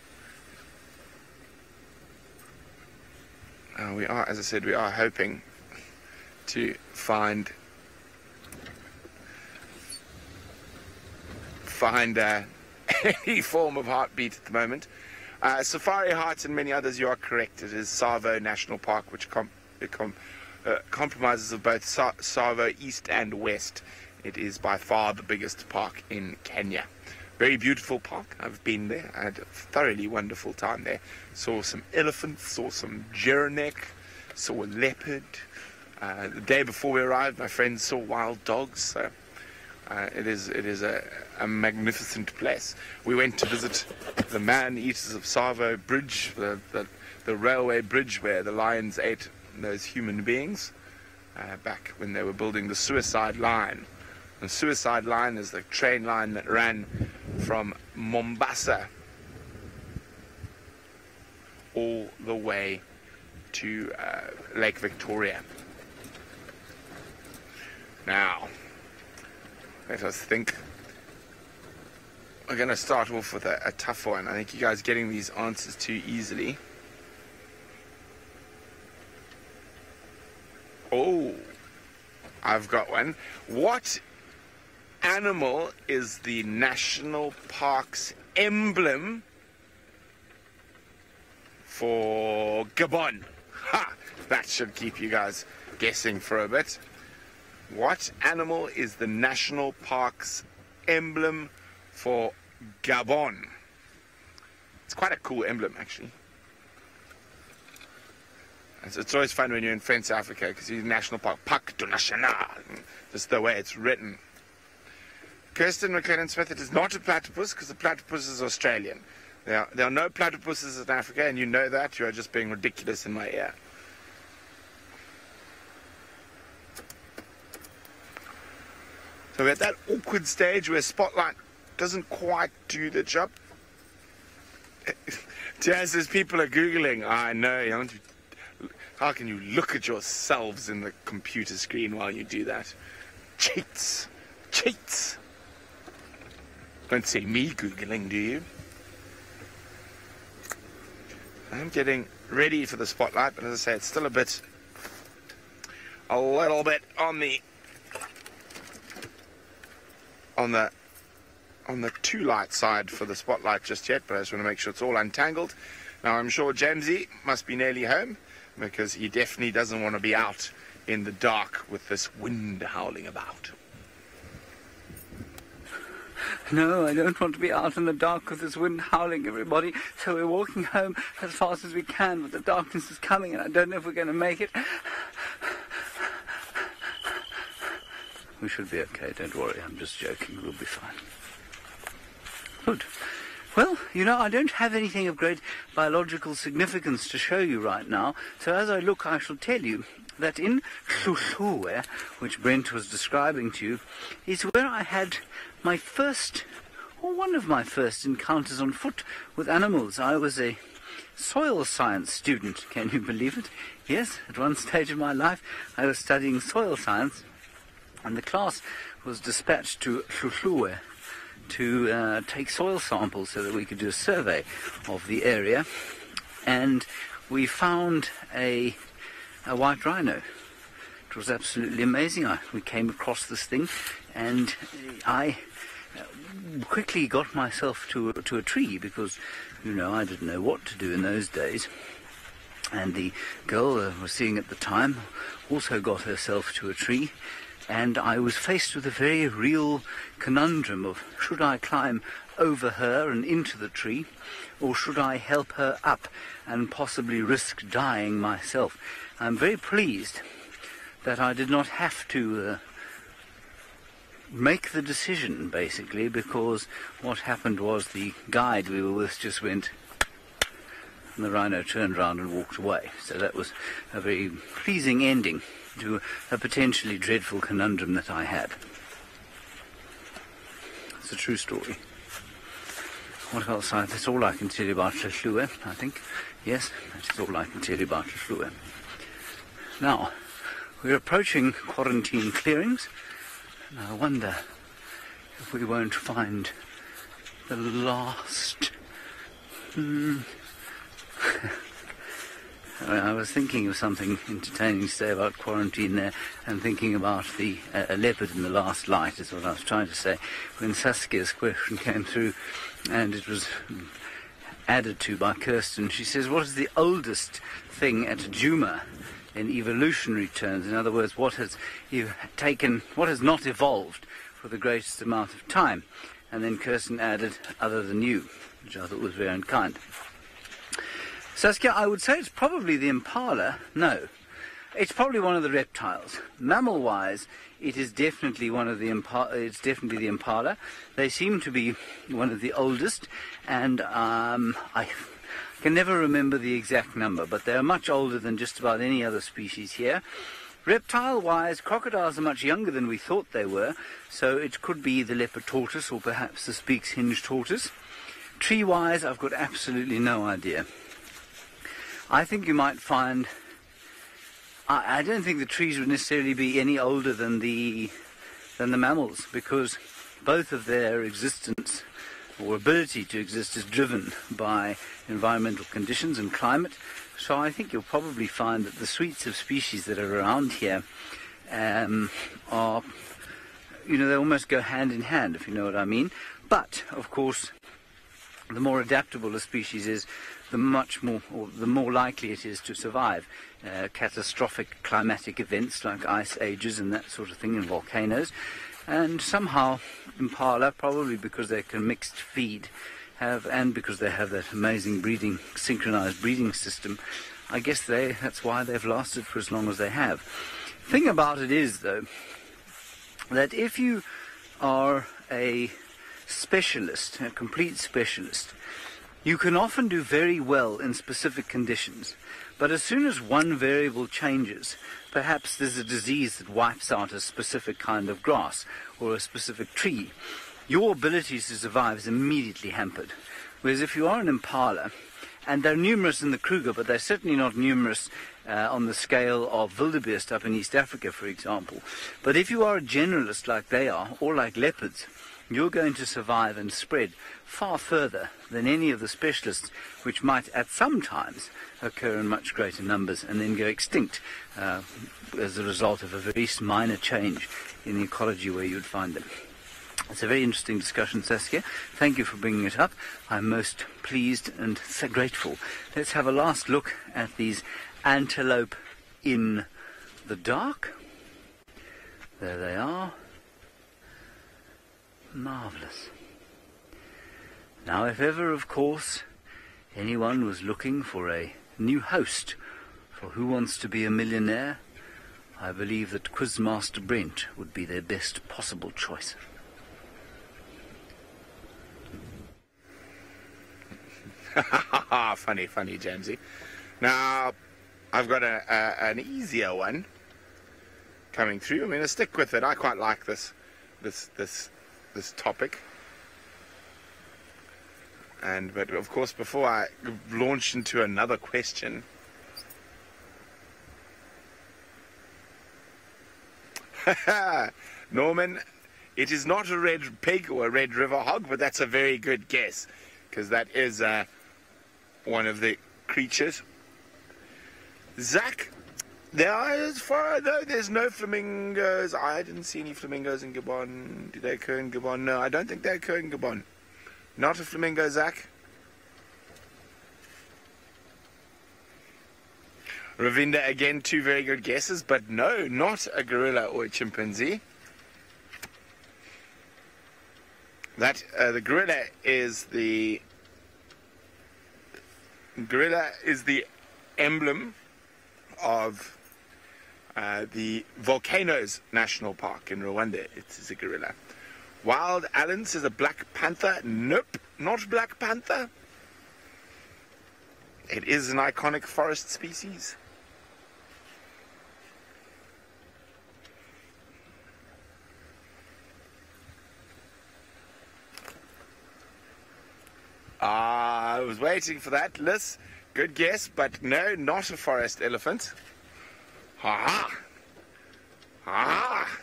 we are, as I said, we are hoping to find any form of heartbeat at the moment. Safari Hearts and many others, you are correct. It is Tsavo National Park, which comprises of both Tsavo East and West. It is by far the biggest park in Kenya. Very beautiful park. I've been there. I had a thoroughly wonderful time there. Saw some elephants, saw some gerenuk, saw a leopard. The day before we arrived, my friends saw wild dogs. So it is a magnificent place. We went to visit the man-eaters of Tsavo Bridge, the railway bridge where the lions ate those human beings back when they were building the suicide line. The suicide line is the train line that ran from Mombasa all the way to Lake Victoria. Now, let us think. We're going to start off with a tough one. I think you guys are getting these answers too easily. Oh, I've got one. What animal is the national park's emblem for Gabon? Ha! That should keep you guys guessing for a bit. What animal is the national park's emblem for Gabon? It's quite a cool emblem, actually. It's always fun when you're in French Africa, because you're in national park, Parc du National, just the way it's written. Kirsten McLennan-Smith, it is not a platypus, because the platypus is Australian. There are no platypuses in Africa, and you know that. You are just being ridiculous in my ear. So we're at that awkward stage where Spotlight doesn't quite do the job. Just as people are Googling, I know, how can you look at yourselves in the computer screen while you do that? Cheats! Cheats! Don't see me Googling, do you? I'm getting ready for the Spotlight, but as I say, it's still a little bit on the too light side for the Spotlight just yet, but I just want to make sure it's all untangled. Now, I'm sure Jamesy must be nearly home, because he definitely doesn't want to be out in the dark with this wind howling about. No, I don't want to be out in the dark with this wind howling, everybody. So we're walking home as fast as we can, but the darkness is coming and I don't know if we're going to make it. We should be okay, don't worry, I'm just joking, we'll be fine. Good. Well, you know, I don't have anything of great biological significance to show you right now, so as I look, I shall tell you that in Hluhluwe, which Brent was describing to you, is where I had my first, or one of my first, encounters on foot with animals. I was a soil science student, can you believe it? Yes, at one stage of my life, I was studying soil science, and the class was dispatched to Hluhluwe to take soil samples so that we could do a survey of the area, and we found a white rhino. It was absolutely amazing. We came across this thing, and I quickly got myself to a tree, because, you know, I didn't know what to do in those days. And the girl I was seeing at the time also got herself to a tree, and I was faced with a very real conundrum of should I climb over her and into the tree, or should I help her up and possibly risk dying myself? I'm very pleased that I did not have to make the decision, basically, because what happened was the guide we were with just went, and the rhino turned around and walked away. So that was a very pleasing ending to a potentially dreadful conundrum that I had. It's a true story. What else? That's all I can tell you about Hluhluwe, I think. Yes, that's all I can tell you about Hluhluwe. Now, we're approaching quarantine clearings, and I wonder if we won't find the last... I was thinking of something entertaining to say about quarantine there, and thinking about the leopard in the last light is what I was trying to say when Saskia's question came through, and it was added to by Kirsten. She says, what is the oldest thing at Juma in evolutionary terms? In other words, what has not evolved for the greatest amount of time? And then Kirsten added, other than you, which I thought was very unkind. Saskia, I would say it's probably the impala. No, it's probably one of the reptiles. Mammal-wise, it is definitely one of the impala. It's definitely the impala. They seem to be one of the oldest, and I can never remember the exact number, but they are much older than just about any other species here. Reptile-wise, crocodiles are much younger than we thought they were, so it could be the leopard tortoise or perhaps the beaks-hinged tortoise. Tree-wise, I've got absolutely no idea. I think you might find... I don't think the trees would necessarily be any older than the mammals, because both of their existence or ability to exist is driven by environmental conditions and climate. So I think you'll probably find that the suites of species that are around here are, you know, they almost go hand in hand, if you know what I mean. But, of course, the more adaptable a species is, the more likely it is to survive catastrophic climatic events like ice ages and that sort of thing, and volcanoes. And somehow impala, probably because they can mixed feed, and because they have that amazing synchronized breeding system, I guess that's why they've lasted for as long as they have. The thing about it is, though, that if you are a specialist, a complete specialist, you can often do very well in specific conditions, but as soon as one variable changes, perhaps there's a disease that wipes out a specific kind of grass or a specific tree, your ability to survive is immediately hampered. Whereas if you are an impala, and they're numerous in the Kruger, but they're certainly not numerous on the scale of wildebeest up in East Africa, for example. But if you are a generalist like they are, or like leopards, you're going to survive and spread far further than any of the specialists, which might at some times occur in much greater numbers and then go extinct as a result of a very minor change in the ecology where you'd find them. It's a very interesting discussion, Saskia. Thank you for bringing it up. I'm most pleased and so grateful. Let's have a last look at these antelope in the dark. There they are. Marvellous. Now, if ever, of course, anyone was looking for a new host for Who Wants to Be a Millionaire, I believe that Quizmaster Brent would be their best possible choice. Funny, Jamesy. Now, I've got an easier one coming through. I'm going to stick with it. I quite like this topic, but of course, before I launch into another question, Norman, it is not a red pig or a red river hog, but that's a very good guess, because that is one of the creatures. Zach, there's no flamingos. I didn't see any flamingos in Gabon. Do they occur in Gabon? No, I don't think they occur in Gabon. Not a flamingo, Zach. Ravinda, again, two very good guesses, but no, not a gorilla or a chimpanzee. That the gorilla is the emblem of the Volcanoes National Park in Rwanda. It is a gorilla. Wild Allens is a black panther. Nope, not black panther. It is an iconic forest species. Ah, I was waiting for that, Liz. Good guess, but no, not a forest elephant. Ha-ha! Ha-ha!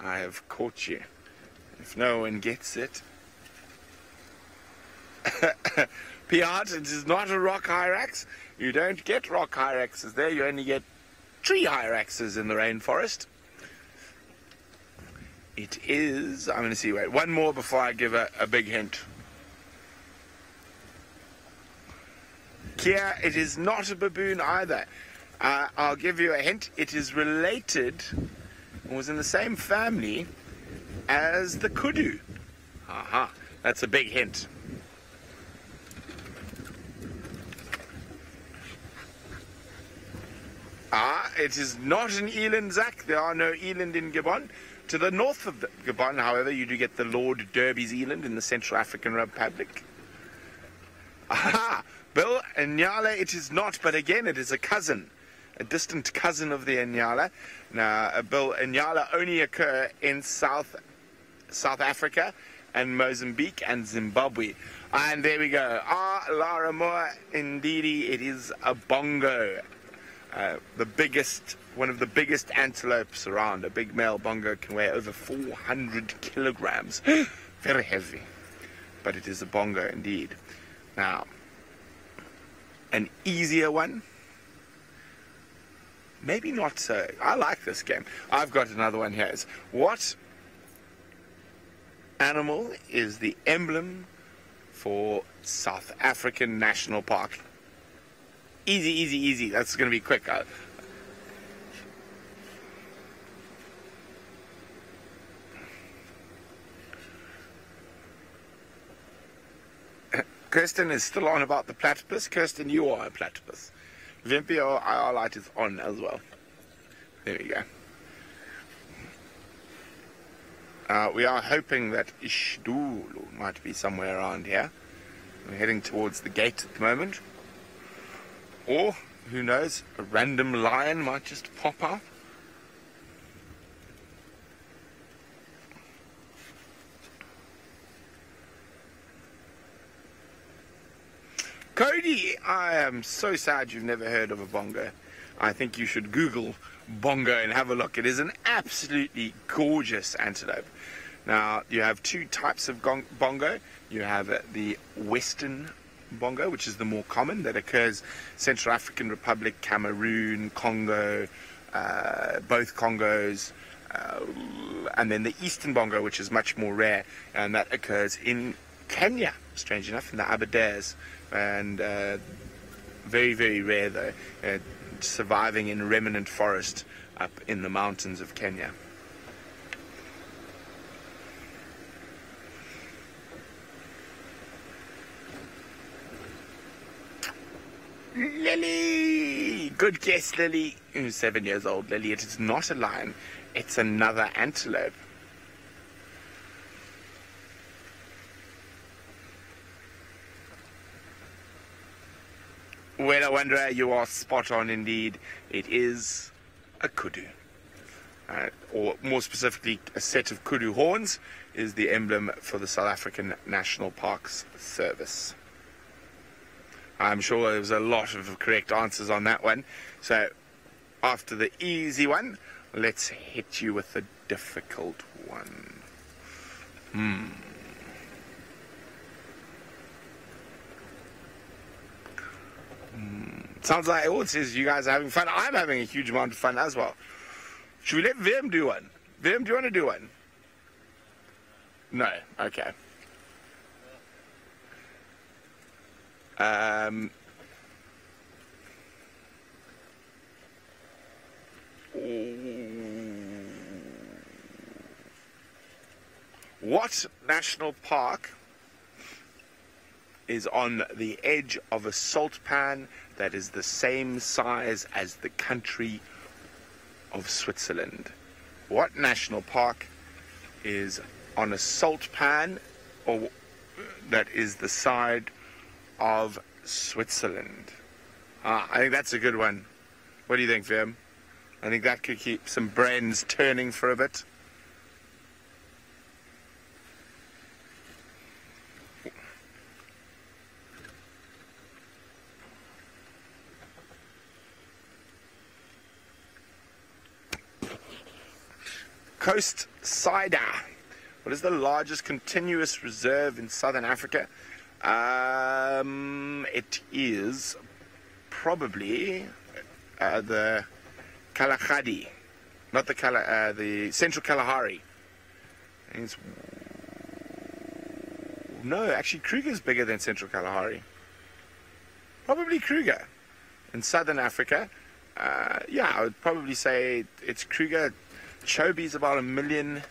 I have caught you. If no one gets it. Piat, it is not a rock hyrax. You don't get rock hyraxes there. You only get tree hyraxes in the rainforest. It is... I'm going to see. Wait, one more before I give a big hint. Kia, it is not a baboon either. I'll give you a hint. It is related... was in the same family as the kudu. Aha, that's a big hint. Ah, it is not an eland, Zach. There are no eland in Gabon. To the north of Gabon, however, you do get the Lord Derby's eland in the Central African Republic. Aha, Bill, Nyala, it is not, but again, it is a cousin. A distant cousin of the Nyala. Now, Bill, Nyala only occur in South Africa and Mozambique and Zimbabwe. And there we go. Ah, Lara Moore, indeedy, it is a bongo. The biggest, one of the biggest antelopes around. A big male bongo can weigh over 400 kilograms. Very heavy. But it is a bongo indeed. Now, an easier one. Maybe not so. I like this game. I've got another one here. It's what animal is the emblem for South African National Park? Easy, easy, easy. That's going to be quick. Kirsten is still on about the platypus. Kirsten, you are a platypus. Vimpy or IR light is on as well. There we go. We are hoping that Ishdulu might be somewhere around here. We're heading towards the gate at the moment. Or, who knows, a random lion might just pop up. Cody, I am so sad you've never heard of a bongo. I think you should Google bongo and have a look. It is an absolutely gorgeous antelope. Now, you have two types of bongo. You have the Western bongo, which is the more common, that occurs Central African Republic, Cameroon, Congo, both Congos, and then the Eastern bongo, which is much more rare, and that occurs in Kenya, strange enough, in the Aberdares. And very, very rare though, surviving in remnant forest up in the mountains of Kenya. Lily! Good guess, Lily. 7 years old, Lily. It is not a lion, it's another antelope. Well, I wonder, you are spot on indeed. It is a kudu. Or more specifically, a set of kudu horns is the emblem for the South African National Parks Service. I'm sure there was a lot of correct answers on that one. So, after the easy one, let's hit you with the difficult one. Sounds like it says you guys are having fun. I'm having a huge amount of fun as well. Should we let Vim do one? Vim, do you want to do one? No. Okay. What national park is on the edge of a salt pan that is the same size as the country of Switzerland? What national park is on a salt pan or that is the side of Switzerland? I think that's a good one. What do you think, Vim? I think that could keep some brains turning for a bit. Coast Cider. What is the largest continuous reserve in Southern Africa? It is probably the Kalahari, not the the Central Kalahari. It's, no, actually Kruger's bigger than Central Kalahari. Probably Kruger. In Southern Africa, yeah, I would probably say it's Kruger. Chobe is about 1 million.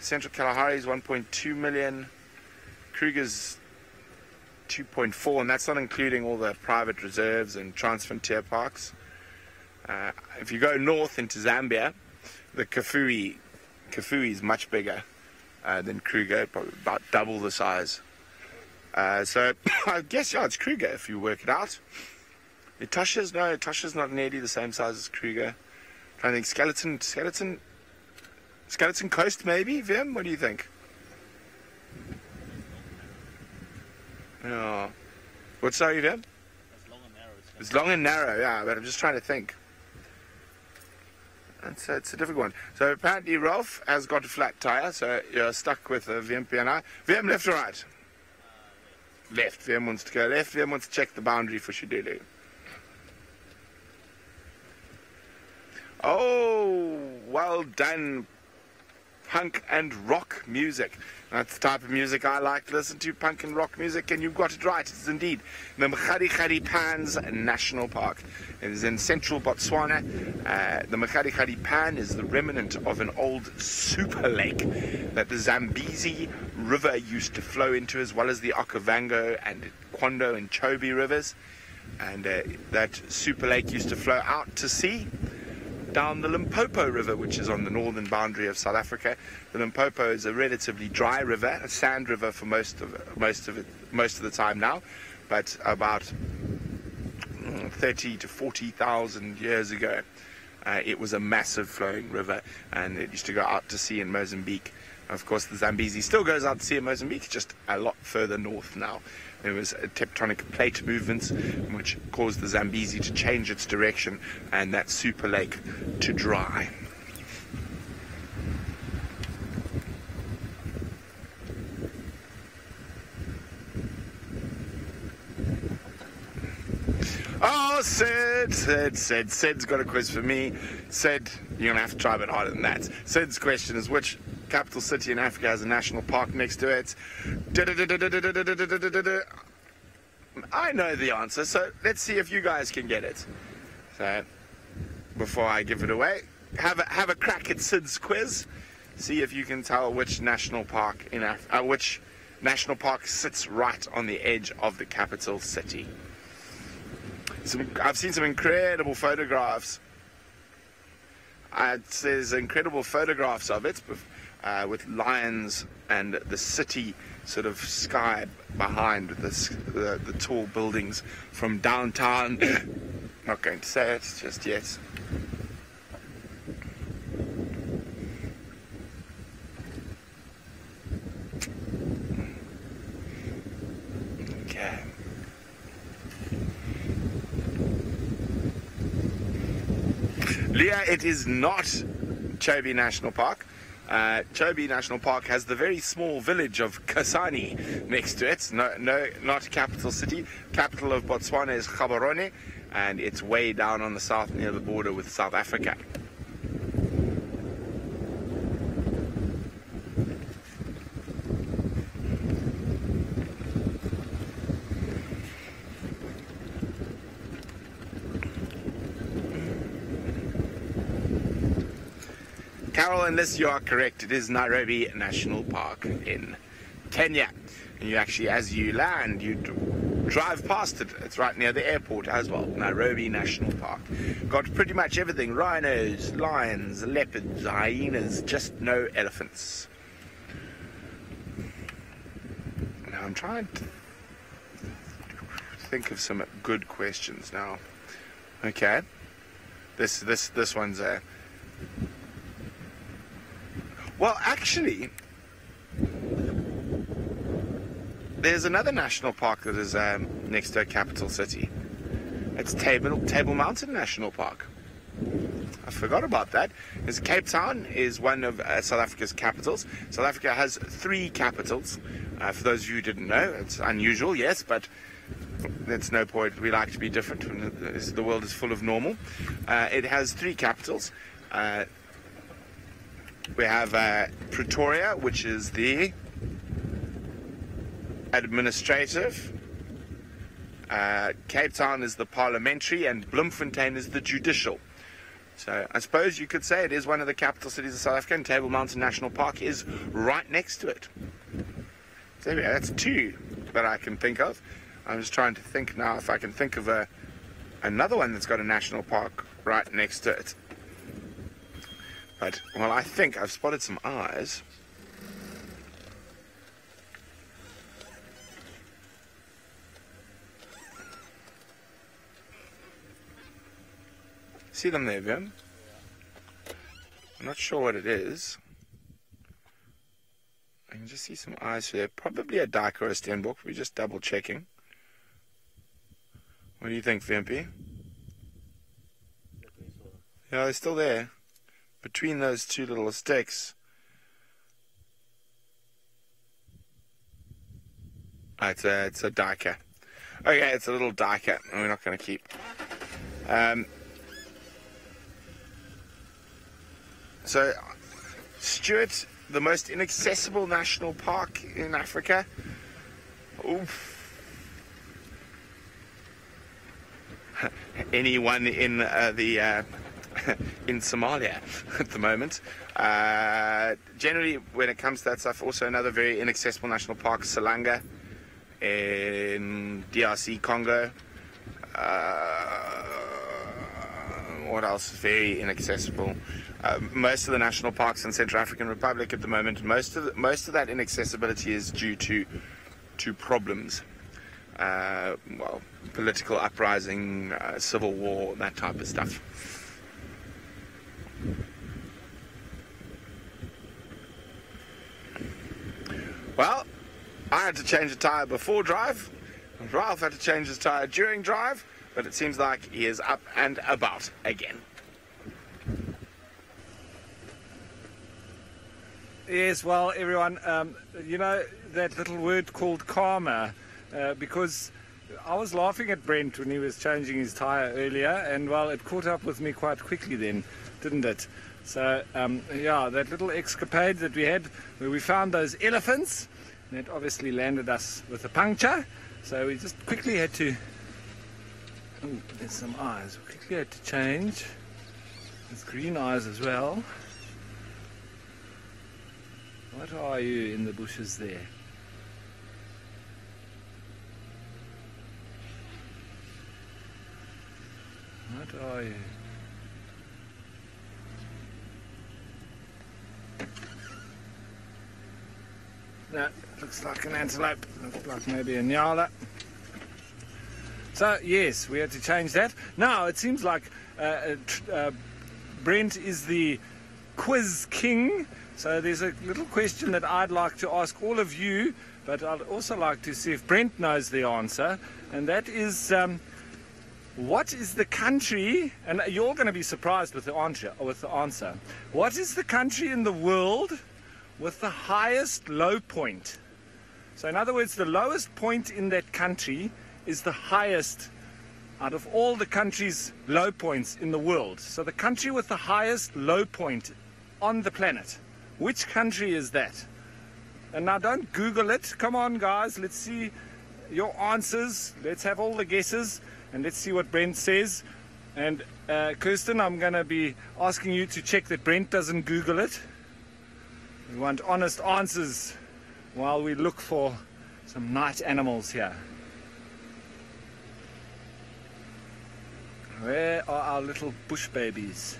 Central Kalahari is 1.2 million. Kruger's 2.4, and that's not including all the private reserves and transfrontier parks. If you go north into Zambia, the Kafue is much bigger than Kruger, probably about double the size. So I guess, yeah, it's Kruger if you work it out. Etosha's, no, Etosha's not nearly the same size as Kruger. I think Skeleton Coast maybe, Vim? What do you think? Oh. What, sorry, Vim? It's long and narrow. It's long and narrow, yeah, but I'm just trying to think. And so it's a difficult one. So apparently Ralph has got a flat tire, so you're stuck with Vimp and I. Vim, left or right? Left. Vim wants to go left. Vim wants to check the boundary for Shidulu. Oh, well done, punk and rock music. That's the type of music I like to listen to, punk and rock music, and you've got it right. It's indeed the Makhadi Pan's National Park. It is in central Botswana. The Makhadi Pan is the remnant of an old super lake that the Zambezi River used to flow into, as well as the Okavango and Kwondo and Chobe rivers. And that super lake used to flow out to sea down the Limpopo River, which is on the northern boundary of South Africa. The Limpopo is a relatively dry river, a sand river for most of the time now, but about 30 to 40,000 years ago, it was a massive flowing river, and it used to go out to sea in Mozambique. Of course, the Zambezi still goes out to sea in Mozambique, just a lot further north now. There was a tectonic plate movements which caused the Zambezi to change its direction and that super lake to dry. Oh, Sid's got a quiz for me. Sid, you're gonna have to try a bit harder than that. Sid's question is, which capital city in Africa has a national park next to it? I know the answer, so let's see if you guys can get it. So, before I give it away, have a crack at Sid's quiz. See if you can tell which national park in which national park sits right on the edge of the capital city. I've seen some incredible photographs. There's incredible photographs of it with lions and the city sort of sky behind the tall buildings from downtown. Not going to say it just yet. Okay. Leah, it is not Chobe National Park. Chobe National Park has the very small village of Kasani next to it. No, not capital city. Capital of Botswana is Gaborone, and it's way down on the south near the border with South Africa. Carol, unless you are correct, it is Nairobi National Park in Kenya. And you actually, as you land, you drive past it. It's right near the airport as well. Nairobi National Park. Got pretty much everything. Rhinos, lions, leopards, hyenas, just no elephants. Now I'm trying to think of some good questions now. Okay. This one's a... Well, actually, there's another national park that is next to a capital city. It's Table Mountain National Park. I forgot about that. Because Cape Town is one of South Africa's capitals. South Africa has 3 capitals. For those of you who didn't know, it's unusual, yes, but that's no point. We like to be different. The world is full of normal. It has 3 capitals. We have Pretoria, which is the administrative, Cape Town is the parliamentary, and Bloemfontein is the judicial. So I suppose you could say it is one of the capital cities of South Africa, and Table Mountain National Park is right next to it. So yeah, that's 2 that I can think of. I'm just trying to think now if I can think of another one that's got a national park right next to it. But, well, I think I've spotted some eyes. See them there, Vim? I'm not sure what it is. I can just see some eyes there. Probably a dyke or a steenbok. We're just double checking. What do you think, Vimpy? Yeah, they're still there. Between those 2 little sticks. Oh, it's a dyker. Okay, it's a little dyker. We're not going to keep. So, Stuart, the most inaccessible national park in Africa. Oof. Anyone in in Somalia at the moment. Generally, when it comes to that stuff, also another very inaccessible national park, Salanga in DRC Congo. What else? Very inaccessible. Most of the national parks in Central African Republic at the moment, most of that inaccessibility is due to problems. Well, political uprising, civil war, that type of stuff. Well, I had to change a tyre before drive, and Ralph had to change his tyre during drive, but it seems like he is up and about again. Yes, well, everyone, you know that little word called karma, because I was laughing at Brent when he was changing his tyre earlier, and, well, it caught up with me quite quickly then, didn't it? So, yeah, that little escapade that we had where we found those elephants, and it obviously landed us with a puncture. So we just quickly had to... Oh, there's some eyes. We quickly had to change. There's green eyes as well. What are you in the bushes there? What are you? That looks like an antelope, looks like maybe a nyala. So yes, we had to change that. Now it seems like Brent is the quiz king, so there's a little question that I'd like to ask all of you, but I'd also like to see if Brent knows the answer, and that is, what is the country, and you're going to be surprised with the answer, what is the country in the world with the highest low point? So in other words, the lowest point in that country is the highest out of all the countries' low points in the world. So the country with the highest low point on the planet, which country is that? And now don't Google it. Come on, guys, let's see your answers. Let's have all the guesses, and let's see what Brent says. And Kirsten, I'm going to be asking you to check that Brent doesn't Google it. We want honest answers while we look for some night animals here. Where are our little bush babies?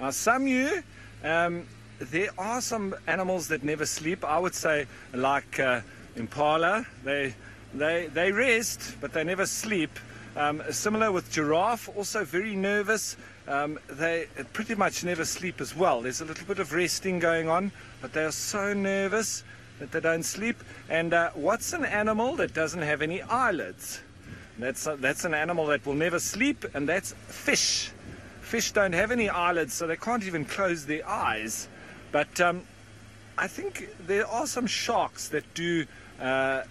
Samu, there are some animals that never sleep. I would say like impala, they rest, but they never sleep. Similar with giraffe, also very nervous. They pretty much never sleep as well. There's a little bit of resting going on, but they are so nervous that they don't sleep. And what's an animal that doesn't have any eyelids? That's an animal that will never sleep, and that's fish. Fish don't have any eyelids, so they can't even close their eyes. But I think there are some sharks that do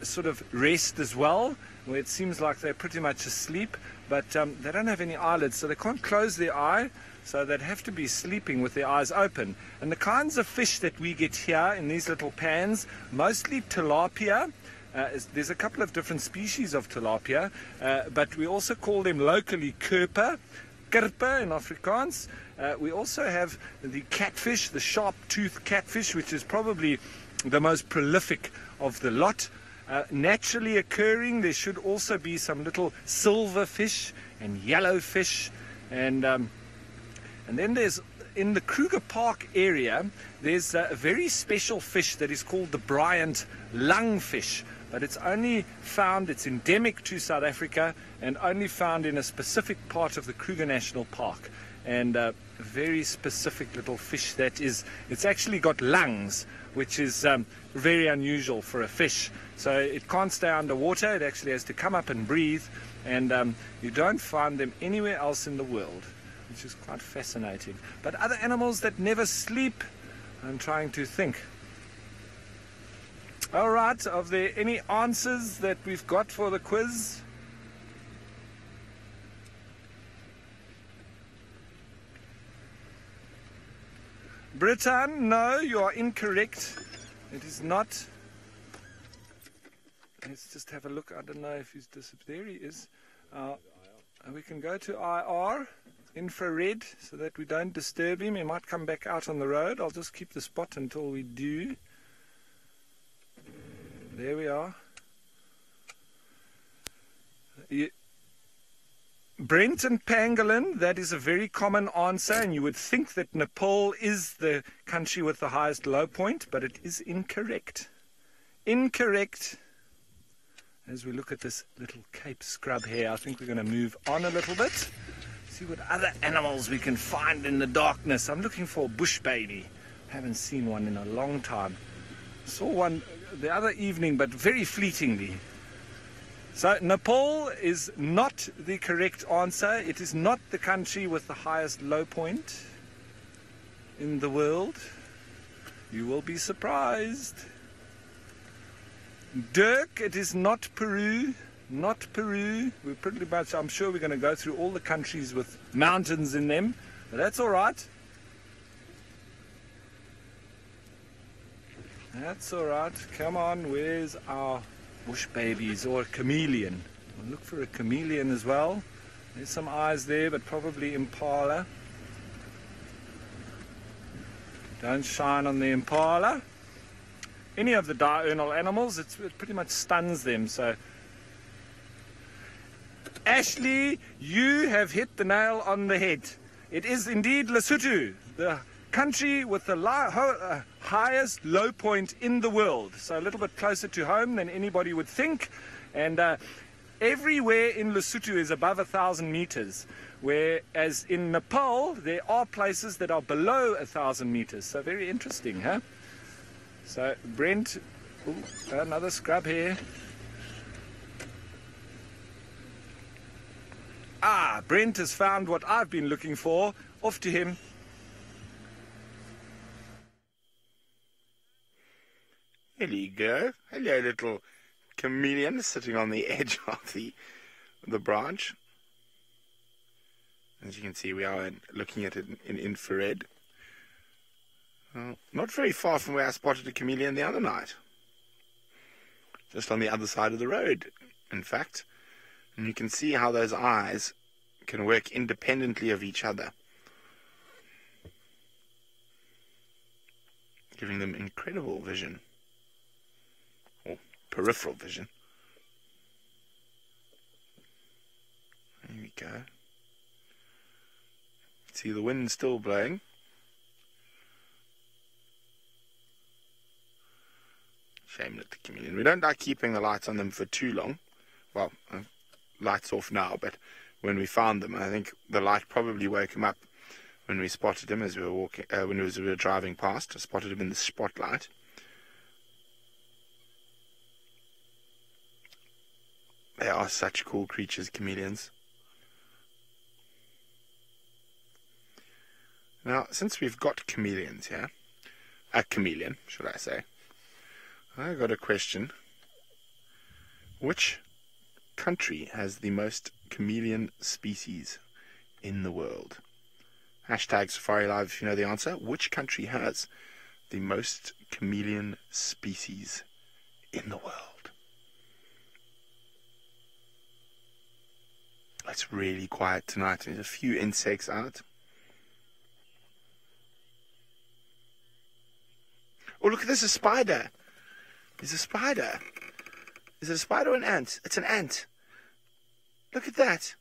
sort of rest as well, where it seems like they're pretty much asleep, but they don't have any eyelids, so they can't close their eye, so they'd have to be sleeping with their eyes open. And the kinds of fish that we get here in these little pans, mostly tilapia. There's a couple of different species of tilapia, but we also call them locally kerpa, kerpa in Afrikaans. We also have the catfish, the sharp-toothed catfish, which is probably the most prolific of the lot. Naturally occurring, there should also be some little silver fish and yellow fish. And then there's, in the Kruger Park area, there's a very special fish that is called the Bryant lungfish. But it's only found, it's endemic to South Africa, and only found in a specific part of the Kruger National Park. And a very specific little fish that is, it's actually got lungs, which is very unusual for a fish. So it can't stay underwater, it actually has to come up and breathe. And you don't find them anywhere else in the world, which is quite fascinating. But other animals that never sleep, I'm trying to think. All right, are there any answers that we've got for the quiz? Britain, no, you are incorrect. It is not. Let's just have a look. I don't know if he's disappeared. There he is. We can go to IR, infrared, so that we don't disturb him. He might come back out on the road. I'll just keep the spot until we do. There we are. Brent and pangolin, that is a very common answer, and you would think that Nepal is the country with the highest low point, but it is incorrect. Incorrect. As we look at this little Cape scrub here, I think we're going to move on a little bit. See what other animals we can find in the darkness. I'm looking for a bush baby. Haven't seen one in a long time. Saw one the other evening, but very fleetingly. So Nepal is not the correct answer. It is not the country with the highest low point in the world. You will be surprised. Dirk, it is not Peru. Not Peru. We're pretty much, I'm sure we're going to go through all the countries with mountains in them, but that's all right. That's all right. Come on, where's our bush babies or a chameleon? We'll look for a chameleon as well. There's some eyes there, but probably impala. Don't shine on the impala. Any of the diurnal animals, it pretty much stuns them. So, Ashley, you have hit the nail on the head. It is indeed Lesotho, the country with the highest low point in the world, so a little bit closer to home than anybody would think. And everywhere in Lesotho is above 1,000 meters, whereas in Nepal there are places that are below 1,000 meters. So very interesting, huh? So Brent, ooh, another scrub here. Ah, Brent has found what I've been looking for. Off to him. There you go. Hello, little chameleon sitting on the edge of the branch. As you can see, we are looking at it in infrared. Not very far from where I spotted a chameleon the other night. just on the other side of the road, in fact. And you can see how those eyes can work independently of each other, giving them incredible vision, or peripheral vision. There we go. See the wind still blowing. Shame that the chameleon. We don't like keeping the lights on them for too long. Well, lights off now, but when we found them, I think the light probably woke him up when we spotted him as we were walking. As we were driving past, I spotted him in the spotlight. They are such cool creatures, chameleons. Now, since we've got chameleons here, a chameleon, should I say, I got a question. Which country has the most chameleon species in the world? Hashtag Safari Live if you know the answer. Which country has the most chameleon species in the world? It's really quiet tonight. There's a few insects out. Oh, look, there's a spider. There's a spider. Is it a spider or an ant? It's an ant. Look at that.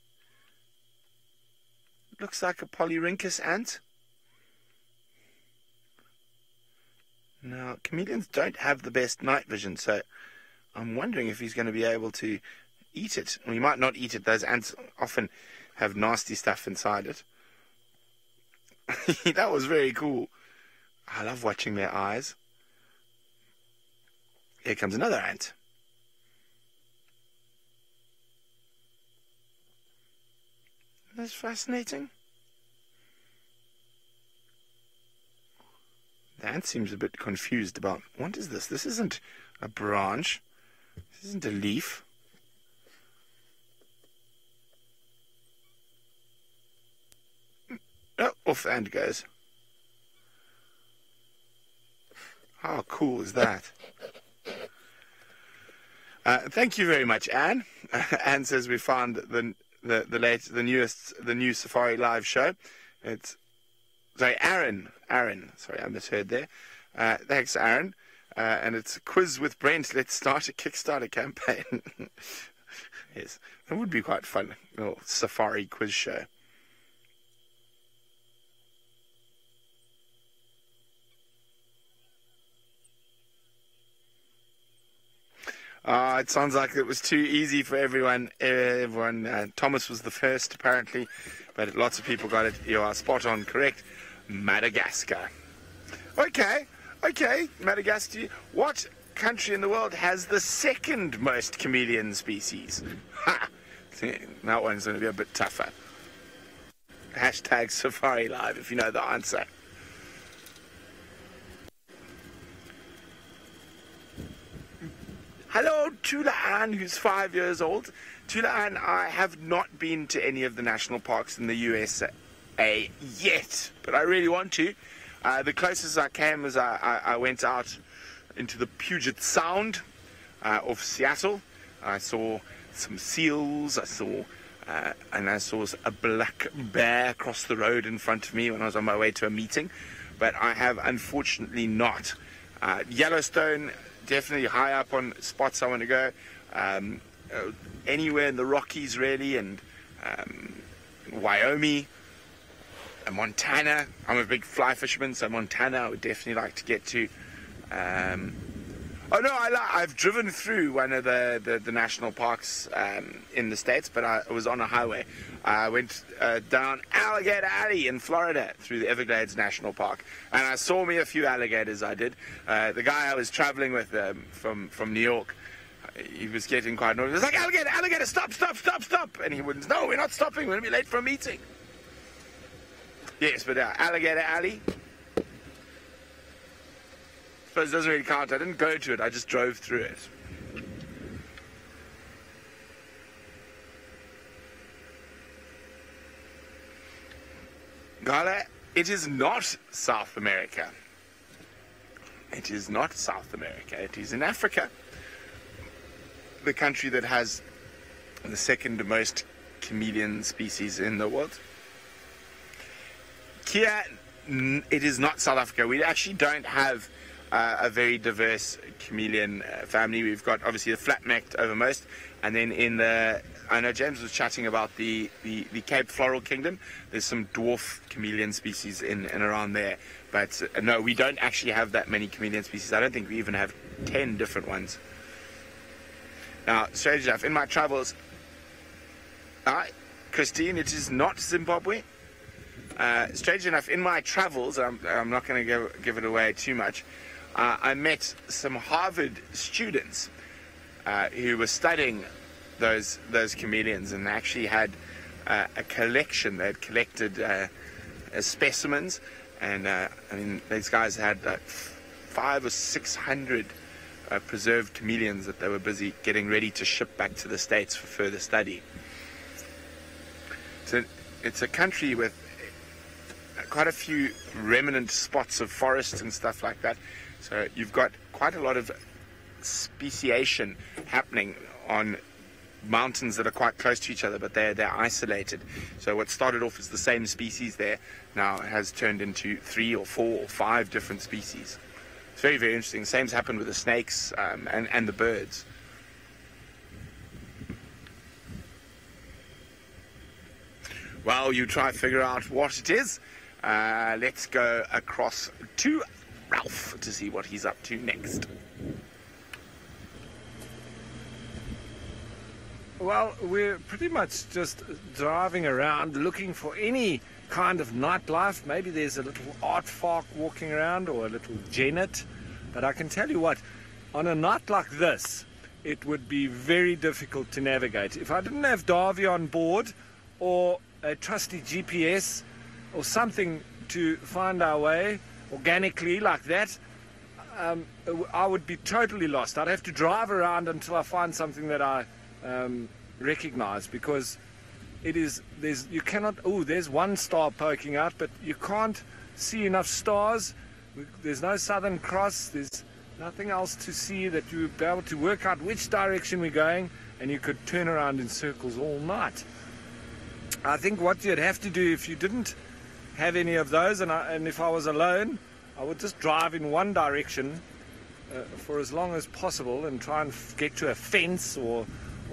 Looks like a polyrhynchus ant. Now, chameleons don't have the best night vision, so I'm wondering if he's going to be able to eat it. We might not eat it. Those ants often have nasty stuff inside it. That was very cool. I love watching their eyes. Here comes another ant. That's fascinating. The ant seems a bit confused about what is this? This isn't a branch. This isn't a leaf. Oh, off the ant goes. How cool is that? Thank you very much, Anne. Anne says we found the new Safari Live show. It's sorry, Aaron. Sorry, I misheard there. Thanks, Aaron. And it's a quiz with Brent. Let's start a Kickstarter campaign. Yes, that would be quite fun. A little Safari quiz show. It sounds like it was too easy for everyone. Thomas was the first, apparently, but lots of people got it. You are spot on, correct. Madagascar. Okay, Madagascar. What country in the world has the second most chameleon species? Ha! That one's going to be a bit tougher. Hashtag Safari Live if you know the answer. Hello, Tula Ann, who's 5 years old. Tula Ann, I have not been to any of the national parks in the USA yet, but I really want to. The closest I came was I went out into the Puget Sound of Seattle. I saw some seals. I saw a black bear cross the road in front of me when I was on my way to a meeting. But I have unfortunately not. Yellowstone. Definitely high up on spots I want to go. Anywhere in the Rockies, really, and Wyoming, and Montana. I'm a big fly fisherman, so Montana I would definitely like to get to. I've driven through one of the national parks in the States, but I was on a highway. I went down Alligator Alley in Florida through the Everglades National Park, and I saw me a few alligators, I did. The guy I was traveling with from New York, he was getting quite annoyed. He was like, alligator, alligator, stop, stop, stop, stop. And he wouldn't, no, we're not stopping, we're going to be late for a meeting. Yes, but Alligator Alley. It doesn't really count. I didn't go to it. I just drove through it. Gala, it is not South America. It is not South America. It is in Africa. the country that has the second most chameleon species in the world. Kia, it is not South Africa. We actually don't have a very diverse chameleon family. We've got obviously the flat-necked overmost, and then in the, I know James was chatting about the Cape Floral Kingdom. There's some dwarf chameleon species in and around there, but no, we don't actually have that many chameleon species. I don't think we even have 10 different ones. Now, strange enough, in my travels, Christine, it is not Zimbabwe. Strange enough, in my travels, I'm not going to give it away too much, I met some Harvard students who were studying those chameleons, and they actually had a collection. They had collected specimens, and I mean, these guys had like 500 or 600 preserved chameleons that they were busy getting ready to ship back to the States for further study. So it's a country with quite a few remnant spots of forests and stuff like that, so you've got quite a lot of speciation happening on mountains that are quite close to each other, but they're isolated. So what started off as the same species there now has turned into 3 or 4 or 5 different species. It's very, very interesting. The same's happened with the snakes and the birds. Well, you try to figure out what it is. Let's go across to Ralph to see what he's up to next. Well, we're pretty much just driving around looking for any kind of nightlife. Maybe there's a little art fark walking around or a little jennet. But I can tell you what, on a night like this, it would be very difficult to navigate. If I didn't have Darvy on board or a trusty GPS or something to find our way organically like that, I would be totally lost. I'd have to drive around until I find something that I recognize, because it is, you cannot, oh, there's one star poking out, but you can't see enough stars. There's no Southern Cross, there's nothing else to see that you would be able to work out which direction we're going, and you could turn around in circles all night. I think what you'd have to do if you didn't have any of those, and if I was alone, I would just drive in one direction for as long as possible and try and get to a fence or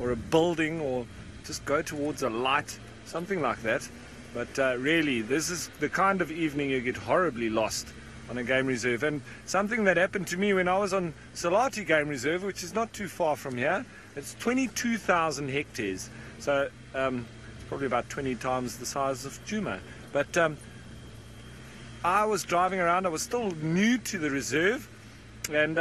a building, or just go towards a light, something like that. But really, this is the kind of evening you get horribly lost on a game reserve. And something that happened to me when I was on Salati Game Reserve, which is not too far from here, it's 22,000 hectares. So it's probably about 20 times the size of Juma. But I was driving around, I was still new to the reserve, and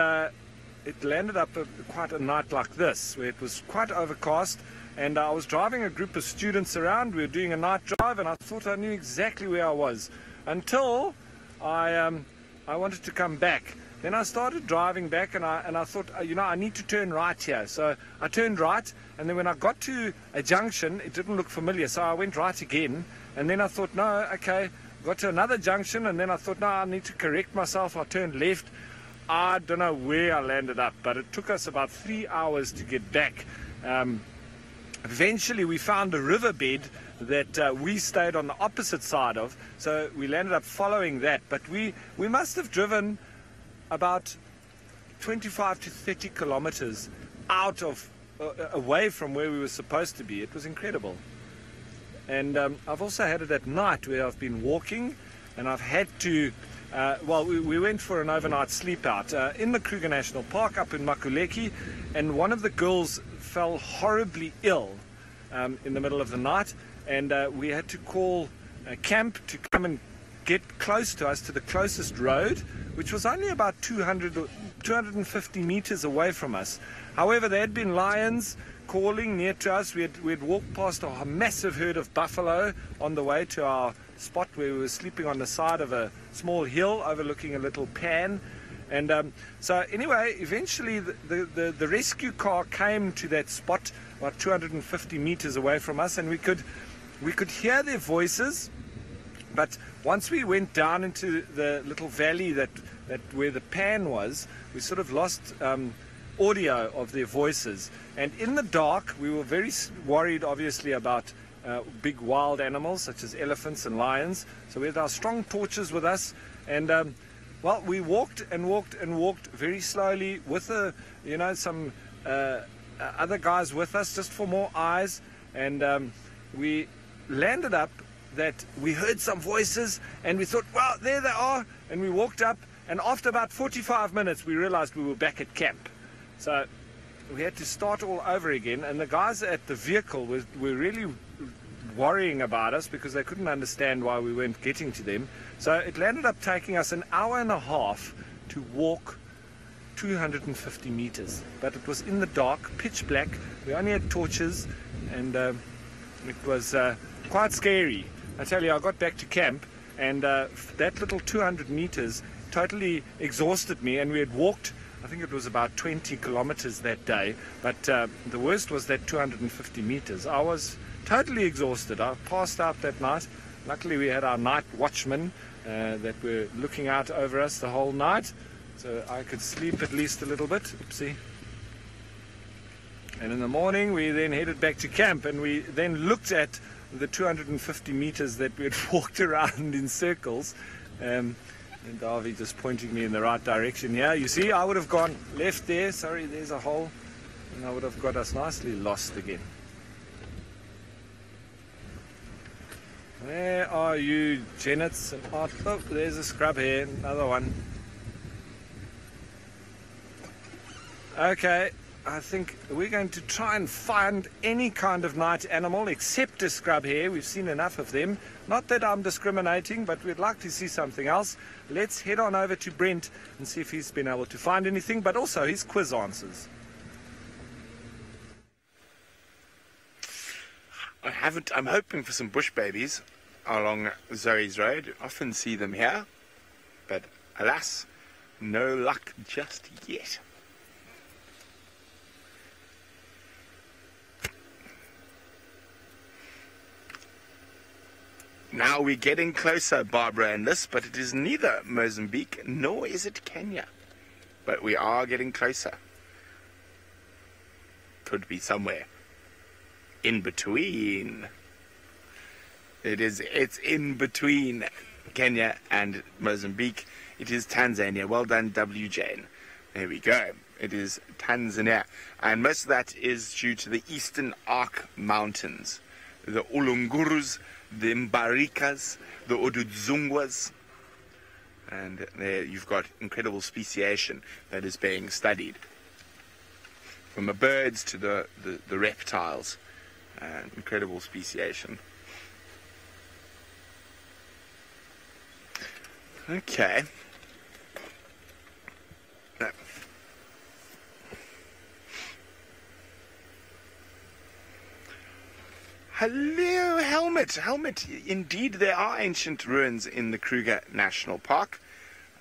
it landed up quite a night like this, where it was quite overcast, and I was driving a group of students around. We were doing a night drive, and I thought I knew exactly where I was, until I wanted to come back. Then I started driving back, and I thought, you know, I need to turn right here. So I turned right, and then when I got to a junction, it didn't look familiar, so I went right again. And then I thought, no, okay, got to another junction, and then I thought, no, I need to correct myself. I turned left. I don't know where I landed up, but it took us about 3 hours to get back. Eventually we found a riverbed that we stayed on the opposite side of, so we landed up following that. But we must have driven about 25 to 30 kilometers out of away from where we were supposed to be. It was incredible. And I've also had it at night, where I've been walking, and I've had to well, we went for an overnight sleep out in the Kruger National Park up in Makuleki, and one of the girls fell horribly ill in the middle of the night, and we had to call a camp to come and get close to us to the closest road, which was only about 200 or 250 meters away from us. However, there had been lions calling near to us. We had walked past a massive herd of buffalo on the way to our spot where we were sleeping on the side of a small hill overlooking a little pan. And so anyway, eventually the rescue car came to that spot about 250 meters away from us, and we could hear their voices. But once we went down into the little valley that where the pan was, we sort of lost audio of their voices. And in the dark, we were very worried, obviously, about big wild animals such as elephants and lions. So we had our strong torches with us, and well, we walked and walked and walked very slowly with you know, some other guys with us just for more eyes. And we landed up that we heard some voices, and we thought, well, there they are, and we walked up, and after about 45 minutes we realized we were back at camp. So we had to start all over again, and the guys at the vehicle were really worrying about us because they couldn't understand why we weren't getting to them. So it landed up taking us an hour and a half to walk 250 meters, but it was in the dark, pitch black, we only had torches, and it was quite scary. I tell you, I got back to camp, and that little 200 meters totally exhausted me, and we had walked, I think it was about 20 kilometers that day, but the worst was that 250 meters. I was totally exhausted. I passed out that night. Luckily we had our night watchmen that were looking out over us the whole night, so I could sleep at least a little bit. Oopsie. And in the morning we then headed back to camp, and we then looked at the 250 meters that we had walked around in circles. And Darvy just pointing me in the right direction here. You see, I would have gone left there, sorry, there's a hole, and I would have got us nicely lost again. Where are you, Jennets? And Art? Oh, there's a scrub here, another one. Okay, I think we're going to try and find any kind of night animal except a scrub hare. We've seen enough of them. Not that I'm discriminating, but we'd like to see something else. Let's head on over to Brent and see if he's been able to find anything, but also his quiz answers. I haven't. I'm hoping for some bush babies along Zoe's Road. I often see them here, but alas, no luck just yet. Now we're getting closer, Barbara, in this, but it is neither Mozambique nor is it Kenya. But we are getting closer. Could be somewhere in between. It's in between Kenya and Mozambique. It is Tanzania. Well done, W. Jane. There we go. It is Tanzania. And most of that is due to the Eastern Arc Mountains. The Ulungurus, the Mbarikas, the Odudzungwas, and there you've got incredible speciation that is being studied, from the birds to the reptiles, and incredible speciation. Okay. Hello, Helmet. Helmet, indeed, there are ancient ruins in the Kruger National Park.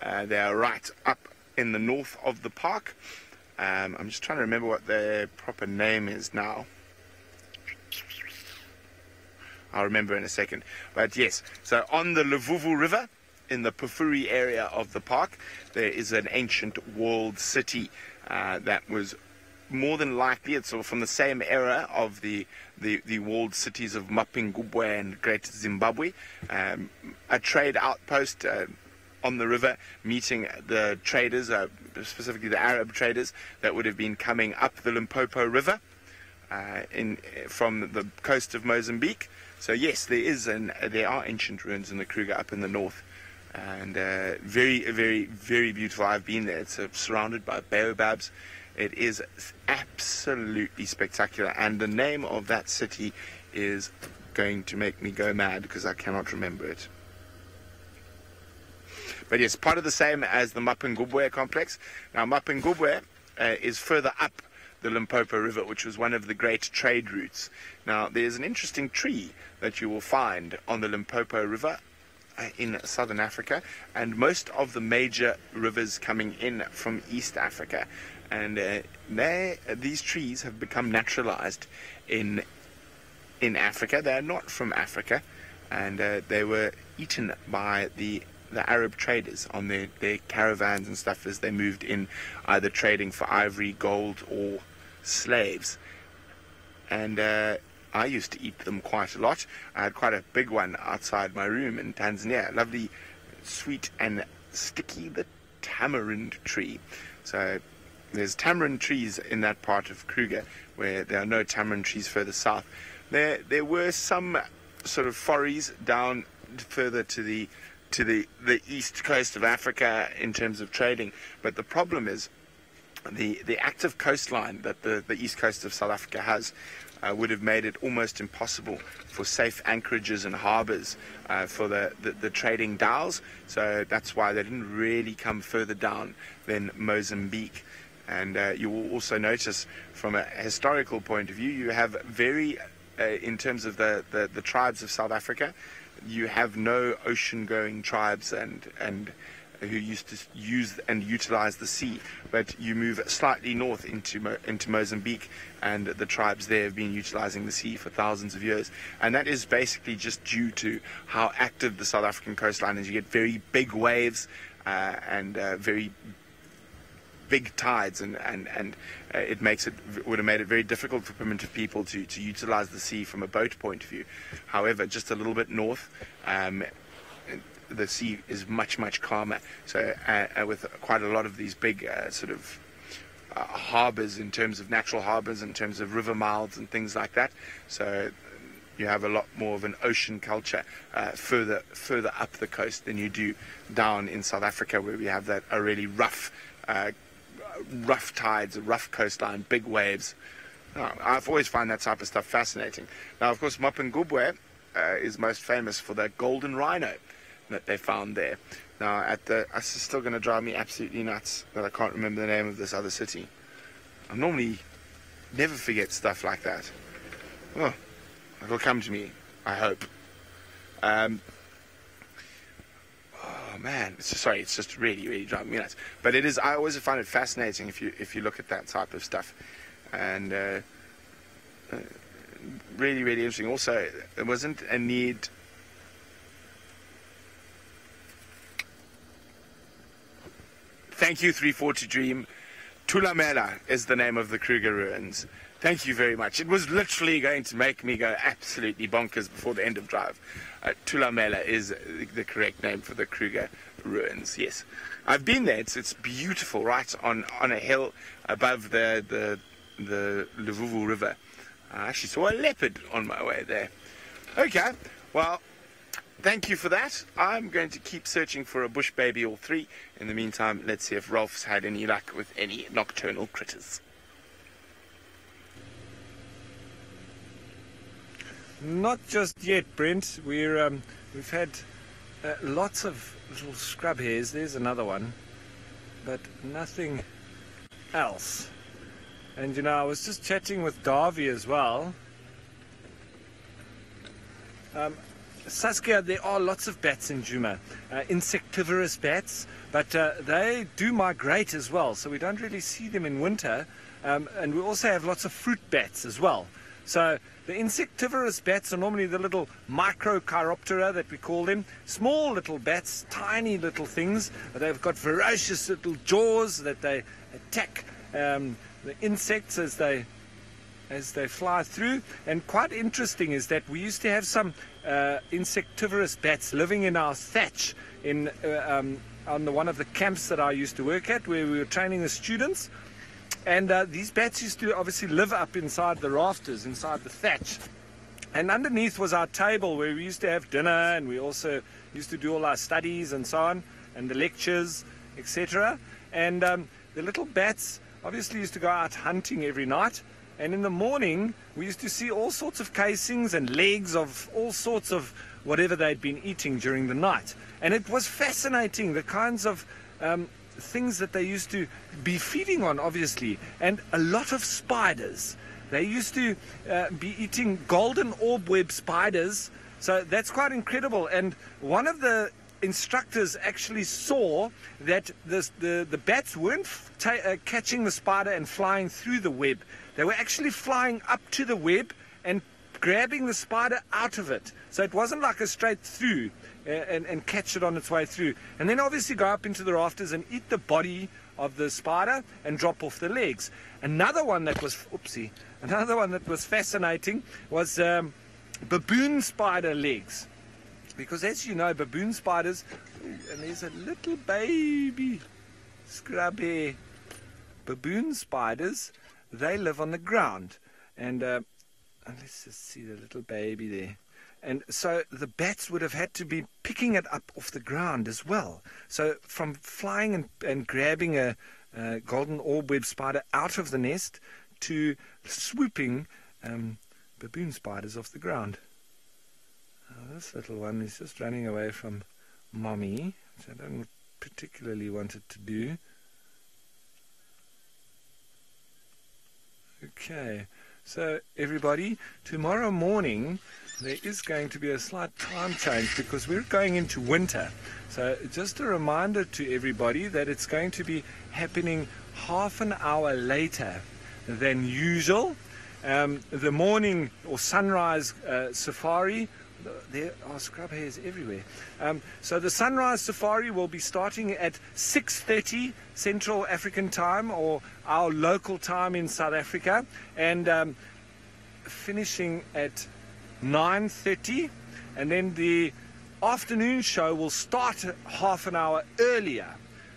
They are right up in the north of the park. I'm just trying to remember what their proper name is now. I'll remember in a second. But yes, so on the Hluhluwe River, in the Pufuri area of the park, there is an ancient walled city that was more than likely, it's from the same era of the walled cities of Mapungubwe and Great Zimbabwe, a trade outpost on the river, meeting the traders, specifically the Arab traders, that would have been coming up the Limpopo River from the coast of Mozambique. So yes, there are ancient ruins in the Kruger up in the north, and very, very, very beautiful. I've been there. It's surrounded by baobabs. It is absolutely spectacular, and the name of that city is going to make me go mad because I cannot remember it. But yes, part of the same as the Mapungubwe complex. Now Mapungubwe is further up the Limpopo River, which was one of the great trade routes. Now there's an interesting tree that you will find on the Limpopo River in southern Africa, and most of the major rivers coming in from East Africa. And these trees have become naturalized in Africa. They're not from Africa, and they were eaten by the the Arab traders on their caravans and stuff as they moved in, either trading for ivory, gold, or slaves. And I used to eat them quite a lot. I had quite a big one outside my room in Tanzania. Lovely, sweet and sticky, the tamarind tree. So there's tamarind trees in that part of Kruger, where there are no tamarind trees further south. There were some sort of forays down further to the east coast of Africa in terms of trading, but the problem is the active coastline that the east coast of South Africa has would have made it almost impossible for safe anchorages and harbours for the trading dhows. So that's why they didn't really come further down than Mozambique. And you will also notice, from a historical point of view, you have very, in terms of the tribes of South Africa, you have no ocean-going tribes and who used to use and utilize the sea, but you move slightly north into Mozambique, and the tribes there have been utilizing the sea for thousands of years. And that is basically just due to how active the South African coastline is. You get very big waves and very big tides, and it makes it would have made it very difficult for primitive people to utilize the sea from a boat point of view. However, just a little bit north, the sea is much calmer, so with quite a lot of these big sort of harbors, in terms of natural harbors, in terms of river mouths and things like that. So you have a lot more of an ocean culture further up the coast than you do down in South Africa, where we have that a really rough tides, rough coastline, big waves. Oh, I've always found that type of stuff fascinating. Now, of course, Mapungubwe is most famous for the golden rhino that they found there. Now, this is still going to drive me absolutely nuts that I can't remember the name of this other city. I normally never forget stuff like that. Oh, it'll come to me, I hope. Oh man, it's just really driving me nuts. But it is, I always find it fascinating if you look at that type of stuff, and really interesting. Also, it wasn't a need. Thank you, 340 Dream. Tulamela is the name of the Kruger ruins. Thank you very much. It was literally going to make me go absolutely bonkers before the end of drive. Tulamela is the correct name for the Kruger ruins, yes. I've been there. It's beautiful, right on a hill above the Hluhluwe River. I actually saw a leopard on my way there. Okay, well, thank you for that. I'm going to keep searching for a bush baby or three. In the meantime, let's see if Ralph's had any luck with any nocturnal critters. Not just yet, Brent. We've had lots of little scrub hares. There's another one, but nothing else. And you know, I was just chatting with Darvy as well. Saskia, there are lots of bats in Juma, insectivorous bats, but they do migrate as well, so we don't really see them in winter, and we also have lots of fruit bats as well. So the insectivorous bats are normally the little microchiroptera that we call them, small little bats, tiny little things. They've got voracious little jaws that they attack the insects as they fly through. And quite interesting is that we used to have some insectivorous bats living in our thatch in on one of the camps that I used to work at, where we were training the students. And these bats used to obviously live up inside the rafters, inside the thatch, and underneath was our table where we used to have dinner, and we also used to do all our studies and so on, and the lectures, etc. And the little bats obviously used to go out hunting every night. And in the morning, we used to see all sorts of casings and legs of all sorts of whatever they'd been eating during the night. And it was fascinating, the kinds of things that they used to be feeding on, obviously. And a lot of spiders. They used to be eating golden orb-web spiders. So that's quite incredible. And one of the instructors actually saw that the bats weren't catching the spider and flying through the web. They were actually flying up to the web and grabbing the spider out of it. So it wasn't like a straight through and catch it on its way through. And then obviously go up into the rafters and eat the body of the spider and drop off the legs. Another one that was, oopsie, another one that was fascinating was baboon spider legs. Because as you know, baboon spiders, and there's a little baby scrubby, baboon spiders, they live on the ground. And let's just see the little baby there. And so the bats would have had to be picking it up off the ground as well. So from flying and grabbing a golden orb-web spider out of the nest to swooping baboon spiders off the ground. Now this little one is just running away from mommy, which I don't particularly want it to do. Okay, so everybody, tomorrow morning there is going to be a slight time change because we're going into winter. So just a reminder to everybody that it's going to be happening half an hour later than usual. The morning or sunrise safari, there are scrub hairs everywhere. So the sunrise safari will be starting at 6:30 Central African time, or our local time in South Africa, and finishing at 9:30, and then the afternoon show will start half an hour earlier.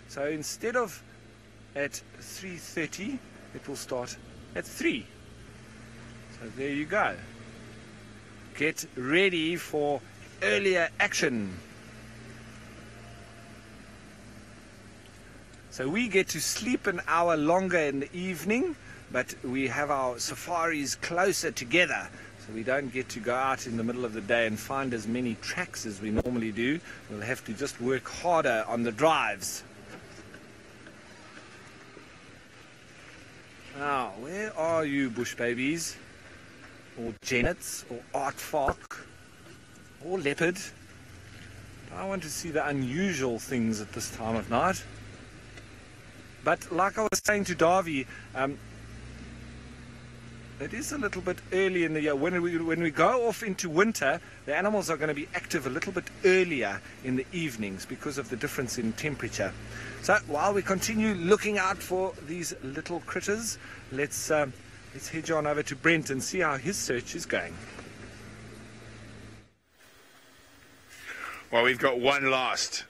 So instead of at 3:30, it will start at 3. So there you go. Get ready for earlier action. So we get to sleep an hour longer in the evening, but we have our safaris closer together. So we don't get to go out in the middle of the day and find as many tracks as we normally do. We'll have to just work harder on the drives. Now, where are you, bush babies? Or jennets, or aardvark, or leopard? I want to see the unusual things at this time of night. But like I was saying to Darvy, it is a little bit early in the year. When we go off into winter, the animals are going to be active a little bit earlier in the evenings because of the difference in temperature. So while we continue looking out for these little critters, let's head on over to Brent and see how his search is going. Well, we've got one last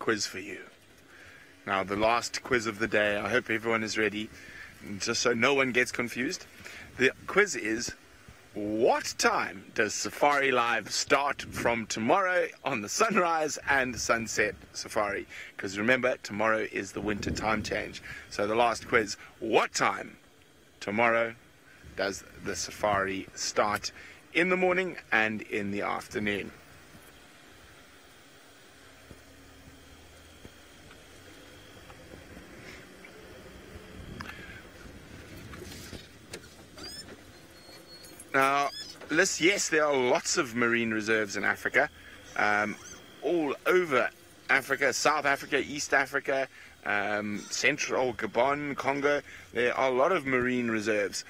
quiz for you. Now, the last quiz of the day. I hope everyone is ready, just so no one gets confused. The quiz is, what time does Safari Live start from tomorrow on the sunrise and sunset safari? Because remember, tomorrow is the winter time change. So the last quiz, what time tomorrow does the safari start, in the morning and in the afternoon? Now, yes, there are lots of marine reserves in Africa, all over Africa, South Africa, East Africa, Central, Gabon, Congo. There are a lot of marine reserves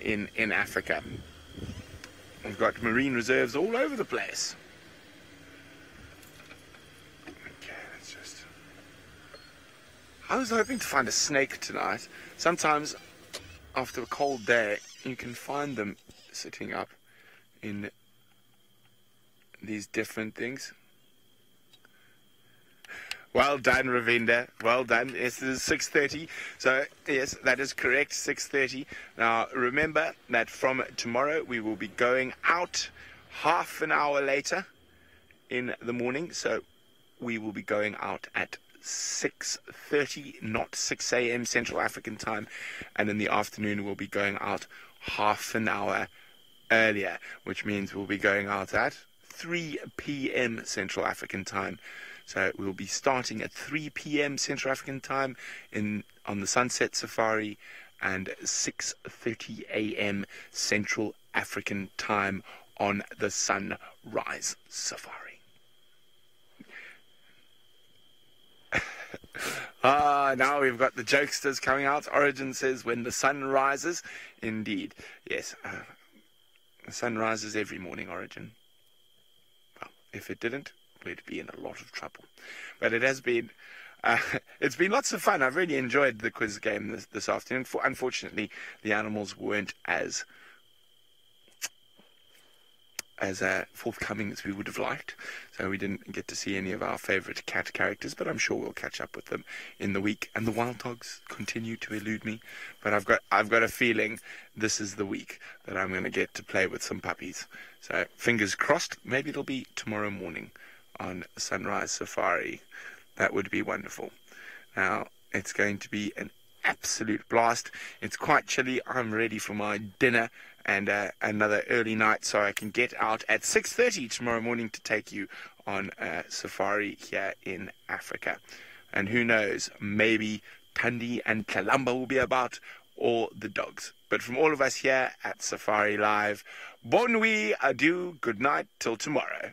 in Africa. We've got marine reserves all over the place. Okay, let's just... I was hoping to find a snake tonight. Sometimes, after a cold day, you can find them sitting up in these different things. Well done, Ravinda. Well done. Yes, it is 6:30. So, yes, that is correct, 6:30. Now, remember that from tomorrow we will be going out half an hour later in the morning. So, we will be going out at 6:30, not 6 a.m. Central African time. And in the afternoon we'll be going out half an hour earlier, which means we'll be going out at 3 p.m. Central African time. So we'll be starting at 3 p.m. Central African time on the Sunset Safari, and 6:30 a.m. Central African time on the Sunrise Safari. Now we've got the jokesters coming out. Origin says, when the sun rises. Indeed, yes. The sun rises every morning, Origin. Well, if it didn't, we'd be in a lot of trouble. But it has been... it's been lots of fun. I've really enjoyed the quiz game this afternoon. Unfortunately, the animals weren't as forthcoming as we would have liked, so we didn't get to see any of our favourite cat characters, but I'm sure we'll catch up with them in the week. And the wild dogs continue to elude me, but I've got a feeling this is the week that I'm going to get to play with some puppies. So fingers crossed, maybe it'll be tomorrow morning on Sunrise Safari. That would be wonderful. Now, it's going to be an absolute blast. It's quite chilly. I'm ready for my dinner and another early night, so I can get out at 6:30 tomorrow morning to take you on a safari here in Africa. And who knows, maybe Thandi and Tlalamba will be about, or the dogs. But from all of us here at Safari Live, bon nuit, adieu, good night, till tomorrow.